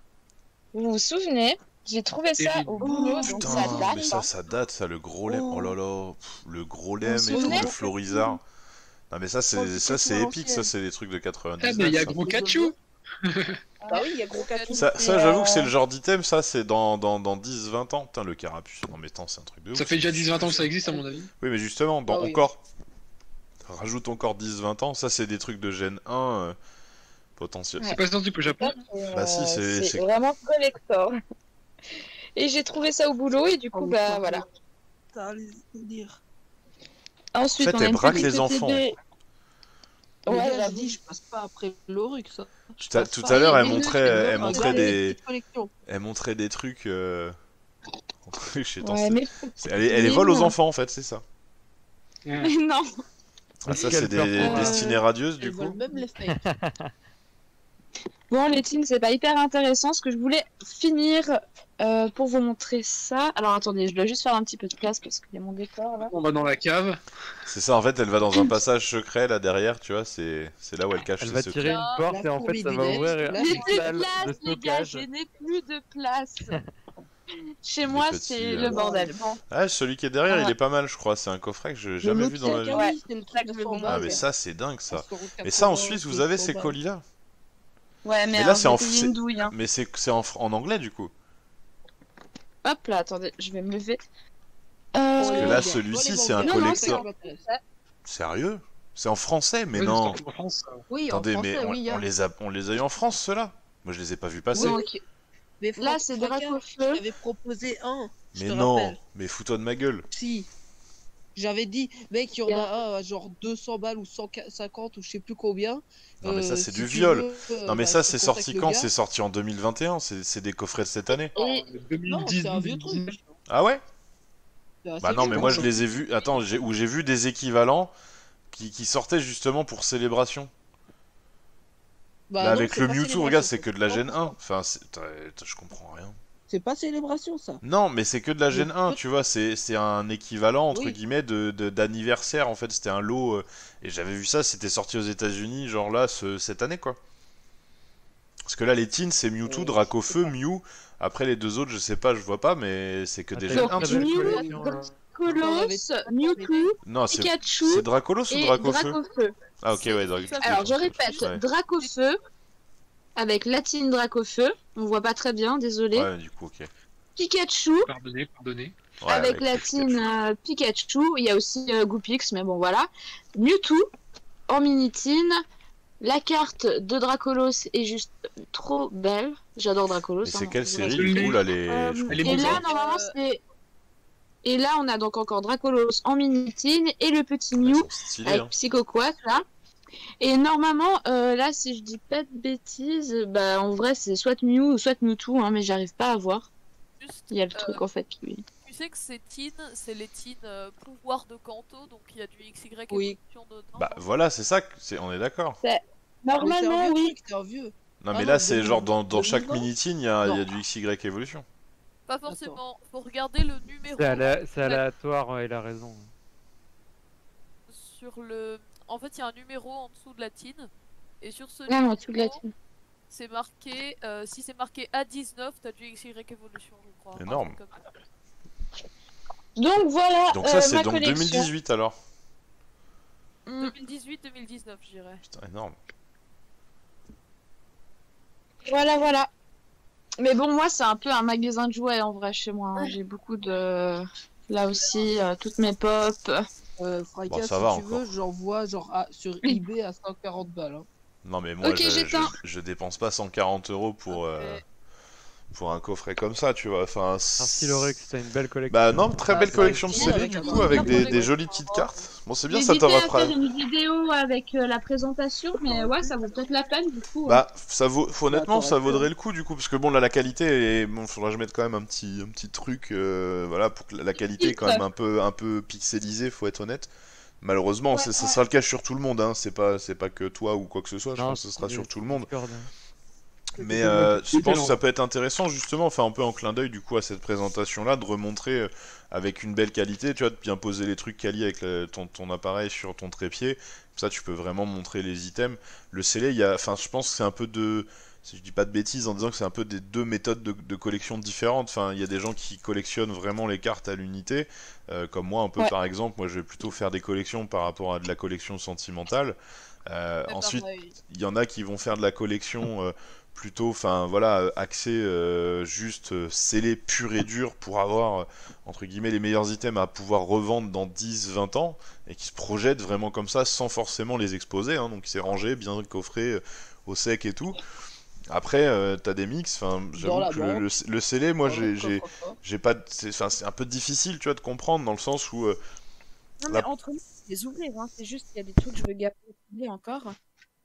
vous vous souvenez, j'ai trouvé ça au boulot, oh, donc putain, ça date. Mais ça, ça date, ça, le gros lem. Oh, oh là là, pff, le gros lem et tout, le florizard. Non, mais ça c'est épique, ça c'est des trucs de quatre-vingt-dix. Ah, mais il y a gros cachou. Ah oui, y a gros carton, ça, ça j'avoue euh... que c'est le genre d'item, ça c'est dans, dans, dans dix vingt ans. Putain, le carapuce, non mais tant c'est un truc de ouf. Ça fait déjà dix vingt ans que ça existe à mon avis. Oui, mais justement, dans ah, oui. encore. Rajoute encore dix vingt ans, ça c'est des trucs de gen un euh, potentiel. Ouais. C'est pas sorti au Japon. Euh, bah si, c'est vraiment collector. Et j'ai trouvé ça au boulot et du coup, oh, bah voilà. Putain, les délires. Ensuite, en fait, on elle braque les enfants. Des... Ouais, ouais, là, je dis, je passe pas après l'Aurux. Tout à, à l'heure, elle montrait, elle montrait des, elle montrait des trucs. Euh... je sais ouais, mais... Elle, elle les vole aux enfants en fait, c'est ça. Mais non. Ah ça c'est des euh... destinées radieuses du coup. Même les bon les teens, c'est pas hyper intéressant. Ce que je voulais finir euh, pour vous montrer ça. Alors attendez, je dois juste faire un petit peu de place parce qu'il y a mon décor là. On va dans la cave. C'est ça en fait, elle va dans un passage secret là derrière, tu vois, c'est là où elle cache elle ses secrets. Elle va tirer une porte et en fait ça va ouvrir une salle de stockage. Je n'ai plus de place. Chez moi c'est le bordel. Bon. Ah celui qui est derrière ah. il est pas mal je crois, c'est un coffret que j'ai jamais vu dans la vie. Ouais, c'est une plaque de fondant. Ah mais ça c'est dingue ça. Et ça en Suisse vous avez ces colis là. Ouais, mais, mais là c'est en... Hein. Mais c'est en... en anglais du coup. Hop là, attendez, je vais me lever. Euh... Parce que là, celui-ci, c'est un collector. Sérieux? C'est en français, mais oui, non. En France, oui, attendez, en français, mais on, oui, on, oui. Les a... on les a eu en France, ceux-là? Moi, je les ai pas vus passer. Oui, okay. Mais là, c'est Dracofeu. J'avais proposé un. Mais non, rappelle. Mais fous-toi de ma gueule. Si. J'avais dit, mec, il y en a un à genre deux cents balles ou cent cinquante ou je sais plus combien. Non, mais ça, c'est euh, du si viol. Veux, non, mais bah, ça, c'est sorti quand? C'est sorti en deux mille vingt et un. C'est des coffrets de cette année. Et... Non, c'est un vieux truc. Ah ouais? Bah non, mais moi, je les ai vus. Attends, où j'ai vu des équivalents qui, qui sortaient justement pour célébration. Bah, là, non, avec le Mewtwo, regarde, c'est que de la Gen un. Enfin, je comprends rien. C'est pas célébration ça. Non, mais c'est que de la Gen un, tu vois, c'est un équivalent entre oui. guillemets de d'anniversaire en fait, c'était un lot euh, et j'avais vu ça, c'était sorti aux États-Unis genre là ce, cette année quoi. Parce que là les teens c'est Mewtwo, ouais, Dracofeu, Mew, après les deux autres, je sais pas, je vois pas mais c'est que des Gen un. Colos, Mewtwo, non, Pikachu. C'est Dracolos ou Dracofeu? Dracofeu. Ah OK ouais, Dracofeu. Alors je répète, ouais. Dracofeu avec Latine Dracofeu, on voit pas très bien, désolé. Ouais, du coup, ok. Pikachu. Pardonnez, pardonnez. Ouais, avec, avec Latine euh, Pikachu, il y a aussi euh, Goopix, mais bon voilà. Mewtwo, en minitine. La carte de Dracolos est juste trop belle. J'adore Dracolos. C'est hein, quelle série du coup là les... euh, Et bon là, normalement, c'est. Et là, on a donc encore Dracolos en minitine et le petit Mew avec hein. Psychoquack là. Et normalement, euh, là, si je dis pas de bêtises, bah en vrai c'est soit Mew ou soit Mewtwo, hein, mais j'arrive pas à voir. Juste, il y a le euh, truc en fait. Oui. Tu sais que c'est Teen, c'est les Teen euh, pouvoir de Kanto, donc il y a du X Y oui. dedans. Bah voilà, c'est ça, c'est... on est d'accord. Normalement, ah, oui. Truc, vieux. Non, ah, mais là, c'est genre dans, dans chaque mini-teen, il y, y a du X Y évolution. Pas forcément, faut regarder le numéro. C'est aléatoire, il a raison. Sur le. En fait, il y a un numéro en dessous de la tine. Et sur ce non, numéro, c'est marqué... Euh, si c'est marqué A dix-neuf, t'as du X Y Evolution, je crois. Énorme. Donc voilà. Donc ça, euh, c'est donc collection. deux mille dix-huit alors. Mm. deux mille dix-huit deux mille dix-neuf, je dirais. Putain, énorme. Voilà, voilà. Mais bon, moi, c'est un peu un magasin de jouets en vrai chez moi. Hein. J'ai beaucoup de... Là aussi, euh, toutes mes pop. Euh, Fracas, bon, ça si va, tu encore. veux, j'en vois genre à, sur eBay à cent quarante balles. Hein. Non, mais moi, okay, je, je, je dépense pas cent quarante euros pour, okay. euh, pour un coffret comme ça, tu vois. Enfin, merci Lorex, t'as une belle collection. Bah, non, très ah, belle collection de C D du coup, avec des, des jolies petites cartes. Bon, c'est bien, ça t'en va faire une vidéo avec euh, la présentation, mais ouais, ça vaut peut-être la peine du coup. Bah, hein. ça vaut, honnêtement, ouais, ça vaudrait le coup du coup, parce que bon, là, la qualité, est... bon, faudra que je mette quand même un petit, un petit truc, euh, voilà, pour que la qualité est quand même un peu, un peu pixelisée, faut être honnête. Malheureusement, ouais, ça, ouais. ça sera le cas sur tout le monde, hein. c'est pas, pas que toi ou quoi que ce soit, je non, pense que ce sera sur tout le monde. Mais euh, je pense que ça peut être intéressant justement, enfin un peu en clin d'œil du coup à cette présentation-là, de remontrer avec une belle qualité, tu vois, de bien poser les trucs quali avec le, ton, ton appareil sur ton trépied, comme ça tu peux vraiment montrer les items. Le scellé, il y a, enfin je pense que c'est un peu de... Si je dis pas de bêtises en disant que c'est un peu des deux méthodes de, de collection différentes. Enfin, il y a des gens qui collectionnent vraiment les cartes à l'unité, euh, comme moi un peu ouais. par exemple. Moi, je vais plutôt faire des collections par rapport à de la collection sentimentale. Euh, ensuite, il y en a qui vont faire de la collection euh, plutôt, enfin voilà, axée euh, juste euh, scellée pure et dure pour avoir euh, entre guillemets les meilleurs items à pouvoir revendre dans dix vingt ans et qui se projettent vraiment comme ça sans forcément les exposer. Hein, donc c'est rangé, bien coffré, euh, au sec et tout. Après, euh, t'as des mix, enfin, j'avoue que le, le, le scellé, moi, j'ai pas... C'est un peu difficile, tu vois, de comprendre, dans le sens où... Euh, non, mais la... entre nous, c'est des ouvriers, hein. C'est juste qu'il y a des trucs que je veux garder encore,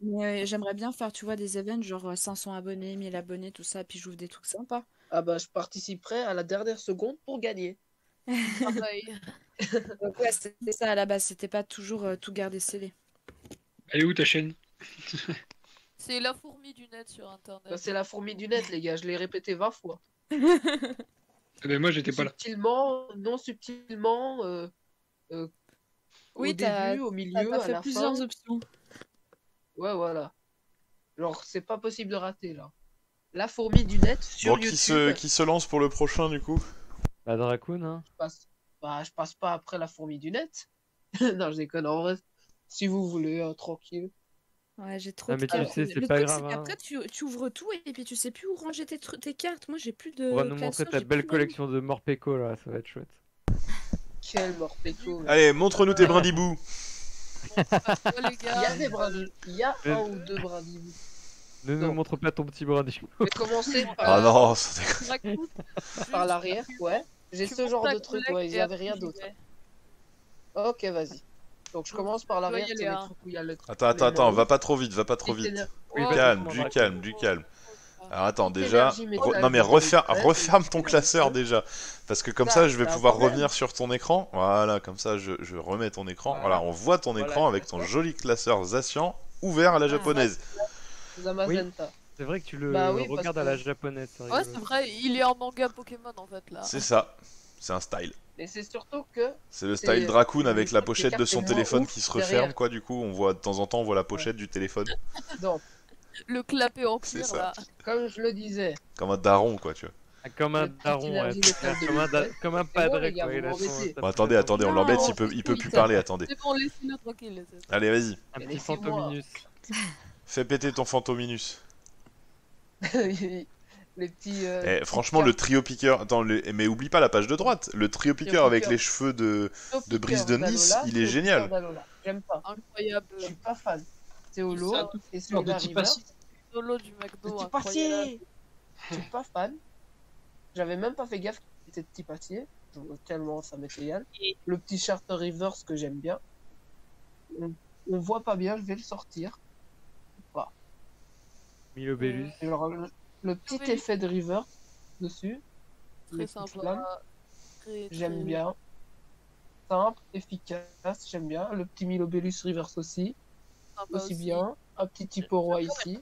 mais euh, j'aimerais bien faire, tu vois, des events, genre cinq cents abonnés, mille abonnés, tout ça, puis j'ouvre des trucs sympas. Ah bah, je participerai à la dernière seconde pour gagner. Donc ouais, c'était ça, à la base, c'était pas toujours euh, tout garder scellé. Elle est où, ta chaîne? C'est la fourmi du net sur internet. C'est la fourmi du net, les gars, je l'ai répété vingt fois. Mais moi, j'étais pas là. Subtilement, non subtilement, euh, euh, oui, au début, au milieu, à la fin. T'as fait plusieurs options. Ouais, voilà. Genre, c'est pas possible de rater, là. La fourmi du net sur bon, YouTube. Qui se, qui se lance pour le prochain, du coup? La Dracoon, hein. Je passe, bah, je passe pas après la fourmi du net. Non, je déconne, en vrai, si vous voulez, hein, tranquille. Ouais, j'ai trop. Non, mais tu Alors, sais, c'est pas grave. Hein. Après, tu, tu ouvres tout et puis tu sais plus où ranger tes, tes cartes. Moi, j'ai plus de. On va nous montrer ta belle collection de Morpeko là, ça va être chouette. Quel Morpeko. Allez, montre-nous tes brindibous. Il y a des brindibous. Il y a un ou deux brindibous. Ne nous montre pas ton petit brindibou. Je vais commencer par. Ah non, ça déconne. Par l'arrière, ouais. J'ai ce genre de truc, ouais, il n'y avait rien d'autre. Ok, vas-y. Donc je commence par l'arrière, c'est les trucs où il y a le truc. Attends, attends, attends, va pas trop vite, va pas trop vite. Du calme, du calme, du calme. Alors attends, déjà... Re... Non mais referme, referme ton classeur déjà. Parce que comme ça, je vais pouvoir revenir sur ton écran. Voilà, comme ça, je, je remets ton écran. Voilà, on voit ton écran avec ton joli classeur Zacian ouvert à la japonaise. Oui, c'est vrai que tu le bah oui, regardes que... à la japonaise. Ouais, c'est vrai, il est en manga Pokémon en fait là. C'est ça, c'est un style. Mais c'est surtout que... C'est le style Dracoon avec la pochette de son téléphone qui se referme, quoi, du coup, on voit, de temps en temps, on voit la pochette du téléphone. Donc, le clapet en cuir, là. Comme je le disais. Comme un daron, quoi, tu vois. Comme un daron, ouais. Comme un padre, quoi. Attendez, attendez, on l'embête, il peut, il peut plus parler, attendez. C'est bon, laissez-nous tranquille. Allez, vas-y. Un petit fantominus. Fais péter ton fantominus. Les petits, euh, eh, les franchement, le trio piqueur. Attends, le... mais oublie pas la page de droite. Le trio piqueur avec piqueur. les cheveux de, de Brise de Nice, Dalola, il est génial. J'aime pas. Incroyable. Je suis pas fan. C'est Holo. Et c'est Holo du McDo. Petit Partier. Je suis pas fan. J'avais même pas fait gaffe qu'il était Petit Partier. Tellement ça m'était égal. Le petit Charter Reverse que j'aime bien. On... On voit pas bien, je vais le sortir. Pas. Milobellus. Le petit oui. effet de river dessus. Très sympa. J'aime bien. Simple, efficace, j'aime bien. Le petit Milobellus reverse aussi. Sympa aussi bien. Un petit typo roi ici.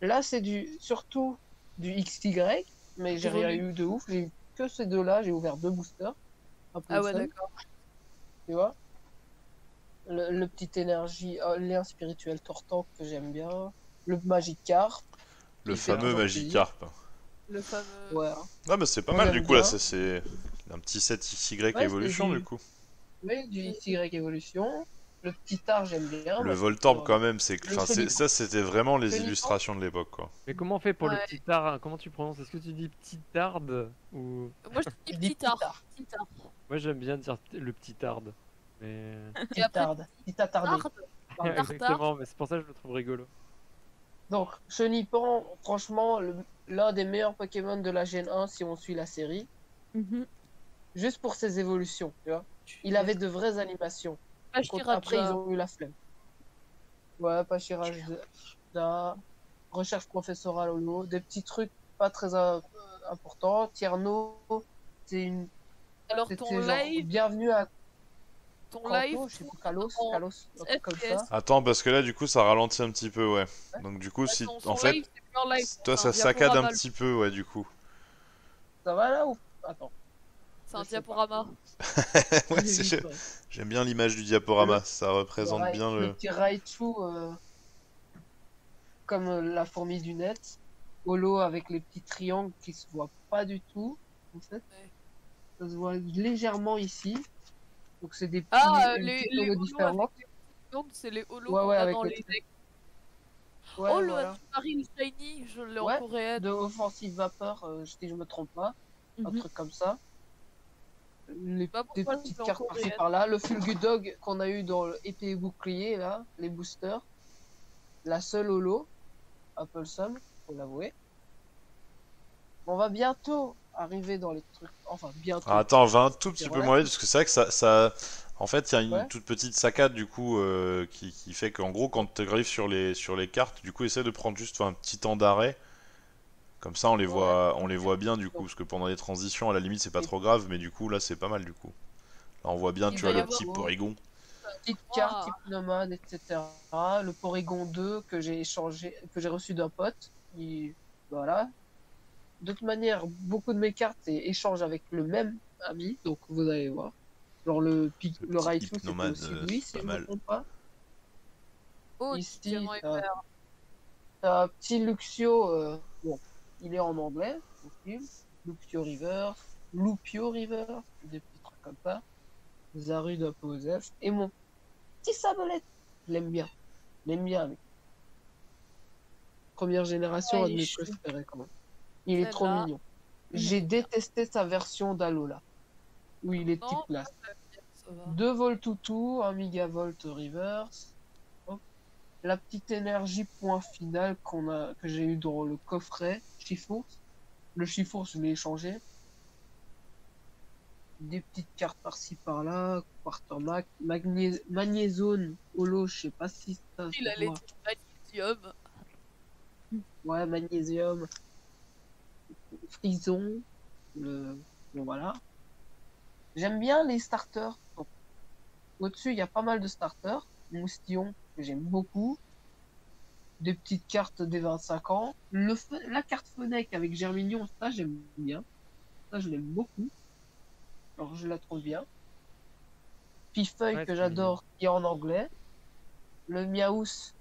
Là, c'est du surtout du X Y, mais j'ai rien eu de ouf. J'ai eu que ces deux-là. J'ai ouvert deux boosters. Un peu ah ouais, d'accord. Tu vois le, le petite énergie, l'air spirituel Tortank que j'aime bien, le Magikarp. Le fameux Magikarp. Le fameux... Ouais. Ah bah c'est pas on mal du coup bien. Là, c'est un petit set X Y ouais, évolution du... du coup. Oui, du X Y évolution. Le petit art, j'aime bien. Le Voltorb, que... quand même, c'est ça, c'était vraiment les illustrations de l'époque, quoi. Mais comment on fait pour ouais. le petit art? Comment tu prononces? Est-ce que tu dis petit art ou... Moi, je dis petit art. Moi, j'aime bien dire le petit art. Mais... Petit art. Petit attardé. Exactement, mais c'est pour ça que je le trouve rigolo. Donc, Chenipan, franchement, l'un des meilleurs Pokémon de la Gen un si on suit la série. Mm-hmm. Juste pour ses évolutions, tu vois. Il avait de vraies animations. Contre, après, ils ont eu la flemme. Ouais, Pachirage, là, recherche professorale au lot, des petits trucs pas très euh, importants. Tierno, c'est une. Alors ton live. Bienvenue à. Ton Kanto, live. Je sais pas, Kalos, ton... Kalos, Kalos comme ça. Attends, parce que là, du coup, ça ralentit un petit peu, ouais. ouais. Donc, du coup, si. En fait, live, live, toi, ça saccade un petit peu, ouais, du coup. Ça va là ou. Attends. C'est un diaporama. ouais, j'aime bien l'image du diaporama, ça représente le bien le... Le petit Raichu, euh... comme la fourmi du net, holo avec les petits triangles qui se voient pas du tout, en fait. Ouais. Ça se voit légèrement ici, donc c'est des petits... Ah, euh, les, les holos c'est les holos ouais, ouais, dans les decks. Ouais, oh, voilà. Le Marine Shiny, je l'ai ouais, en coréen. De Offensive Vapeur, euh, si je me trompe pas, mm-hmm. un truc comme ça. Les bah des petites cartes par-ci par-là, le Fulgudog qu'on a eu dans l'épée et bouclier, là, les boosters, la seule holo, Applesum, faut l'avouer. On va bientôt arriver dans les trucs, enfin bientôt. Ah, attends, je vais un tout petit peu moins vite parce que c'est vrai que ça, ça... en fait, il y a une ouais. toute petite saccade du coup euh, qui, qui fait qu'en gros, quand tu griffes sur les, sur les cartes, du coup, essaie de prendre juste un petit temps d'arrêt. Comme ça on les voit, ouais, on les voit bien du coup, parce que pendant les transitions à la limite c'est pas trop grave, mais du coup là c'est pas mal du coup. Là on voit bien, tu vois le petit Porygon. Petite carte type nomade, et cetera. Le Porygon deux que j'ai échangé, que j'ai reçu d'un pote. Et voilà. De toute manière, beaucoup de mes cartes échangent avec le même ami, donc vous allez voir. Genre le, le, le Raichu c'est aussi lui, si je ne comprends pas. Oh, ici, t'as un petit Luxio. Euh, bon. Il est en anglais, Luxio River, Lupio River, des petits trucs comme ça, Zaru d'Aposef, et mon petit Sablette, je l'aime bien, je l'aime bien, lui. Première génération, ouais, un de mes préférés, quand même. Il est, est trop là. mignon. J'ai détesté sa version d'Alola, où il est type classe. Deux Voltoutou, un Megavolt River, la petite énergie point final qu'on a, que j'ai eu dans le coffret Chifours. Le Chifours, je l'ai échangé. Des petites cartes par-ci par-là, Quartermac, Magné Magnézone, Holo, je sais pas si ça. Il allait dire Magnésium. Ouais, Magnésium. Frison. Le... Bon, voilà. J'aime bien les starters. Bon. Au-dessus, il y a pas mal de starters. Moustillon. J'aime beaucoup. Des petites cartes des vingt-cinq ans. Le la carte Fennec avec Germignon, ça j'aime bien. Ça je l'aime beaucoup. Alors je la trouve bien. Pifeuille ouais, que j'adore, qui est en anglais. Le Miaus,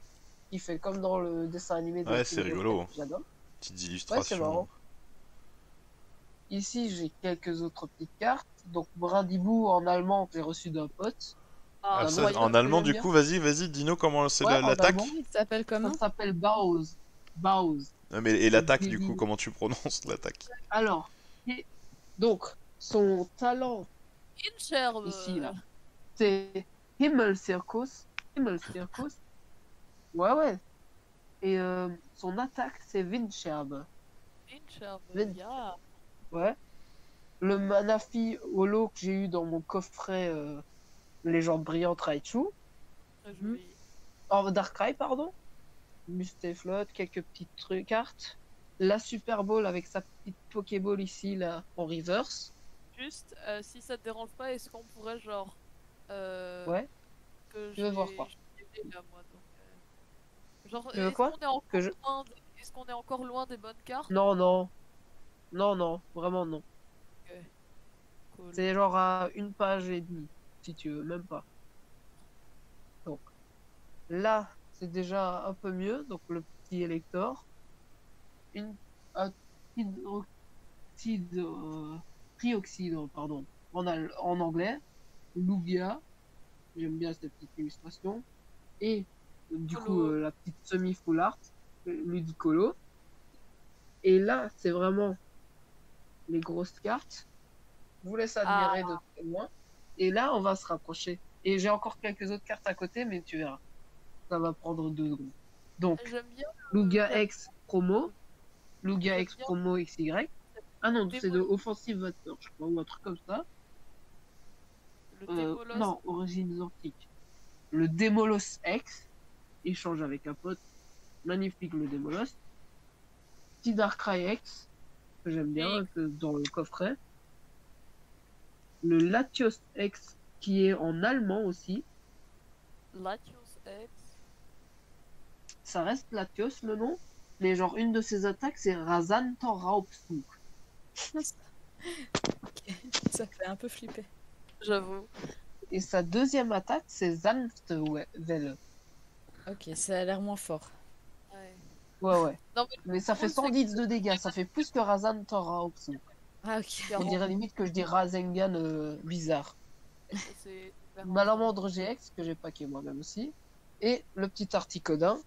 qui fait comme dans le dessin animé. De ouais, c'est rigolo. J'adore. Petites illustrations. Ouais, marrant. Ici j'ai quelques autres petites cartes. Donc Brindibou en allemand, j'ai reçu d'un pote. Ah, ah, ça, moi, en allemand, du coup, vas-y, vas-y, dis-nous comment c'est ouais, l'attaque. Il s'appelle comment? Ça s'appelle Baoz. Baoz. Ah, mais, et l'attaque, du coup, comment tu prononces l'attaque? Alors, et... donc, son talent Incherve. Ici, là, c'est Himmelcirkus. Himmelcirkus. Ouais, ouais. Et euh, son attaque, c'est Windsherbe. Windsherbe, Wind... yeah. Ouais. Le Manafi Holo que j'ai eu dans mon coffret... Euh... Légende brillante Raichu. Mmh. Oh, Darkrai, pardon. Mustaflot, quelques petites trucs, cartes. La Super Bowl avec sa petite Pokéball ici, là, en reverse. Juste, euh, si ça te dérange pas, est-ce qu'on pourrait, genre. Euh, ouais. Que je veux voir quoi. Là, moi, donc, euh... Genre, est-ce qu'on est, qu est, je... de... est, qu est encore loin des bonnes cartes? Non, non. Non, non, vraiment non. Okay. Cool. C'est genre à une page et demie. Si tu veux, même pas. Là, c'est déjà un peu mieux, donc le petit élector. Une oxyde, euh, trioxyde, pardon, en, en anglais, Lugia, j'aime bien cette petite illustration, et du Hello. coup euh, la petite semi-full art, Ludicolo. Et là, c'est vraiment les grosses cartes. Je vous laisse admirer ah. de très loin. Et là, on va se rapprocher. Et j'ai encore quelques autres cartes à côté, mais tu verras. Ça va prendre deux secondes. Donc, le... Lugia X promo. Lugia X promo X Y. Ah non, c'est de Offensive Vapeur, je crois, ou un truc comme ça. Le euh, non, Origines Antiques. Le Démolos X. Échange avec un pote. Magnifique le Démolos. Petit Darkrai X. Que j'aime bien, que dans le coffret. Le Latios X, qui est en allemand aussi. Latios X. Ça reste Latios le nom, mais genre une de ses attaques c'est Razan Tanraopsuk. Okay. Ça fait un peu flipper, j'avoue. Et sa deuxième attaque c'est Zanftvel. Ok, ça a l'air moins fort. Ouais, ouais. ouais. Non, mais, mais ça fait cent dix de dégâts, ça fait plus que Razan Tanraopsuk. Ah, okay. On dirait limite que je dis Rasengan euh, bizarre. Malamandre G X que j'ai packé moi-même aussi. Et le petit Articodin.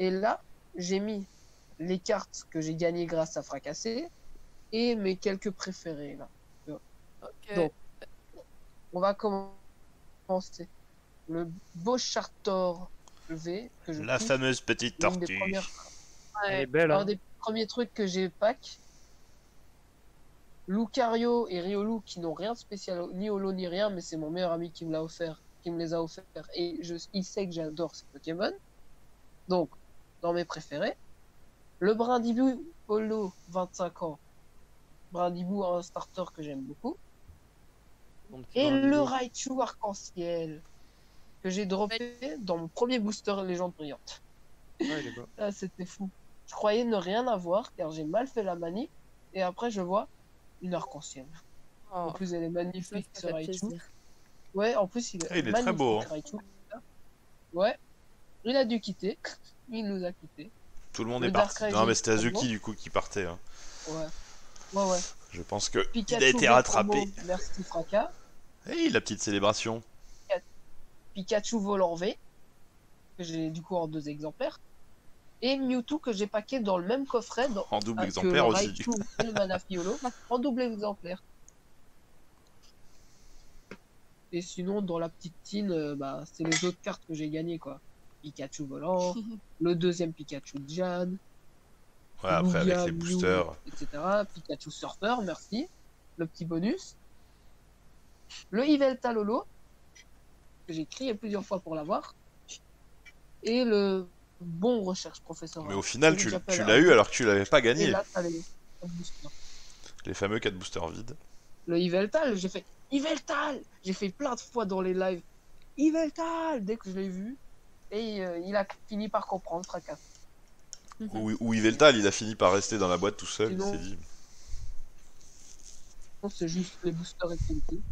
Et là, j'ai mis les cartes que j'ai gagnées grâce à Fracasser et mes quelques préférés. Là. Okay. Donc, on va commencer. Le Beauchartor V. Que je La fameuse petite tortue. Premières... Ouais, elle est belle. Un hein. des premiers trucs que j'ai pack. Lucario et Riolu qui n'ont rien de spécial, ni holo ni rien, mais c'est mon meilleur ami qui me l'a offert, qui me les a offerts, et je, il sait que j'adore ces Pokémon. Donc, dans mes préférés, le Brindibou holo vingt-cinq ans, Brindibou un starter que j'aime beaucoup, bon, et Brindibou. Le Raichu arc-en-ciel que j'ai droppé dans mon premier booster Légende Brillante. Ouais, il est beau. Ah, c'était fou. Je croyais ne rien avoir car j'ai mal fait la manip, et après je vois une arc-en-ciel. Oh, en plus, elle est magnifique, ce Raichu. Ouais, en plus, il, il est très beau. Hein. Raichu. Ouais, il a dû quitter. Il nous a quitté. Tout le monde le est parti. Non, mais c'était Azuki du coup qui partait. Hein. Ouais, ouais, ouais. Je pense que Pikachu il a été rattrapé. Promo, merci Fracas. Et la petite célébration. Pikachu volant V, que j'ai du coup en deux exemplaires. Et Mewtwo que j'ai packé dans le même coffret. Dans... En double exemplaire aussi. Du... et Manafiolo, en double exemplaire. Et sinon, dans la petite tine, bah, c'est les autres cartes que j'ai gagnées, quoi. Pikachu volant, le deuxième Pikachu de Jan. Ouais, après Lugia, avec les boosters. Mew, et cetera. Pikachu Surfer, merci. Le petit bonus. Le Yvelta Lolo, que j'ai crié plusieurs fois pour l'avoir. Et le... Bon recherche, professeur. Mais au final, tu, tu l'as eu alors que tu l'avais pas gagné. Et là, t'as les... les fameux quatre boosters vides. Le Yveltal, j'ai fait Yveltal. J'ai fait plein de fois dans les lives Yveltal dès que je l'ai vu. Et euh, il a fini par comprendre, Fracas. Ou, ou Yveltal, il a fini par rester dans la boîte tout seul. Sinon... Il s'est dit. C'est juste les boosters activity.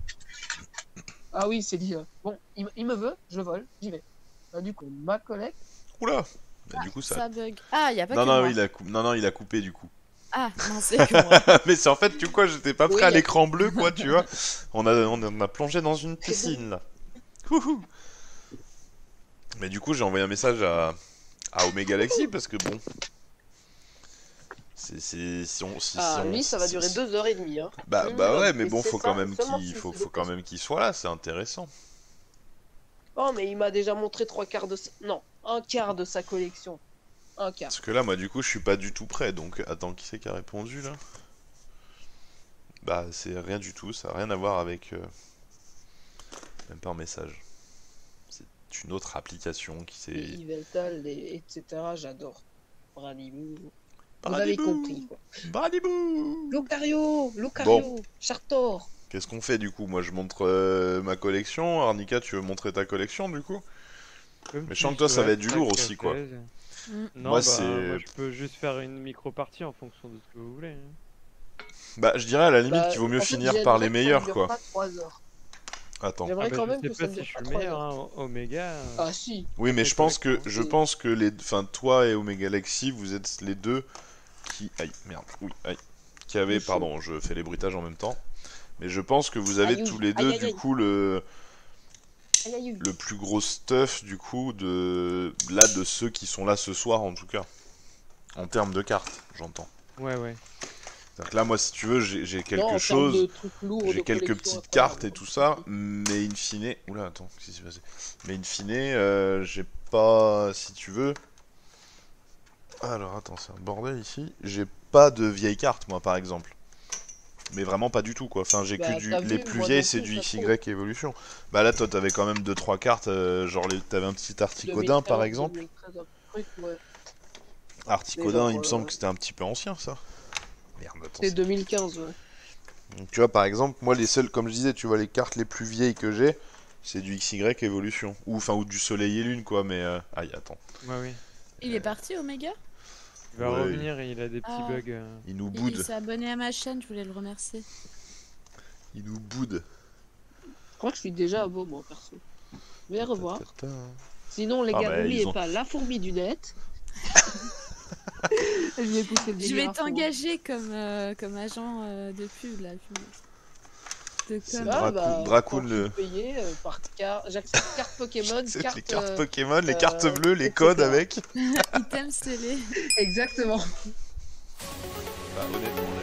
Ah oui, c'est dit. Euh... Bon, il, il me veut, je vole, j'y vais. Ah, du coup, ma collecte. Oula, bah, ah, du coup ça. ça bug. Ah, y a pas non, que non, moi. Il a coup... non, non, il a coupé du coup. Ah, non, c'est que moi. Mais c'est en fait, tu vois, j'étais pas prêt oui, à l'écran bleu, quoi, tu vois. On a, on a plongé dans une piscine, là. Mais du coup, j'ai envoyé un message à, à Omegalaxy parce que bon. C'est. Si on, si, ah, si on... lui, ça va durer deux heures et demie. Hein. Bah, mmh, bah ouais, mais bon, faut ça, quand même qu'il faut, faut quand même qu'il soit là, c'est intéressant. Oh, mais il m'a déjà montré trois quarts de. Non. Un quart de sa collection. Un quart. Parce que là, moi, du coup, je suis pas du tout prêt. Donc, attends, qui c'est qui a répondu là? Bah, c'est rien du tout. Ça a rien à voir avec. Euh... Même pas un message. C'est une autre application qui s'est. Yveltal, et, etc. J'adore. Brindibou. Vous avez compris, quoi. Brindibou. Lucario, Lucario, bon. Chartor. Qu'est-ce qu'on fait du coup? Moi, je montre euh, ma collection. Arnica, tu veux montrer ta collection du coup? Mais je sens que toi ça va être du lourd aussi quoi. Non, moi, bah, moi je peux juste faire une micro-partie en fonction de ce que vous voulez. Hein. Bah je dirais à la limite bah, qu'il vaut mieux finir par les meilleurs quoi. Attends. J'aimerais ah bah, quand même que ça me si je suis meilleur, hein, Omega. Ah si. Oui, mais je pense que je pense que les, enfin toi et Omega Lexi, vous êtes les deux qui, aïe, merde, oui, aïe, qui avez, pardon, je fais les bruitages en même temps, mais je pense que vous avez aïe, tous les deux aïe, aïe, du coup le aïe, aïe. le plus gros stuff du coup de là de ceux qui sont là ce soir en tout cas, en termes de cartes, j'entends. Ouais ouais. C'est-à-dire que là, moi, si tu veux, j'ai quelque chose, j'ai quelques petites cartes et tout ça, mais in fine... Oula, attends, qu'est-ce qui s'est passé? Mais in fine, euh, j'ai pas, si tu veux... Alors, attends, c'est un bordel ici. J'ai pas de vieilles cartes, moi, par exemple. Mais vraiment pas du tout, quoi. Enfin, j'ai bah, que du... Les vu, plus vieilles, c'est du X Y Evolution. Bah là, toi, t'avais quand même deux trois cartes, euh, genre, les... t'avais un petit Articodin, par exemple. Ouais. Articodin, il me semble euh... que c'était un petit peu ancien, ça. C'est deux mille quinze, ouais. Donc, tu vois, par exemple, moi, les seules, comme je disais, tu vois, les cartes les plus vieilles que j'ai, c'est du X Y Evolution. Ou, enfin, ou du Soleil et Lune, quoi, mais... Euh... Aïe, attends. Ouais, oui. Il euh... est parti, Omega? Il va ouais, revenir et il a des petits ah. bugs. Euh... Il nous boude. Il, il s'est abonné à ma chaîne, je voulais le remercier. Il nous boude. Je crois que je suis déjà à beau, moi, perso. Je vais revoir. Tata, tata. Sinon, les ah, gars, n'oubliez bah, ont... pas la fourmi du net. Je vais t'engager comme, euh, comme agent euh, de pub là. De com. Dra bah, Dracoon le. Payer, euh, par car... J'accepte carte Pokémon, carte, les cartes euh, Pokémon, les euh, cartes bleues, les codes avec. Items scellés. Exactement. Bah, honnêtement.